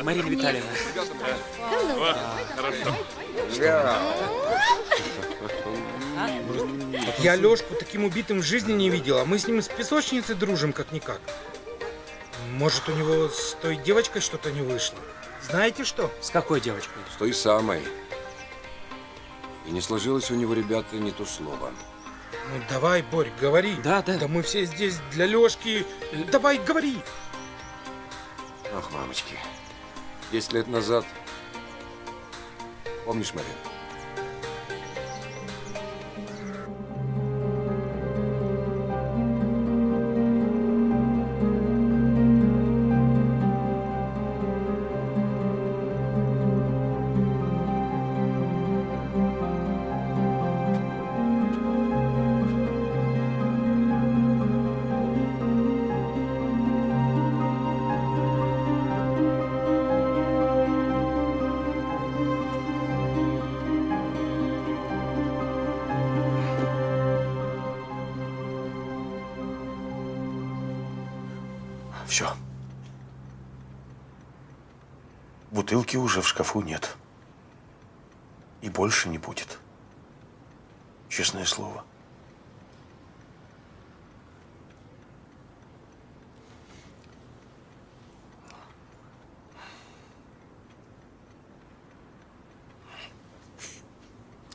Марина Витальевна. Вот, хорошо. Я Лёшку таким убитым в жизни не видел, а мы с ним из песочницы дружим как-никак. Может, у него с той девочкой что-то не вышло? Знаете что? С какой девочкой? С той самой. И не сложилось у него, ребята, не то слово. Ну давай, Борь, говори. Да, да. Да мы все здесь для Лёшки. Давай, говори. Ах, мамочки. Десять лет назад. Помнишь, Марин? Бутылки уже в шкафу нет. И больше не будет. Честное слово.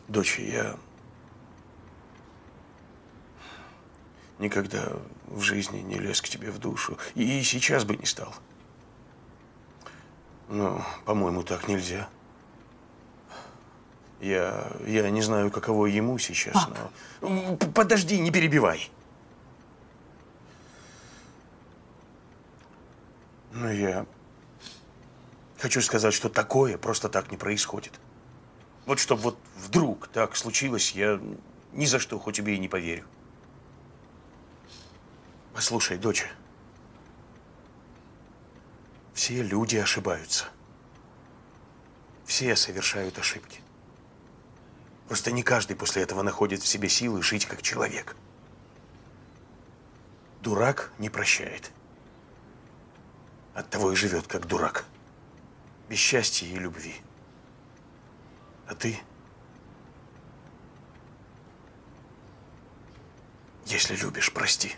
Дочь, я никогда в жизни не лез к тебе в душу. И сейчас бы не стал. Но, по-моему, так нельзя. Я, я не знаю, каково ему сейчас, Пап. но… Подожди, не перебивай. Но я хочу сказать, что такое просто так не происходит. Вот чтобы вот вдруг так случилось, я ни за что хоть тебе и не поверю. Послушай, доча, все люди ошибаются. Все совершают ошибки. Просто не каждый после этого находит в себе силы жить как человек. Дурак не прощает. Оттого и живет как дурак. Без счастья и любви. А ты? Если любишь, прости.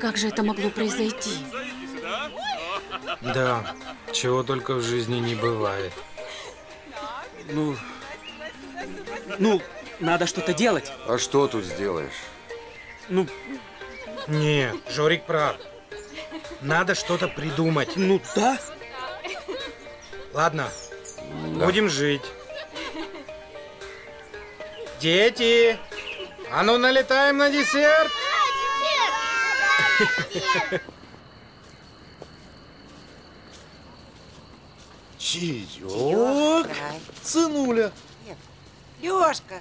Как же это могло произойти? Да, чего только в жизни не бывает. Ну, ну, надо что-то делать. А что тут сделаешь? Ну, нет, Жорик прав. Надо что-то придумать. Ну да. Ладно, да. Будем жить. Дети, а ну налетаем на десерт. Чаек, сынуля. Лёшка.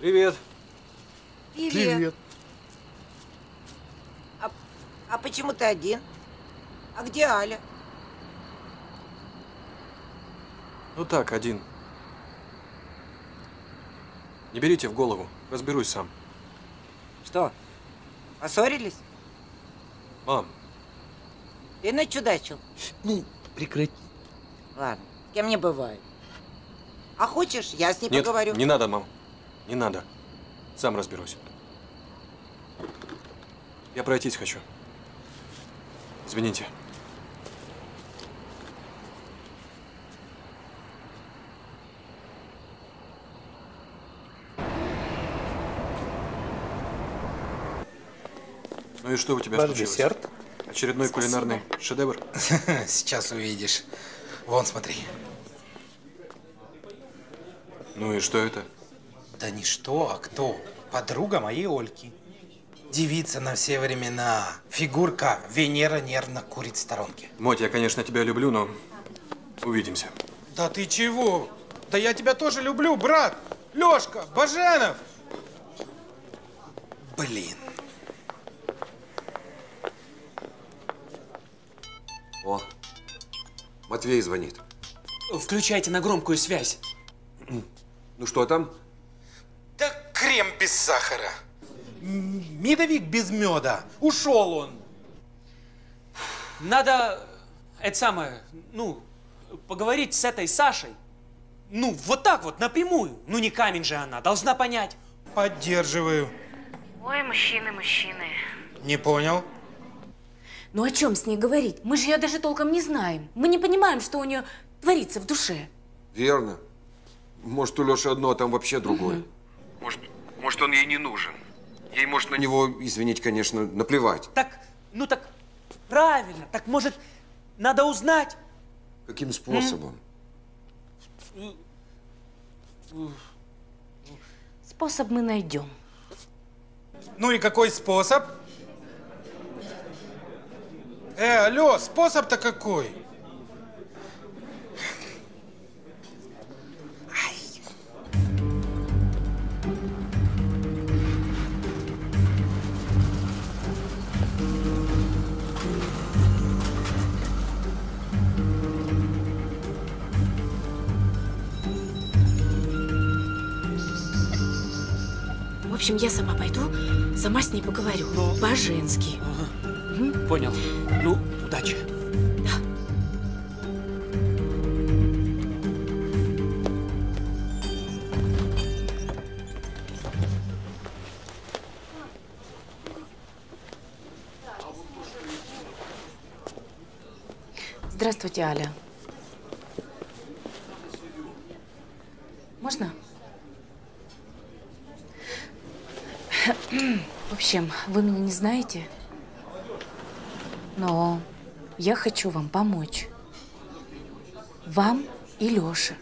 Привет. Привет. Привет. А, а почему ты один? А где Аля? Ну так, один. Не берите в голову, разберусь сам. Что, поссорились? Мам. Ты начудачил? Ну, прекрати. Ладно, с кем не бывает. А хочешь, я с ней Нет, поговорю? Не надо, мам. Не надо. Сам разберусь. Я пройтись хочу. Извините. Ну и что у тебя Бар случилось? Десерт. Очередной Спасибо. Кулинарный шедевр? Сейчас увидишь. Вон, смотри. Ну и что это? Да не что, а кто. Подруга моей Ольки. Девица на все времена. Фигурка. Венера нервно курит в сторонке. Моть, я, конечно, тебя люблю, но увидимся. Да ты чего? Да я тебя тоже люблю, брат. Лёшка, Баженов. Блин. О, Матвей звонит. Включайте на громкую связь. Ну что там? Да крем без сахара. Медовик без меда. Ушел он. Надо, это самое, ну, поговорить с этой Сашей. Ну, вот так вот, напрямую. Ну, не камень же она, должна понять. Поддерживаю. Ой, мужчины, мужчины. Не понял. Ну о чем с ней говорить? Мы же ее даже толком не знаем. Мы не понимаем, что у нее творится в душе. Верно. Может, у Леши одно, а там вообще другое. Угу. Может, может, он ей не нужен. Ей может на него, извинить, конечно, наплевать. Так, ну так правильно. Так, может, надо узнать? Каким способом? Способ мы найдем. Ну и какой способ? Э, алло, способ-то какой? Ай. общем, я сама пойду, сама с ней поговорю. Но... По-женски. Ага. Угу. Понял. Ну, удачи. Здравствуйте, Аля. Можно? В общем, вы меня не знаете, но я хочу вам помочь. Вам и Лёше.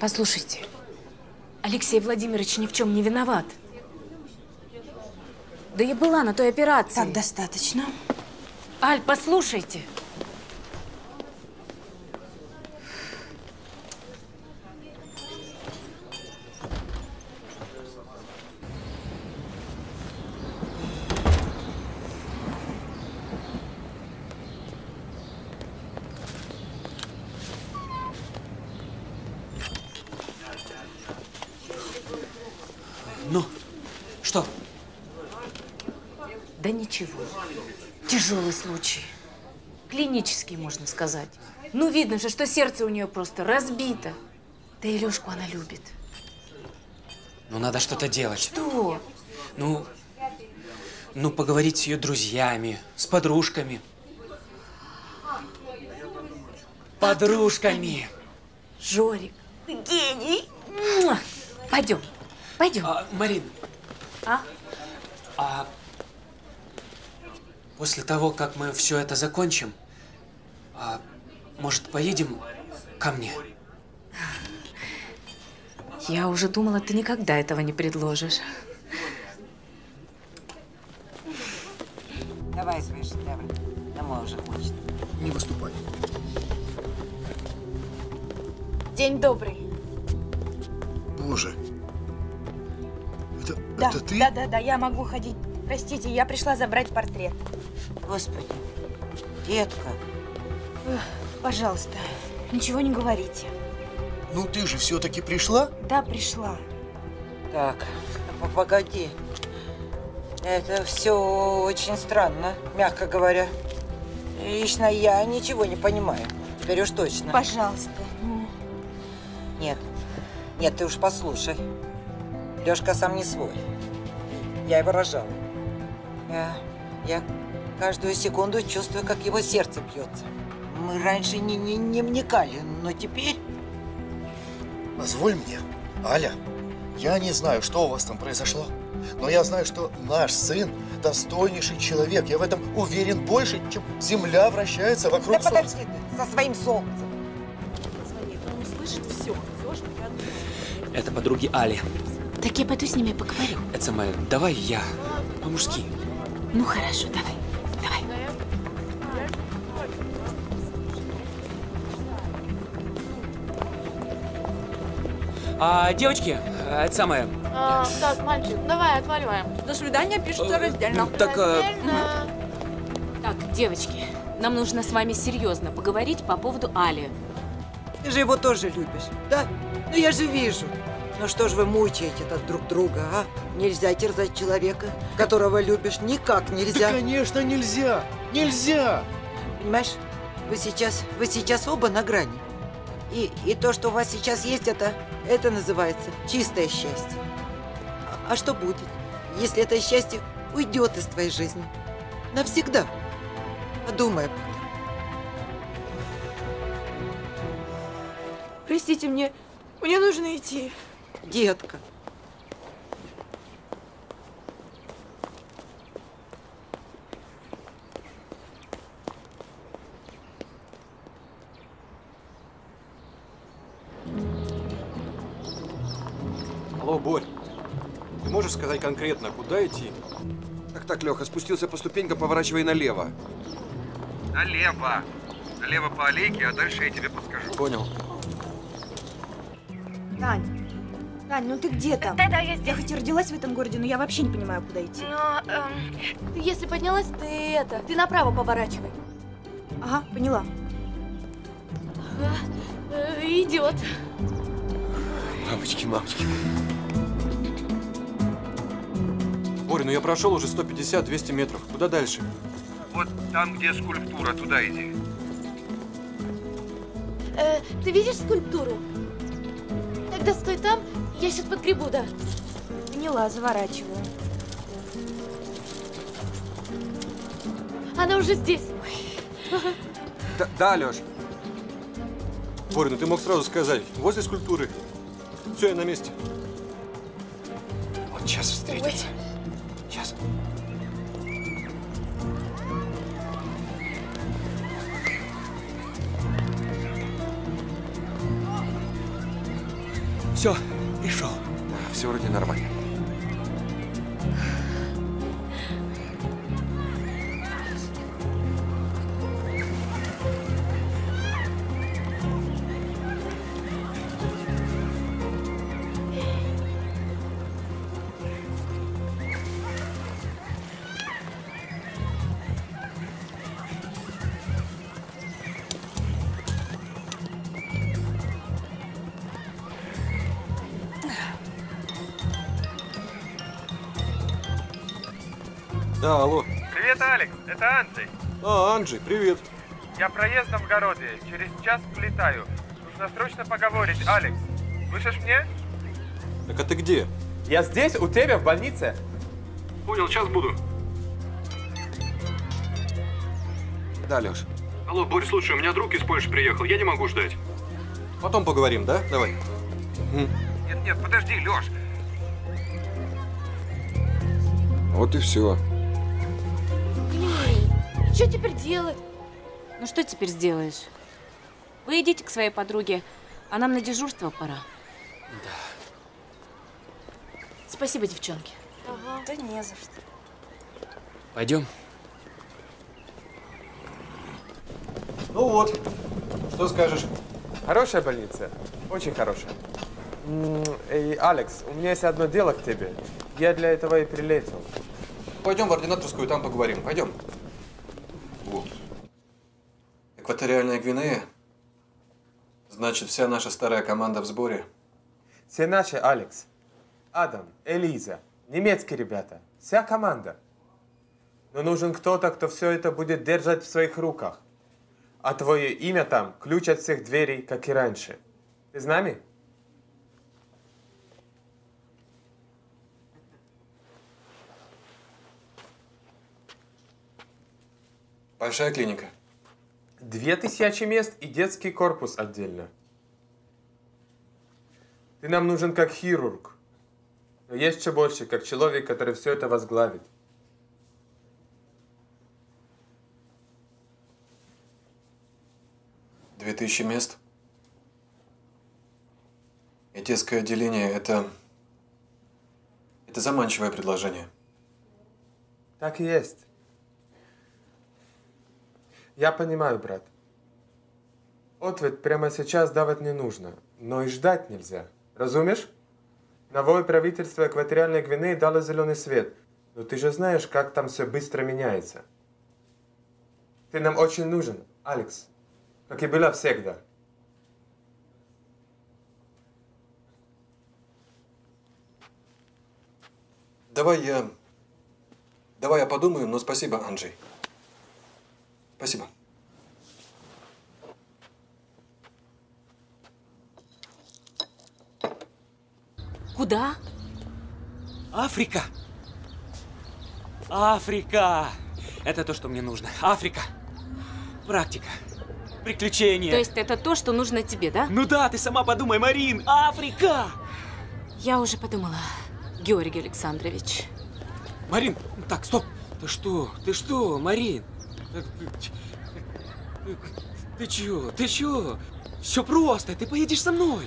Послушайте, Алексей Владимирович ни в чем не виноват. Да я была на той операции. Так, достаточно. Аль, послушайте. Ну, что? Да ничего. Тяжелый случай. Клинический, можно сказать. Ну, видно же, что сердце у нее просто разбито. Да и Лешку она любит. Ну, надо что-то делать. Что? Ну, ну, поговорить с ее друзьями, с подружками. Подружками. Жорик, ты гений. Пойдем, пойдем. А, Марин. А? А? После того, как мы все это закончим, а, может, поедем ко мне? Я уже думала, ты никогда этого не предложишь. Давай свои шедевры. Домой уже хочет. Не выступай. День добрый. Боже. Это, да, это ты? Да, да, да, я могу ходить. Простите, я пришла забрать портрет. Господи, детка. Эх, пожалуйста, ничего не говорите. Ну ты же все-таки пришла? Да, пришла. Так, погоди. Это все очень странно, мягко говоря. Лично я ничего не понимаю. Теперь уж точно. Пожалуйста. Нет, нет, ты уж послушай. Лешка сам не свой. Я его рожала. Я, я каждую секунду чувствую, как его сердце бьется. Мы раньше не, не, не вникали, но теперь… Позволь мне, Аля, я не знаю, что у вас там произошло, но я знаю, что наш сын достойнейший человек. Я в этом уверен больше, чем Земля вращается вокруг Солнца. Да подожди ты со своим Солнцем. Он услышит все, все, что я думаю. Это подруги Али. Так я пойду с ними поговорю. Это моя. Давай я. По-мужски. Ну хорошо, давай. Давай. А, девочки, это самое. А, так, мальчик, давай отваливаем. До свидания пишется раздельно. Ну, так, раздельно. Так, девочки, нам нужно с вами серьезно поговорить по поводу Али. Ты же его тоже любишь, да? Ну я же вижу. Ну что ж вы мучаете так друг друга, а? Нельзя терзать человека, которого любишь. Никак нельзя. Да, конечно, нельзя. Нельзя. Понимаешь, вы сейчас, вы сейчас оба на грани. И, и то, что у вас сейчас есть, это, это называется чистое счастье. А, а что будет, если это счастье уйдет из твоей жизни? Навсегда. Подумай об этом. Простите, мне, мне нужно идти. Детка. Алло, Борь, ты можешь сказать конкретно, куда идти? Так, так, Леха, спустился по ступенькам, поворачивай налево. Налево. Налево по аллейке, а дальше я тебе подскажу. Понял. Тань. Тань, ну ты где там? Да-да, я здесь. Я хоть и родилась в этом городе, но я вообще не понимаю, куда идти. Но, эм, ты если поднялась, ты это, ты направо поворачивай. Ага, поняла. Ага, э, идет. Мамочки, мамочки. Боря, ну я прошел уже сто пятьдесят-двести метров. Куда дальше? Вот там, где скульптура, туда иди. Э, ты видишь скульптуру? Тогда стой там, я сейчас подгребу, да. Поняла, заворачиваю. Она уже здесь. Да, да, Леш. Боря, ну ты мог сразу сказать, возле скульптуры. Все, я на месте. Вот сейчас встретимся. Сейчас. Все, и шел. Все вроде нормально. Да, алло. Привет, Алекс, это Анджей. А, Анджей, привет. Я проездом в городе, через час влетаю. Нужно срочно поговорить, Алекс. Слышишь меня? Так а ты где? Я здесь, у тебя, в больнице. Понял, сейчас буду. Да, Леш. Алло, Борь, слушай, у меня друг из Польши приехал, я не могу ждать. Потом поговорим, да? Давай. Нет, нет, подожди, Леш. Вот и все. Что теперь делать? Ну что теперь сделаешь? Вы идите к своей подруге, а нам на дежурство пора. Да. Спасибо, девчонки. Ага. Да не за что. Пойдем. Ну вот, что скажешь? Хорошая больница, очень хорошая. Эй, Алекс, у меня есть одно дело к тебе. Я для этого и прилетел. Пойдем в ординаторскую, там поговорим. Пойдем. Экваториальная Гвинея? Значит, вся наша старая команда в сборе? Все наши, Алекс. Адам, Элиза, немецкие ребята. Вся команда. Но нужен кто-то, кто все это будет держать в своих руках. А твое имя там – ключ от всех дверей, как и раньше. Ты с нами? Большая клиника. Две тысячи мест и детский корпус отдельно. Ты нам нужен как хирург. Но есть еще больше, как человек, который все это возглавит. Две тысячи мест. И детское отделение – это… это заманчивое предложение. Так и есть. Я понимаю, брат. Ответ прямо сейчас давать не нужно, но и ждать нельзя. Разумеешь? Новое правительство Экваториальной Гвинеи дало зеленый свет, но ты же знаешь, как там все быстро меняется. Ты нам очень нужен, Алекс, как и была всегда. Давай я… Давай я подумаю, но спасибо, Анджей. Спасибо. Куда? Африка. Африка. Это то, что мне нужно. Африка. Практика. Приключения. То есть это то, что нужно тебе, да? Ну да, ты сама подумай, Марин. Африка. Я уже подумала, Георгий Александрович. Марин, так, стоп. Ты что? Ты что, Марин? Ты чё? Ты чё? Все просто, ты поедешь со мной.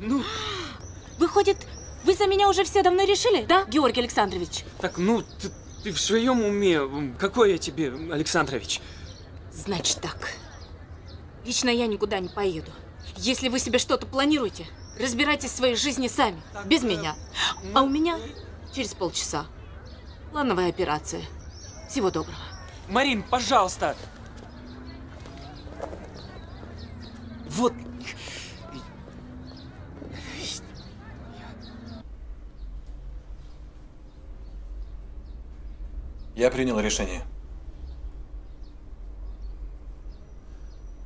Ну… Выходит, вы за меня уже все давно решили, да, Георгий Александрович? Так, ну, ты, ты в своем уме? Какой я тебе, Александрович? Значит так. Лично я никуда не поеду. Если вы себе что-то планируете, разбирайтесь в своей жизни сами, так, без э... меня. А у меня через полчаса плановая операция. Всего доброго. Марин, пожалуйста. Вот. Я принял решение.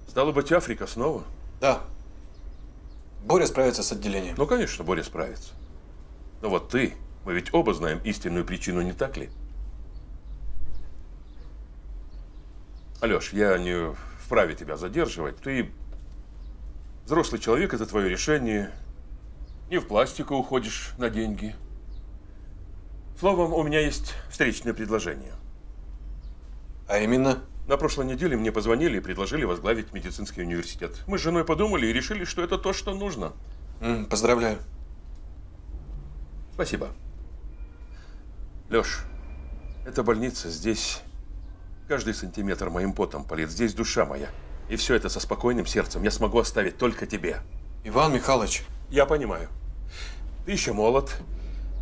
Стало быть, Африка снова? Да. Боря справится с отделением. Ну, конечно, Боря справится. Но вот ты, мы ведь оба знаем истинную причину, не так ли? Алёш, я не вправе тебя задерживать. Ты взрослый человек, это твое решение. Не в пластику уходишь на деньги. Словом, у меня есть встречное предложение. А именно? На прошлой неделе мне позвонили и предложили возглавить медицинский университет. Мы с женой подумали и решили, что это то, что нужно. Mm, поздравляю. Спасибо. Лёш, эта больница, здесь каждый сантиметр моим потом полит, здесь душа моя. И все это со спокойным сердцем я смогу оставить только тебе. Иван Михайлович. Я понимаю. Ты еще молод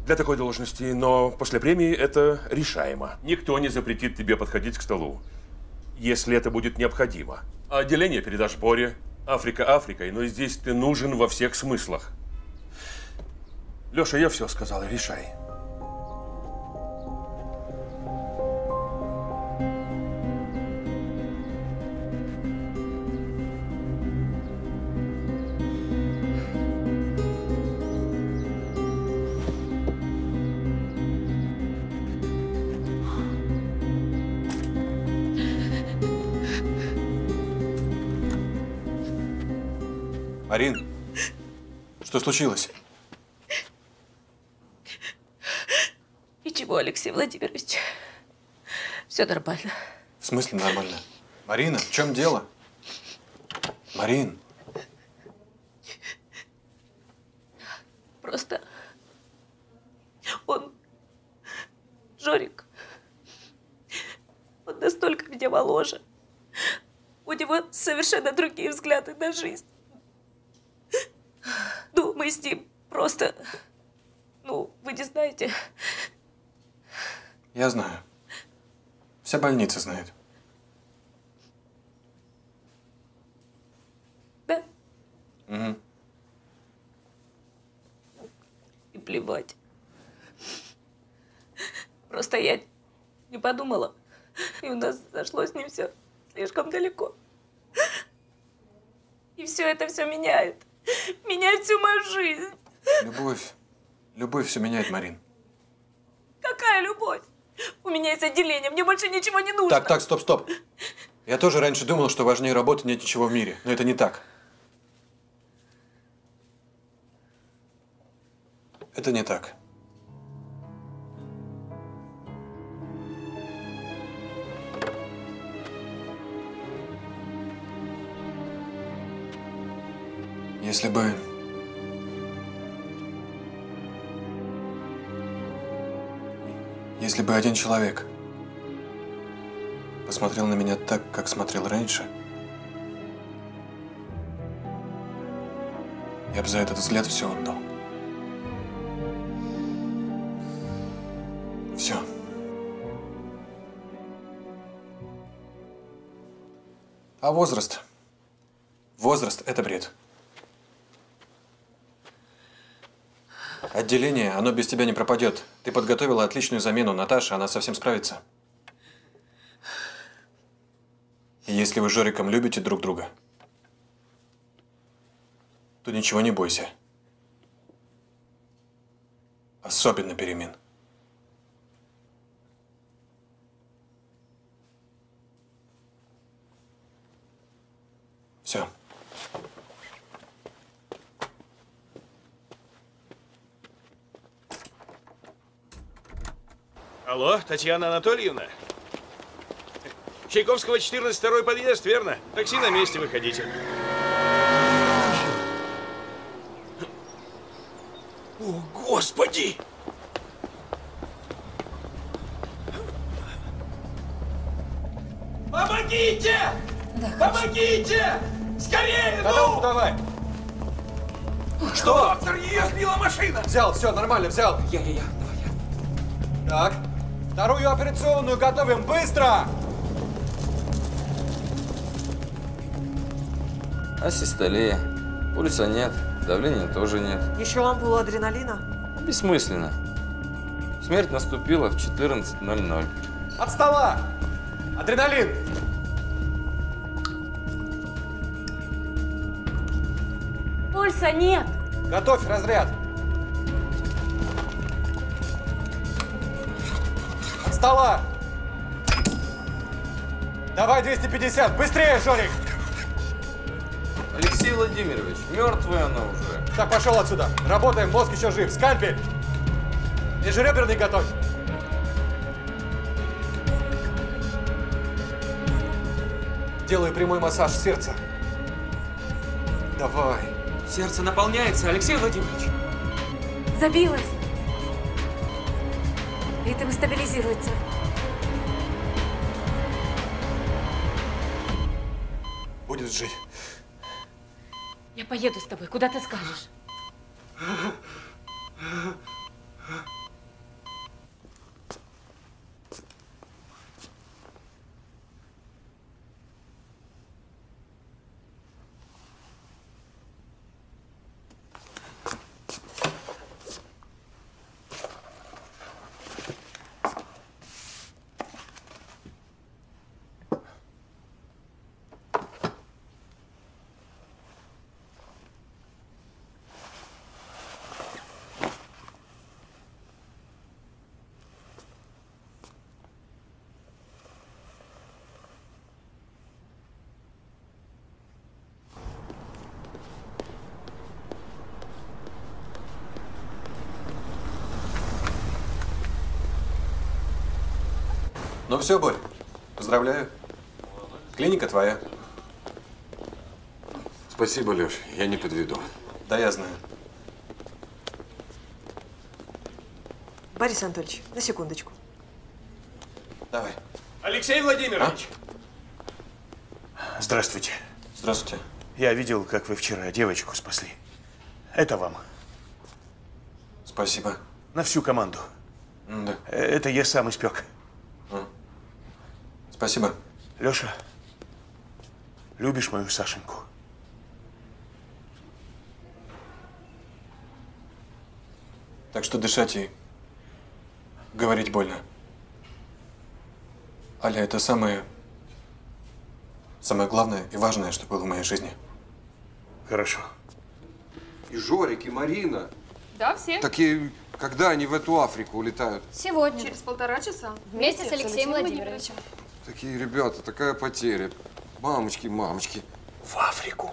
для такой должности, но после премии это решаемо. Никто не запретит тебе подходить к столу, если это будет необходимо. А отделение передашь Боре. Африка Африкой, но здесь ты нужен во всех смыслах. Леша, я все сказал, решай. Марин, что случилось? Ничего, Алексей Владимирович. Все нормально. В смысле нормально? Марина, в чем дело? Марин. Просто он, Жорик, он настолько меня моложе. У него совершенно другие взгляды на жизнь. Ну, мы с ним просто… Ну, вы не знаете. Я знаю. Вся больница знает. Да? Угу. И плевать. Просто я не подумала. И у нас зашло с ним все слишком далеко. И все это все меняет. Меняет всю мою жизнь. Любовь. Любовь все меняет, Марин. Какая любовь? У меня есть отделение, мне больше ничего не нужно. Так, так, стоп, стоп. Я тоже раньше думал, что важнее работы нет ничего в мире, но это не так. Это не так. Если бы… Если бы один человек посмотрел на меня так, как смотрел раньше, я бы за этот взгляд все отдал. Все. А возраст? Возраст – это бред. Отделение, оно без тебя не пропадет. Ты подготовила отличную замену, Наташа, она совсем справится. И если вы с Жориком любите друг друга, то ничего не бойся. Особенно перемен. Все. Алло, Татьяна Анатольевна? Чайковского, четырнадцать, второй подъезд, верно? Такси на месте, выходите. О, Господи! Помогите! Да, помогите! Скорее, да, ну! Давай! Что? Автор, ее сбила машина! Взял, все, нормально, взял. Я, я, я. Давай, я. Так. Вторую операционную готовим! Быстро! Асистолия. Пульса нет, давления тоже нет. Еще ампулу адреналина? Бессмысленно. Смерть наступила в четырнадцать ноль ноль. От стола! Адреналин! Пульса нет! Готовь разряд! От стола! Давай двести пятьдесят! Быстрее, Жорик! Алексей Владимирович, мертвая она уже. Так, пошел отсюда. Работаем, мозг еще жив. Скальпель! Межреберный готовь! Делаю прямой массаж сердца. Давай. Сердце наполняется, Алексей Владимирович. Забилось. Ритм стабилизируется. Будет жить. Я поеду с тобой. Куда ты скажешь? Ну все, Борь, поздравляю. Клиника твоя. Спасибо, Леш, я не подведу. Да, я знаю. Борис Анатольевич, на секундочку. Давай. Алексей Владимирович! А? Здравствуйте. Здравствуйте. Я видел, как вы вчера девочку спасли. Это вам. Спасибо. На всю команду. Да. Это я сам испек. Спасибо. Леша, любишь мою Сашеньку? Так что дышать и говорить больно. Аля, это самое, самое главное и важное, что было в моей жизни. Хорошо. И Жорик, и Марина. Да, все. Такие, когда они в эту Африку улетают? Сегодня. Через полтора часа. Вместе, Вместе с Алексеем Владимировичем. Такие ребята, такая потеря. Мамочки, мамочки. В Африку.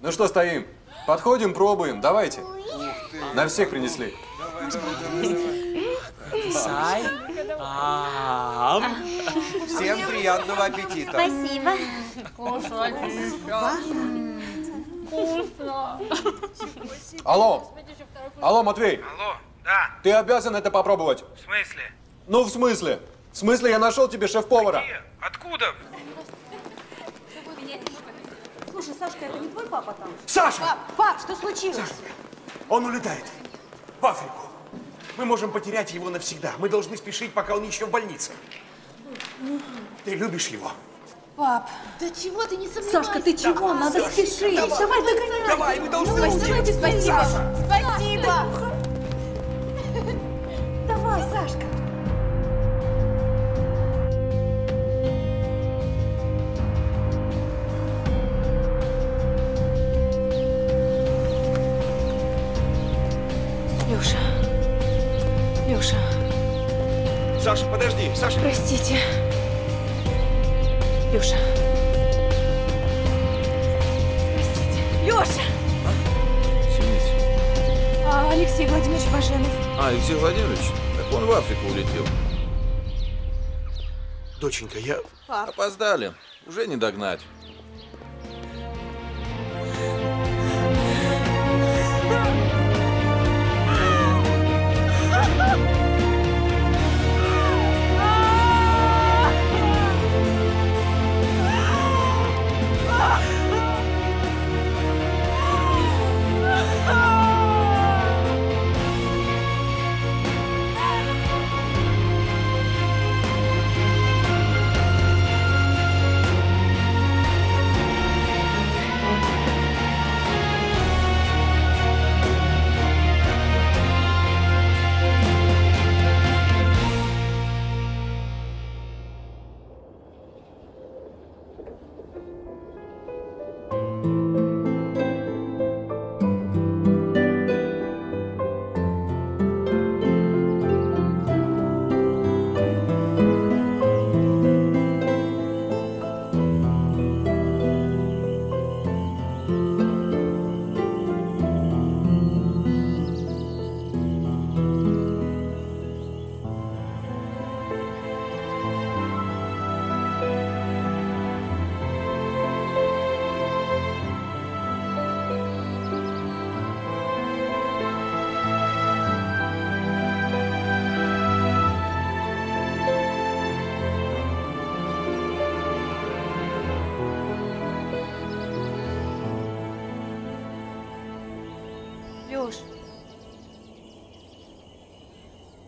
Ну что стоим? Подходим, пробуем. Давайте. На всех принесли. Всем приятного аппетита. Спасибо. Кушать. Вкусно. Алло. Алло, Матвей. Алло, да. Ты обязан это попробовать. В смысле? Ну, в смысле. В смысле, я нашел тебе шеф-повара. Откуда? Слушай, Сашка, это не твой папа там? Саша! Пап, пап, что случилось? Саша, он улетает в Африку. Мы можем потерять его навсегда. Мы должны спешить, пока он еще в больнице. Ты любишь его? Пап, да чего ты не сомневаешься? Сашка, ты чего? Давай, надо Сашка, спешить. Давай, давай, давай, давай, мы должны уйти. Давайте, спасибо. Саша. Спасибо. Давай, Сашка. Леша, Леша. Саша, подожди, Саша. Простите. Леша. Простите. Леша! А? Извините. А Алексей Владимирович Баженов. А, Алексей Владимирович? Так он в Африку улетел. Доченька, я… Пап. Опоздали. Уже не догнать.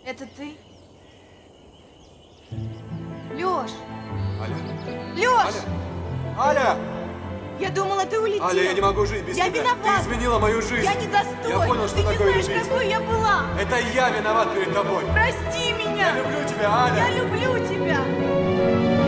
Это ты? Лёш! Аля! Лёш! Аля! Я думала, ты улетела. Аля, я не могу жить без я тебя. Я виновата. Ты изменила мою жизнь. Я недостойна. Я понял, что ты такое не знаешь, любить. Какой я была. Это я виноват перед тобой. Прости меня. Я люблю тебя, Аля. Я люблю тебя.